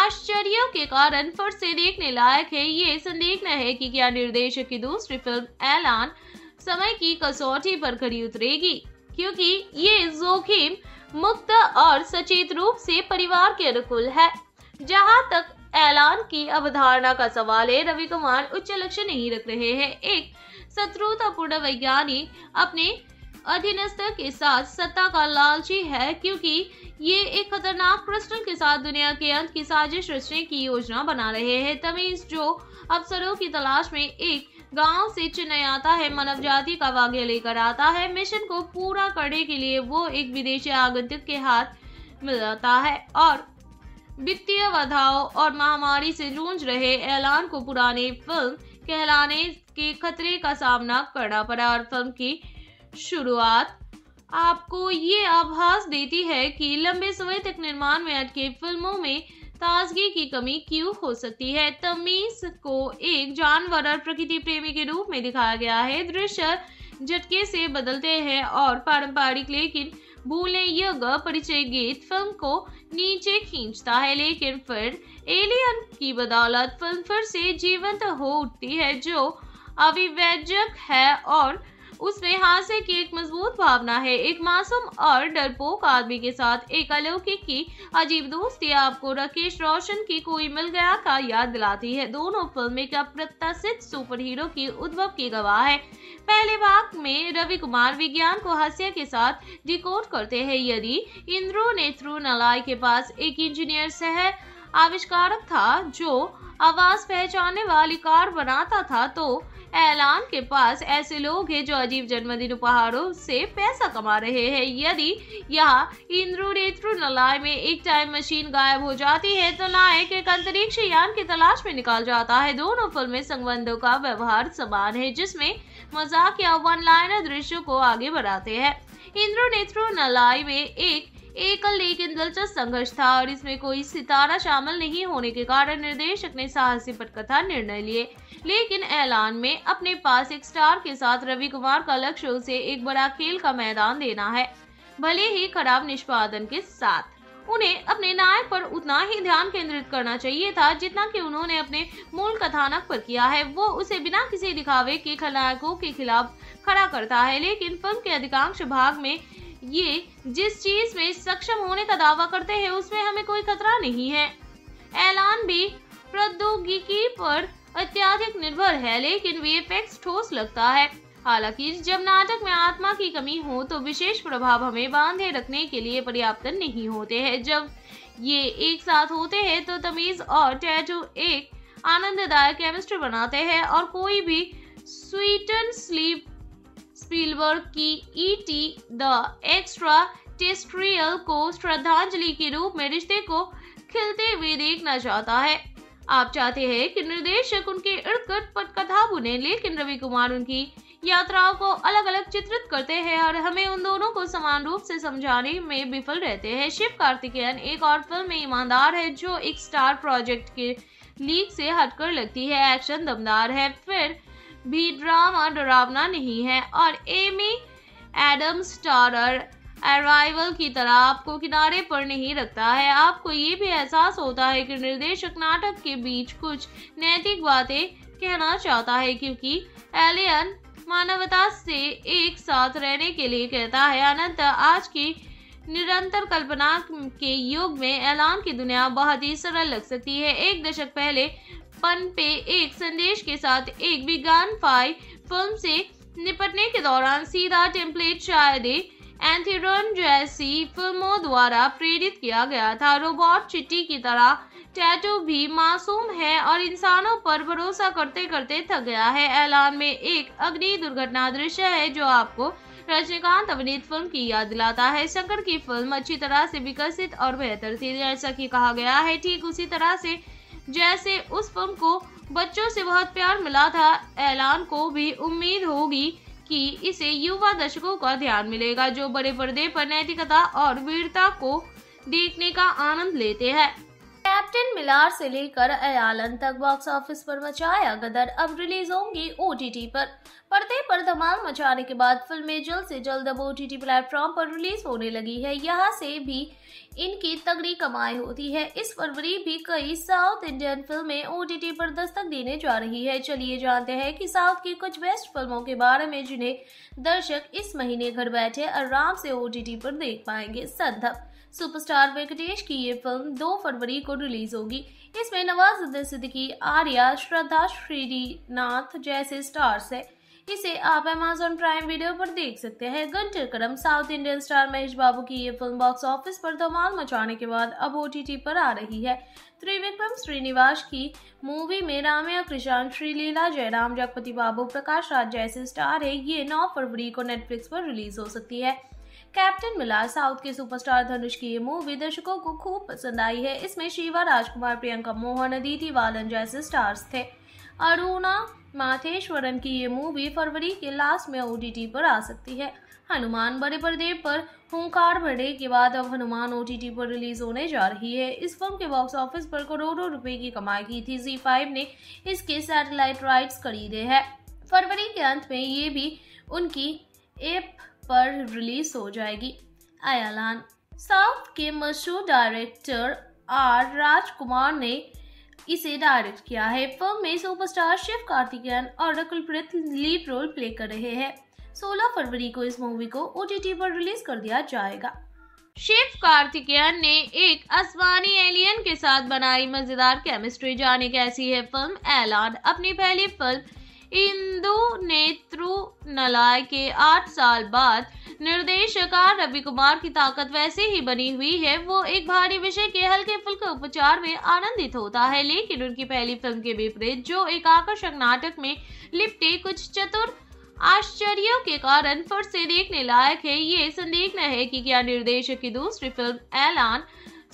आश्चर्यों के कारण फिर से देखने लायक है। ये संदिग्ध है कि क्या निर्देशक की दूसरी फिल्म ऐलान समय की कसौटी पर खरी उतरेगी, क्योंकि ये जोखिम मुक्त और सचेत रूप से परिवार के अनुकूल है। जहां तक ऐलान की अवधारणा का सवाल है, रवि कुमार उच्च लक्ष्य नहीं रख रहे हैं। एक शत्रुतापूर्ण वैज्ञानिक अपने अधीनस्थ के साथ सत्ता का लालची है, क्योंकि ये एक खतरनाक क्रिस्टल के साथ दुनिया के अंत की साजिश रचने की योजना बना रहे हैं। तमीज जो अफसरों की तलाश में एक गांव से चेन्नई आता है, मानव जाति का वाक्य लेकर आता है। मिशन को पूरा करने के लिए वो एक विदेशी आगंतुक के हाथ मिल जाता है और वित्तीय बाधाओं और महामारी से जूझ रहे ऐलान को पुरानी फिल्म कहलाने के खतरे का सामना करना पड़ा। और फिल्म की शुरुआत आपको ये आभास देती है कि लंबे समय तक निर्माण में अटके फिल्मों में ताजगी की कमी क्यों हो सकती है। तमीज को एक जानवर और प्रकृति प्रेमी के रूप में दिखाया गया है। दृश्य झटके से बदलते हैं और पारंपरिक लेकिन भूलने योग्य परिचय गीत फिल्म को नीचे खींचता है, लेकिन फिर एलियन की बदौलत फिल्म फिर से जीवंत हो उठती है जो अविवेचक है और उसमें हास्य की एक मजबूत भावना है। एक मासूम और डरपोक आदमी के साथ एक अलौकिक की अजीब दोस्ती आपको राकेश रोशन की कोई मिल गया का याद दिलाती है। दोनों फिल्में एक अप्रत्याशित सुपरहीरो की उद्भव की गवाह है। पहले भाग में रवि कुमार विज्ञान को हास्य के साथ डिकोड करते हैं। यदि इंद्रो नेत्रुनलाय के पास एक इंजीनियर सह आविष्कारक था जो आवाज पहचानने वाली कार बनाता था, तो ऐलान के पास ऐसे लोग हैं जो अजीब जन्मदिन उपहारों से पैसा कमा रहे हैं। यदि यहाँ इंद्रो नेत्रुनलाय में एक टाइम मशीन गायब हो जाती है तो नायक एक अंतरिक्ष यान की तलाश में निकाल जाता है। दोनों फिल्में संबंधों का व्यवहार समान है, जिसमें मजाक या वन लाइनर दृश्यों को आगे बढ़ाते हैं। इंद्रोनेत्रो नलाई में एक एकल लेकिन दिलचस्प संघर्ष था और इसमें कोई सितारा शामिल नहीं होने के कारण निर्देशक ने साहसी पटकथा निर्णय लिए, लेकिन ऐलान में अपने पास एक स्टार के साथ रवि कुमार का लक्ष्य उसे एक बड़ा खेल का मैदान देना है। भले ही खराब निष्पादन के साथ उन्हें अपने नायक पर उतना ही ध्यान केंद्रित करना चाहिए था जितना कि उन्होंने अपने मूल कथानक पर किया है। वो उसे बिना किसी दिखावे के खलनायकों के खिलाफ खड़ा करता है, लेकिन फिल्म के अधिकांश भाग में ये जिस चीज में सक्षम होने का दावा करते हैं उसमें हमें कोई खतरा नहीं है। ऐलान भी प्रौद्योगिकी पर अत्यधिक निर्भर है, लेकिन वीएफएक्स ठोस लगता है। हालांकि जब नाटक में आत्मा की कमी हो तो विशेष प्रभाव हमें बांधे रखने के लिए पर्याप्त नहीं होते हैं। जब ये एक साथ होते हैं तो तमीज और टैटू एक आनंददायक केमिस्ट्री बनाते हैं और कोई भी स्वीट एंड स्लीप स्पीलबर्ग की ईटी द एक्स्ट्रा टेरेस्ट्रियल को श्रद्धांजलि के रूप में रिश्ते को खिलते हुए देखना चाहता है। आप चाहते हैं कि निर्देशक उनके इर्द गिर्द पटकथा बुने, लेकिन रवि कुमार उनकी यात्राओं को अलग अलग चित्रित करते हैं और हमें उन दोनों को समान रूप से समझाने में विफल रहते हैं। शिव कार्तिकेयन एक और फिल्म में ईमानदार है जो एक स्टार प्रोजेक्ट के लीक से हटकर लगती है। एक्शन दमदार है, फिर भी ड्रामा डरावना नहीं है और एमी एडम्स स्टारर अराइवल की तरह आपको किनारे पर नहीं रखता है। आपको ये भी एहसास होता है कि निर्देशक नाटक के बीच कुछ नैतिक बातें कहना चाहता है, क्योंकि एलियन मानवता से एक साथ रहने के लिए कहता है। अनंत आज की निरंतर कल्पना के युग में ऐलान की दुनिया बहुत ही सरल लग सकती है। एक दशक पहले पन पे एक संदेश के साथ एक विज्ञान फाई फिल्म से निपटने के दौरान सीधा टेम्पलेट शायद एंथेरॉन जैसी फिल्मों द्वारा प्रेरित किया गया था। रोबोट चिट्टी की तरह टैटू भी मासूम है और इंसानों पर भरोसा करते करते थक गया है। ऐलान में एक अग्नि दुर्घटना दृश्य है जो आपको रजनीकांत अभिनीत फिल्म की याद दिलाता है। शंकर की फिल्म अच्छी तरह से विकसित और बेहतर थी, जैसा कि कहा गया है, ठीक उसी तरह से जैसे उस फिल्म को बच्चों से बहुत प्यार मिला था। ऐलान को भी उम्मीद होगी कि इसे युवा दर्शकों का ध्यान मिलेगा जो बड़े पर्दे पर नैतिकता और वीरता को देखने का आनंद लेते हैं। कैप्टन मिलार से लेकर अयालन तक बॉक्स ऑफिस पर मचाया गदर, अब रिलीज होंगी ओटीटी पर। पर्दे पर धमाल मचाने के बाद फिल्में जल्द से जल्द अब ओटीटी प्लेटफॉर्म पर रिलीज होने लगी है। यहाँ से भी इनकी तगड़ी कमाई होती है। इस फरवरी भी कई साउथ इंडियन फिल्में ओटीटी पर दस्तक देने जा रही है। चलिए जानते हैं कि साउथ की कुछ बेस्ट फिल्मों के बारे में जिन्हें दर्शक इस महीने घर बैठे आराम से ओटीटी पर देख पाएंगे। संदर्भ सुपरस्टार वेंकटेश की ये फिल्म 2 फरवरी को रिलीज होगी। इसमें नवाजुद्दीन सिद्दीकी, आर्या, श्रद्धा श्रीनाथ जैसे स्टार्स हैं। इसे आप अमेजॉन प्राइम वीडियो पर देख सकते हैं। Guntur Kaaram south Indian star Mahesh Babu की ये फिल्म बॉक्स ऑफिस पर धमाल मचाने के बाद अब ओटीटी पर आ रही है। त्रिविक्रम श्रीनिवास की मूवी में राम्या कृष्णन, श्रीलीला जयराम, जगपति बाबू, प्रकाश राज जैसे स्टार है। ये 9 फरवरी को नेटफ्लिक्स पर रिलीज हो सकती है। कैप्टन मिलार साउथ के सुपरस्टार धनुष की ये मूवी दर्शकों को खूब पसंद आई है। इसमें शिवा राजकुमार, प्रियंका मोहन, अदिति बालन जैसे स्टार्स थे। अरुणा माथेश्वरन की ये मूवी फरवरी के लास्ट में ओटीटी पर आ सकती है। हनुमान बड़े पर्दे पर हुंकार भरे के बाद अब हनुमान ओटीटी पर रिलीज होने जा रही है। इस फिल्म के बॉक्स ऑफिस पर करोड़ों रुपए की कमाई की थी। जी5 ने इसके सैटेलाइट राइट्स खरीदे हैं। फरवरी के अंत में ये भी उनकी एप पर रिलीज हो जाएगी। अयालान साउथ के मशहूर डायरेक्टर आर राजकुमार ने इसे डायरेक्ट किया है। फिल्म में सुपरस्टार शिव कार्तिकेयन और कुलप्रीत लीड रोल प्ले कर रहे हैं। 16 फरवरी को इस मूवी को ओटीटी पर रिलीज कर दिया जाएगा। शिव कार्तिकेयन ने एक आसमानी एलियन के साथ बनाई मजेदार केमिस्ट्री, जाने कैसी है फिल्म। अयालान अपनी पहली फिल्म इंद्रोनेत्रो नलाई के 8 साल बाद निर्देशक रवि कुमार की ताकत वैसे ही बनी हुई है। वो एक भारी विषय के हल्के फुल्के उपचार में आनंदित होता है, लेकिन उनकी पहली फिल्म के विपरीत जो एक आकर्षक नाटक में लिपटे कुछ चतुर आश्चर्यों के कारण फिर से देखने लायक है। ये संदिग्ध है कि क्या निर्देशक की दूसरी फिल्म ऐलान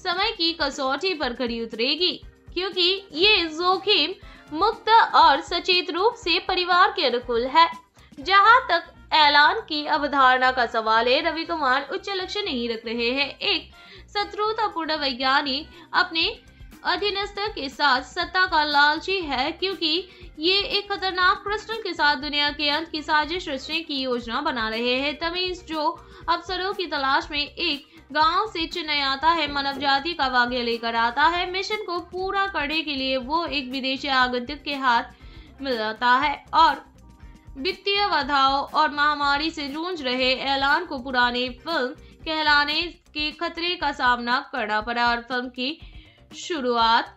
समय की कसौटी पर खरी उतरेगी, क्योंकि ये जोखिम मुक्त और सचेत रूप से परिवार के अनुकूल है। जहां तक ऐलान की अवधारणा का सवाल है। रवि कुमार उच्च लक्ष्य नहीं रख रहे हैं। एक शत्रुतापूर्ण वैज्ञानिक अपने अधीनस्थ के साथ सत्ता का लालची है, क्योंकि ये एक खतरनाक क्रिस्टल के साथ दुनिया के अंत की साजिश रचने की योजना बना रहे हैं। तमीज, जो अफसरों की तलाश में एक गांव से चेन्नई आता है, मानव जाति का वाक्य लेकर आता है। मिशन को पूरा करने के लिए वो एक विदेशी आगंतुक के हाथ मिल जाता है और वित्तीय बाधाओं और महामारी से जूझ रहे ऐलान को पुराने फिल्म कहलाने के खतरे का सामना करना पड़ा। और फिल्म की शुरुआत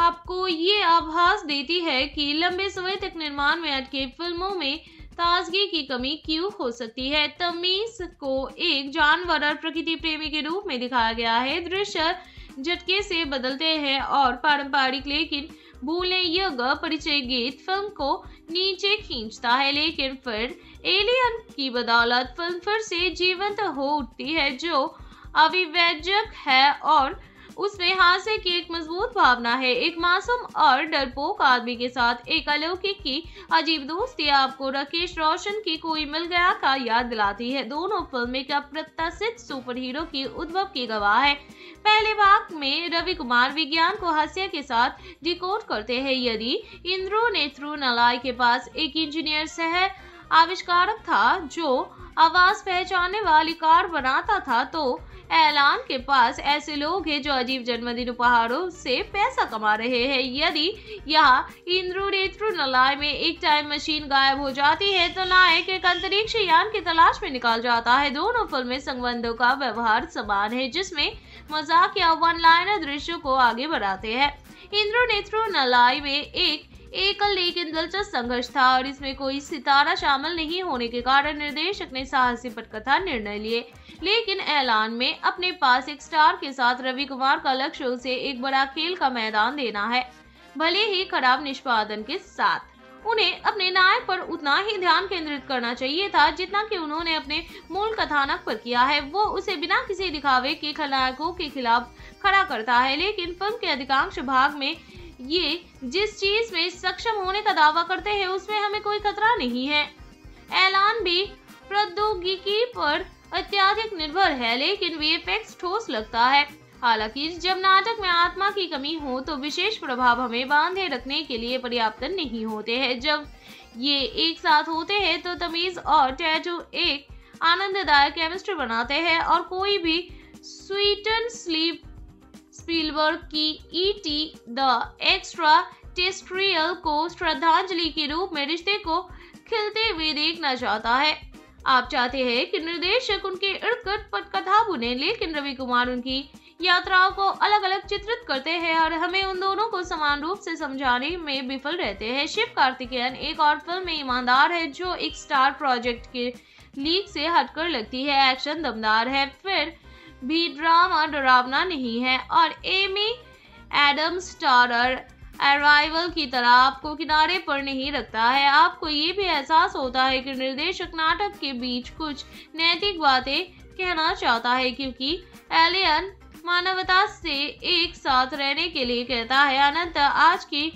आपको ये आभास देती है कि लंबे समय तक निर्माण में अटके फिल्मों में ताजगी की कमी क्यों हो सकती है। तमीज को एक जानवर और प्रकृति प्रेमी के रूप में दिखाया गया है। दृश्य झटके से बदलते हैं और पारंपरिक लेकिन भूले यज्ञ परिचय गीत फिल्म को नीचे खींचता है, लेकिन फिर एलियन की बदौलत फिल्म फिर से जीवंत हो उठती है, जो अविवेचक है और उसमें हास्य की एक मजबूत भावना है। एक मासूम और डरपोक आदमी के साथ एक अलौकिक की अजीब दोस्ती आपको राकेश रोशन की कोई मिल गया का याद दिलाती है। दोनों फिल्म एक अप्रत्याशित सुपरहीरो की उद्भव की गवाह है। पहले भाग में रवि कुमार विज्ञान को हास्य के साथ डिकोड करते हैं। यदि इंद्रो नेत्रू नलाई के पास एक इंजीनियर सह आविष्कारक था जो आवाज पहचानने वाली कार बनाता था, तो ऐलान के पास ऐसे लोग हैं जो अजीब जन्मदिन उपहारों से पैसा कमा रहे हैं। यदि यहाँ इंद्रो नेत्रू नलाई में एक टाइम मशीन गायब हो जाती है, तो नायक एक अंतरिक्ष यान की तलाश में निकाल जाता है। दोनों फिल्में संबंधों का व्यवहार समान है, जिसमें मजाक या वन लाइनर दृश्यों को आगे बढ़ाते हैं। इंद्रो नेत्रू नलाई में एकल लेकिन दिलचस्प संघर्ष था और इसमें कोई सितारा शामिल नहीं होने के कारण निर्देशक ने साहसी पटकथा निर्णय लिए, लेकिन ऐलान में अपने पास एक स्टार के साथ रवि कुमार का लक्ष्य उसे एक बड़ा खेल का मैदान देना है। भले ही खराब निष्पादन के साथ उन्हें अपने नायक पर उतना ही ध्यान केंद्रित करना चाहिए था जितना कि उन्होंने अपने मूल कथानक पर किया है। वो उसे बिना किसी दिखावे के खलनायकों के खिलाफ खड़ा करता है, लेकिन फिल्म के अधिकांश भाग में ये जिस चीज में सक्षम होने का दावा करते हैं उसमें हमें कोई खतरा नहीं है। ऐलान भी प्रौद्योगिकी पर अत्यधिक निर्भर है, लेकिन वीएफएक्स ठोस लगता है। हालांकि जब नाटक में आत्मा की कमी हो तो विशेष प्रभाव हमें बांधे रखने के लिए पर्याप्त नहीं होते हैं। जब ये एक साथ होते हैं तो तमीज और टैटू एक आनंददायक केमिस्ट्री बनाते हैं और कोई भी स्वीट एंड स्लीप स्पीलबर्ग की ईटी द एक्स्ट्रा टेरेस्ट्रियल को श्रद्धांजलि के रूप में रिश्ते को खिलते हुए देखना चाहता है। आप चाहते हैं कि निर्देशक उनके इर्द गिर्द पटकथा बुने, लेकिन रवि कुमार उनकी यात्राओं को अलग अलग चित्रित करते हैं और हमें उन दोनों को समान रूप से समझाने में विफल रहते हैं। शिव कार्तिकेयन एक और फिल्म में ईमानदार है, जो एक स्टार प्रोजेक्ट के लीक से हटकर लगती है। एक्शन दमदार है, फिर भी ड्रामा डरावना नहीं है और एमी एडम्स स्टारर अराइवल की तरह आपको किनारे पर नहीं रखता है। आपको ये भी एहसास होता है कि निर्देशक नाटक के बीच कुछ नैतिक बातें कहना चाहता है, क्योंकि एलियन मानवता से एक साथ रहने के लिए कहता है। अनंत आज की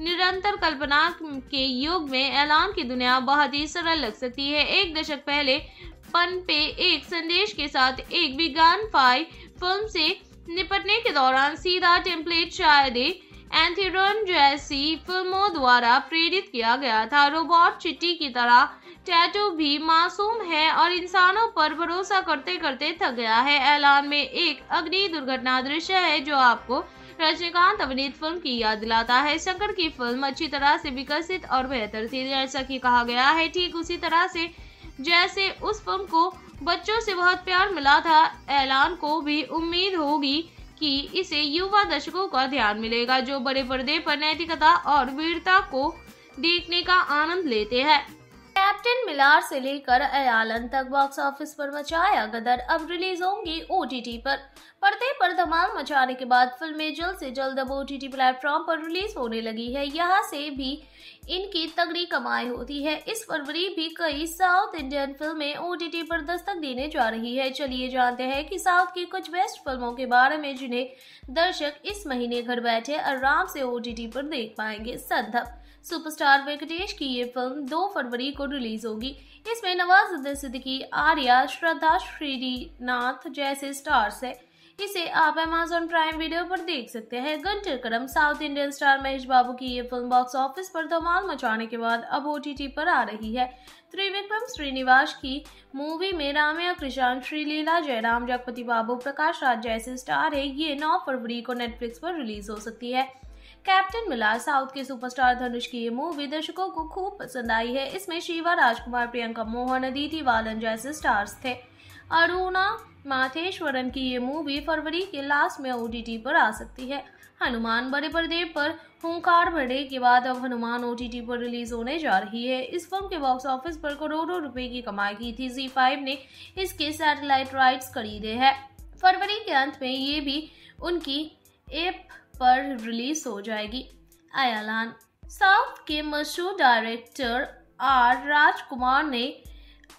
निरंतर कल्पना के युग में ऐलान की दुनिया बहुत ही सरल लग सकती है। एक दशक पहले पन पे एक संदेश के साथ एक विज्ञान फाई फिल्म से निपटने के दौरान सीधा टेम्पलेट शायद एंथेरन जैसी फिल्मों द्वारा प्रेरित किया गया था। रोबोट चिट्टी की तरह टैटू भी मासूम है और इंसानों पर भरोसा करते करते थक गया है। ऐलान में एक अग्नि दुर्घटना दृश्य है जो आपको रजनीकांत अभिनीत फिल्म की याद दिलाता है। शंकर की फिल्म अच्छी तरह से विकसित और बेहतर थी, जैसा कि कहा गया है, ठीक उसी तरह से जैसे उस फिल्म को बच्चों से बहुत प्यार मिला था। ऐलान को भी उम्मीद होगी कि इसे युवा दर्शकों का ध्यान मिलेगा, जो बड़े पर्दे पर नैतिकता और वीरता को देखने का आनंद लेते हैं। कैप्टन मिलार से लेकर ऐलान तक बॉक्स ऑफिस पर मचाया गदर। अब रिलीज होंगी ओटीटी पर। पर्दे पर धमाल मचाने के बाद फिल्में जल्द से जल्द अब ओटीटी प्लेटफॉर्म पर रिलीज होने लगी है। यहाँ से भी इनकी तगड़ी कमाई होती है। इस फरवरी भी कई साउथ इंडियन फिल्में ओटीटी पर दस्तक देने जा रही है। चलिए जानते हैं कि साउथ की कुछ बेस्ट फिल्मों के बारे में जिन्हें दर्शक इस महीने घर बैठे आराम से ओटीटी पर देख पाएंगे। संदर्भ सुपरस्टार वेंकटेश की ये फिल्म 2 फरवरी को रिलीज होगी। इसमें नवाजुद्दीन सिद्दीकी, आर्या, श्रद्धा श्रीनाथ जैसे स्टार्स हैं। इसे आप Amazon प्राइम वीडियो पर देख सकते हैं। Guntur Kaaram south Indian star Mahesh Babu की ये फिल्म बॉक्स ऑफिस पर धमाल मचाने के बाद अब OTT पर आ रही है। त्रिविक्रम श्रीनिवास की मूवी में राम्या, कृषांत, श्रीलीला, जयराम, जगपति बाबू, प्रकाश राज जैसे स्टार है। ये 9 फरवरी को नेटफ्लिक्स पर रिलीज हो सकती है। कैप्टन मिलार साउथ के सुपरस्टार धनुष की ये मूवी दर्शकों को खूब पसंद आई है। इसमें शिवा राजकुमार, प्रियंका मोहन, अदिति बालन जैसे स्टार्स थे। अरुणा माथेश्वरन की ये मूवी फरवरी के लास्ट में OTT पर आ सकती है। हनुमान बड़े पर्दे पर हुंकार भरे के बाद अब हनुमान OTT पर रिलीज होने जा रही है। इस फिल्म के बॉक्स ऑफिस पर करोड़ों रुपए की कमाई की थी। Z5 ने इसके सैटेलाइट राइट्स खरीदे हैं। फरवरी के अंत में ये भी उनकी ऐप पर रिलीज हो जाएगी। आयालान साउथ के मशहूर डायरेक्टर R राजकुमार ने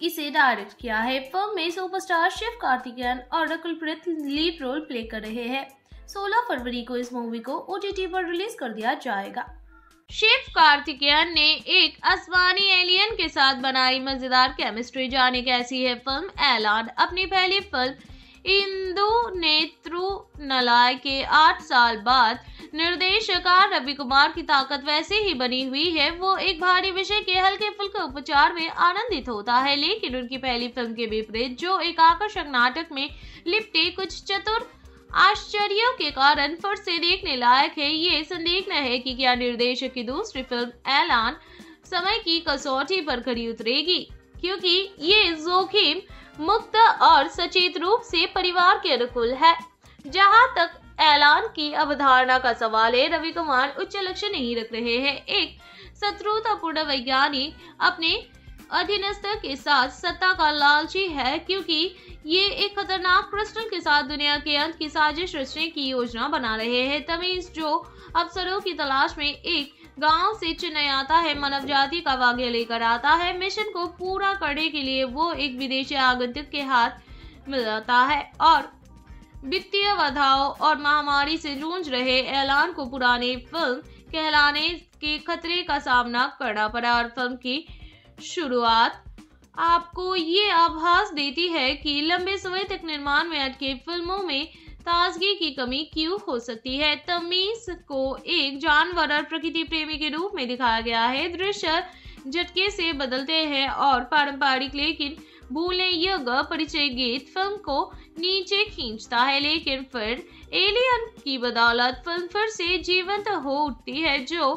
इसे डायरेक्ट किया है। फिल्म में सुपरस्टार शिव कार्तिकेयन और कुलप्रीत लीड रोल प्ले कर रहे हैं। 16 फरवरी को इस मूवी को OTT पर रिलीज कर दिया जाएगा। शिव कार्तिकेयन ने एक आसमानी एलियन के साथ बनाई मजेदार केमिस्ट्री। जाने कैसी है फिल्म ऐलान। अपनी पहली फिल्म इंदु नेत्रुनलाय के 8 साल बाद निर्देशक रवि कुमार की ताकत वैसे ही बनी हुई है। वो एक भारी विषय के हल्के फुल्के उपचार में आनंदित होता है, लेकिन उनकी पहली फिल्म के विपरीत जो एक आकर्षक नाटक में लिपटे कुछ चतुर आश्चर्यों के कारण फिर से देखने लायक है। ये संदिग्ध है कि क्या निर्देशक की दूसरी फिल्म ऐलान समय की कसौटी पर खरी उतरेगी, क्योंकि ये जोखिम मुक्त और सचेत रूप से परिवार के अनुकूल है। जहां तक ऐलान की अवधारणा का सवाल है, रवि कुमार उच्च लक्ष्य नहीं रख रहे हैं। एक शत्रुतापूर्ण वैज्ञानिक अपने अधीनस्थ के साथ सत्ता का लालची है, क्योंकि ये एक खतरनाक क्रिस्टल के साथ दुनिया के अंत की साजिश रचने की योजना बना रहे हैं। तमीज जो अफसरों की तलाश में एक गांव से चेन्नई आता है, मानव जाति का वाक्य लेकर आता है। मिशन को पूरा करने के लिए वो एक विदेशी आगंतुक के हाथ मिल जाता है और वित्तीय बाधाओं और महामारी से जूझ रहे ऐलान को पुराने फिल्म कहलाने के खतरे का सामना करना पड़ा। और फिल्म की शुरुआत आपको ये आभास देती है कि लंबे समय तक निर्माण में अटके फिल्मों में ताजगी की कमी क्यों हो सकती है। तमीज को एक जानवर और प्रकृति प्रेमी के रूप में दिखाया गया है। दृश्य झटके से बदलते हैं और पारंपरिक लेकिन भूलने योग्य परिचय गीत फिल्म को नीचे खींचता है, लेकिन फिर एलियन की बदौलत फिल्म फिर से जीवंत हो उठती है जो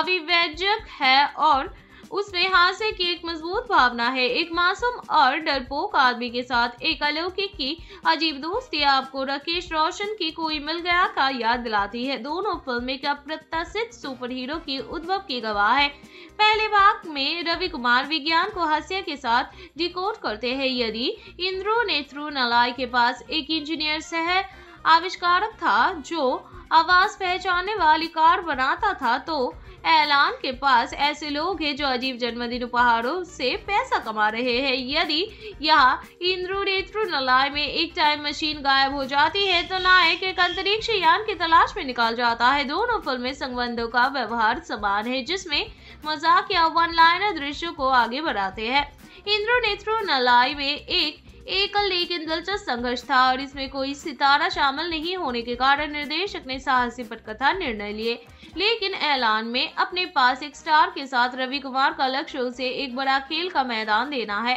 अविवेचक है और उसमें हास्य की एक मजबूत भावना है। एक मासूम और डरपोक आदमी के साथ एक अलौकिक की अजीब दोस्ती आपको राकेश रोशन की कोई मिल गया का याद दिलाती है। दोनों फिल्म एक अप्रत्याशित सुपरहीरो की उद्भव की गवाह है। पहले भाग में रवि कुमार विज्ञान को हास्य के साथ डिकोड करते हैं। यदि इंद्रो नेत्रुनलाय के पास एक इंजीनियर सह आविष्कारक था जो आवाज पहचानने वाली कार बनाता था, तो ऐलान के पास ऐसे लोग हैं जो अजीब जन्मदिन उपहारों से पैसा कमा रहे हैं। यदि यहाँ इंद्रो नेत्रुनलाय में एक टाइम मशीन गायब हो जाती है तो नायक एक अंतरिक्ष यान की तलाश में निकाल जाता है। दोनों फिल्में संबंधों का व्यवहार समान है, जिसमें मजाक या वन लाइनर दृश्यों को आगे बढ़ाते हैं। इंद्रो नेत्रुनलाय में एकल लेकिन दिलचस्प संघर्ष था और इसमें कोई सितारा शामिल नहीं होने के कारण निर्देशक ने साहसी पटकथा निर्णय लिए, लेकिन ऐलान में अपने पास एक स्टार के साथ रवि कुमार का लक्ष्य उसे एक बड़ा खेल का मैदान देना है।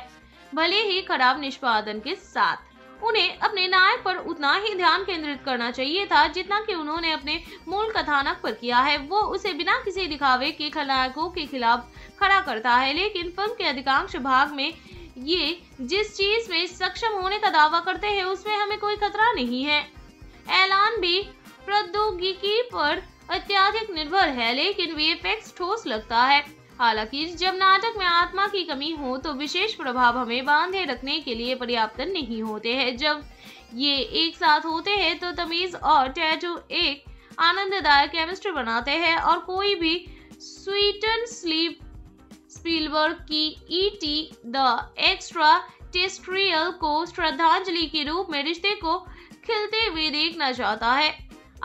भले ही खराब निष्पादन के साथ उन्हें अपने नायक पर उतना ही ध्यान केंद्रित करना चाहिए था जितना कि उन्होंने अपने मूल कथानक पर किया है। वो उसे बिना किसी दिखावे के खलनायकों के खिलाफ खड़ा करता है, लेकिन फिल्म के अधिकांश भाग में ये जिस चीज में सक्षम होने का दावा करते हैं उसमें हमें कोई खतरा नहीं है। ऐलान भी प्रौद्योगिकी पर अत्यधिक निर्भर है, लेकिन वीएफएक्स ठोस लगता है। हालांकि जब नाटक में आत्मा की कमी हो तो विशेष प्रभाव हमें बांधे रखने के लिए पर्याप्त नहीं होते हैं। जब ये एक साथ होते हैं तो तमीज और टैटू एक आनंददायक केमिस्ट्री बनाते हैं और कोई भी स्वीट एंड स्लीप स्पीलबर्ग की E.T. द एक्स्ट्रा टेरेस्ट्रियल को श्रद्धांजलि के रूप में रिश्ते को खिलते हुए देखना चाहता है।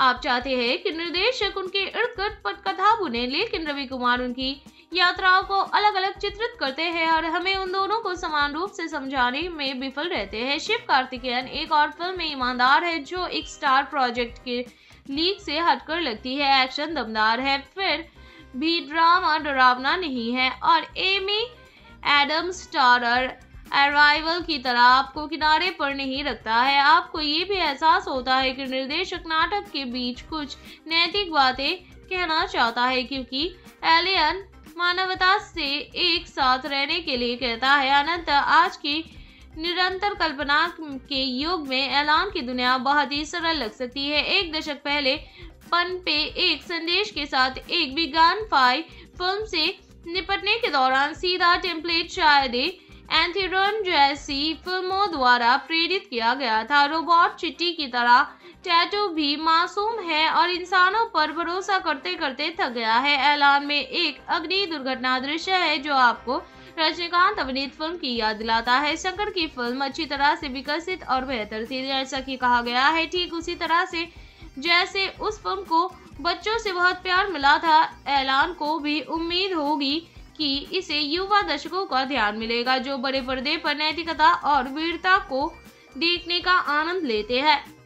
आप चाहते हैं कि निर्देशक उनके इर्द गिर्द पटकथा बुने, लेकिन रवि कुमार उनकी यात्राओं को अलग अलग चित्रित करते हैं और हमें उन दोनों को समान रूप से समझाने में विफल रहते हैं। शिव कार्तिकेयन एक और फिल्म में ईमानदार है जो एक स्टार प्रोजेक्ट के लीक से हटकर लगती है। एक्शन दमदार है, फिर भी ड्रामा डरावना नहीं है और एमी एडम्स स्टारर अराइवल की तरह आपको किनारे पर नहीं रखता है। आपको ये भी एहसास होता है कि निर्देशक नाटक के बीच कुछ नैतिक बातें कहना चाहता है, क्योंकि एलियन मानवता से एक साथ रहने के लिए कहता है। अनंत आज की निरंतर कल्पना के युग में ऐलान की दुनिया बहुत ही सरल लग सकती है। एक दशक पहले पन पे एक संदेश के साथ एक विज्ञान फाई फिल्म से निपटने के दौरान सीधा टेम्पलेट शायद एंथेरन जैसी फिल्मों द्वारा प्रेरित किया गया था। रोबोट चिट्टी की तरह टैटू भी मासूम है और इंसानों पर भरोसा करते करते थक गया है। ऐलान में एक अग्नि दुर्घटना दृश्य है जो आपको रजनीकांत अभिनीत फिल्म की याद दिलाता है। शंकर की फिल्म अच्छी तरह से विकसित और बेहतर थी, जैसा कि कहा गया है, ठीक उसी तरह से जैसे उस फिल्म को बच्चों से बहुत प्यार मिला था। ऐलान को भी उम्मीद होगी कि इसे युवा दर्शकों का ध्यान मिलेगा जो बड़े पर्दे पर नैतिकता और वीरता को देखने का आनंद लेते हैं।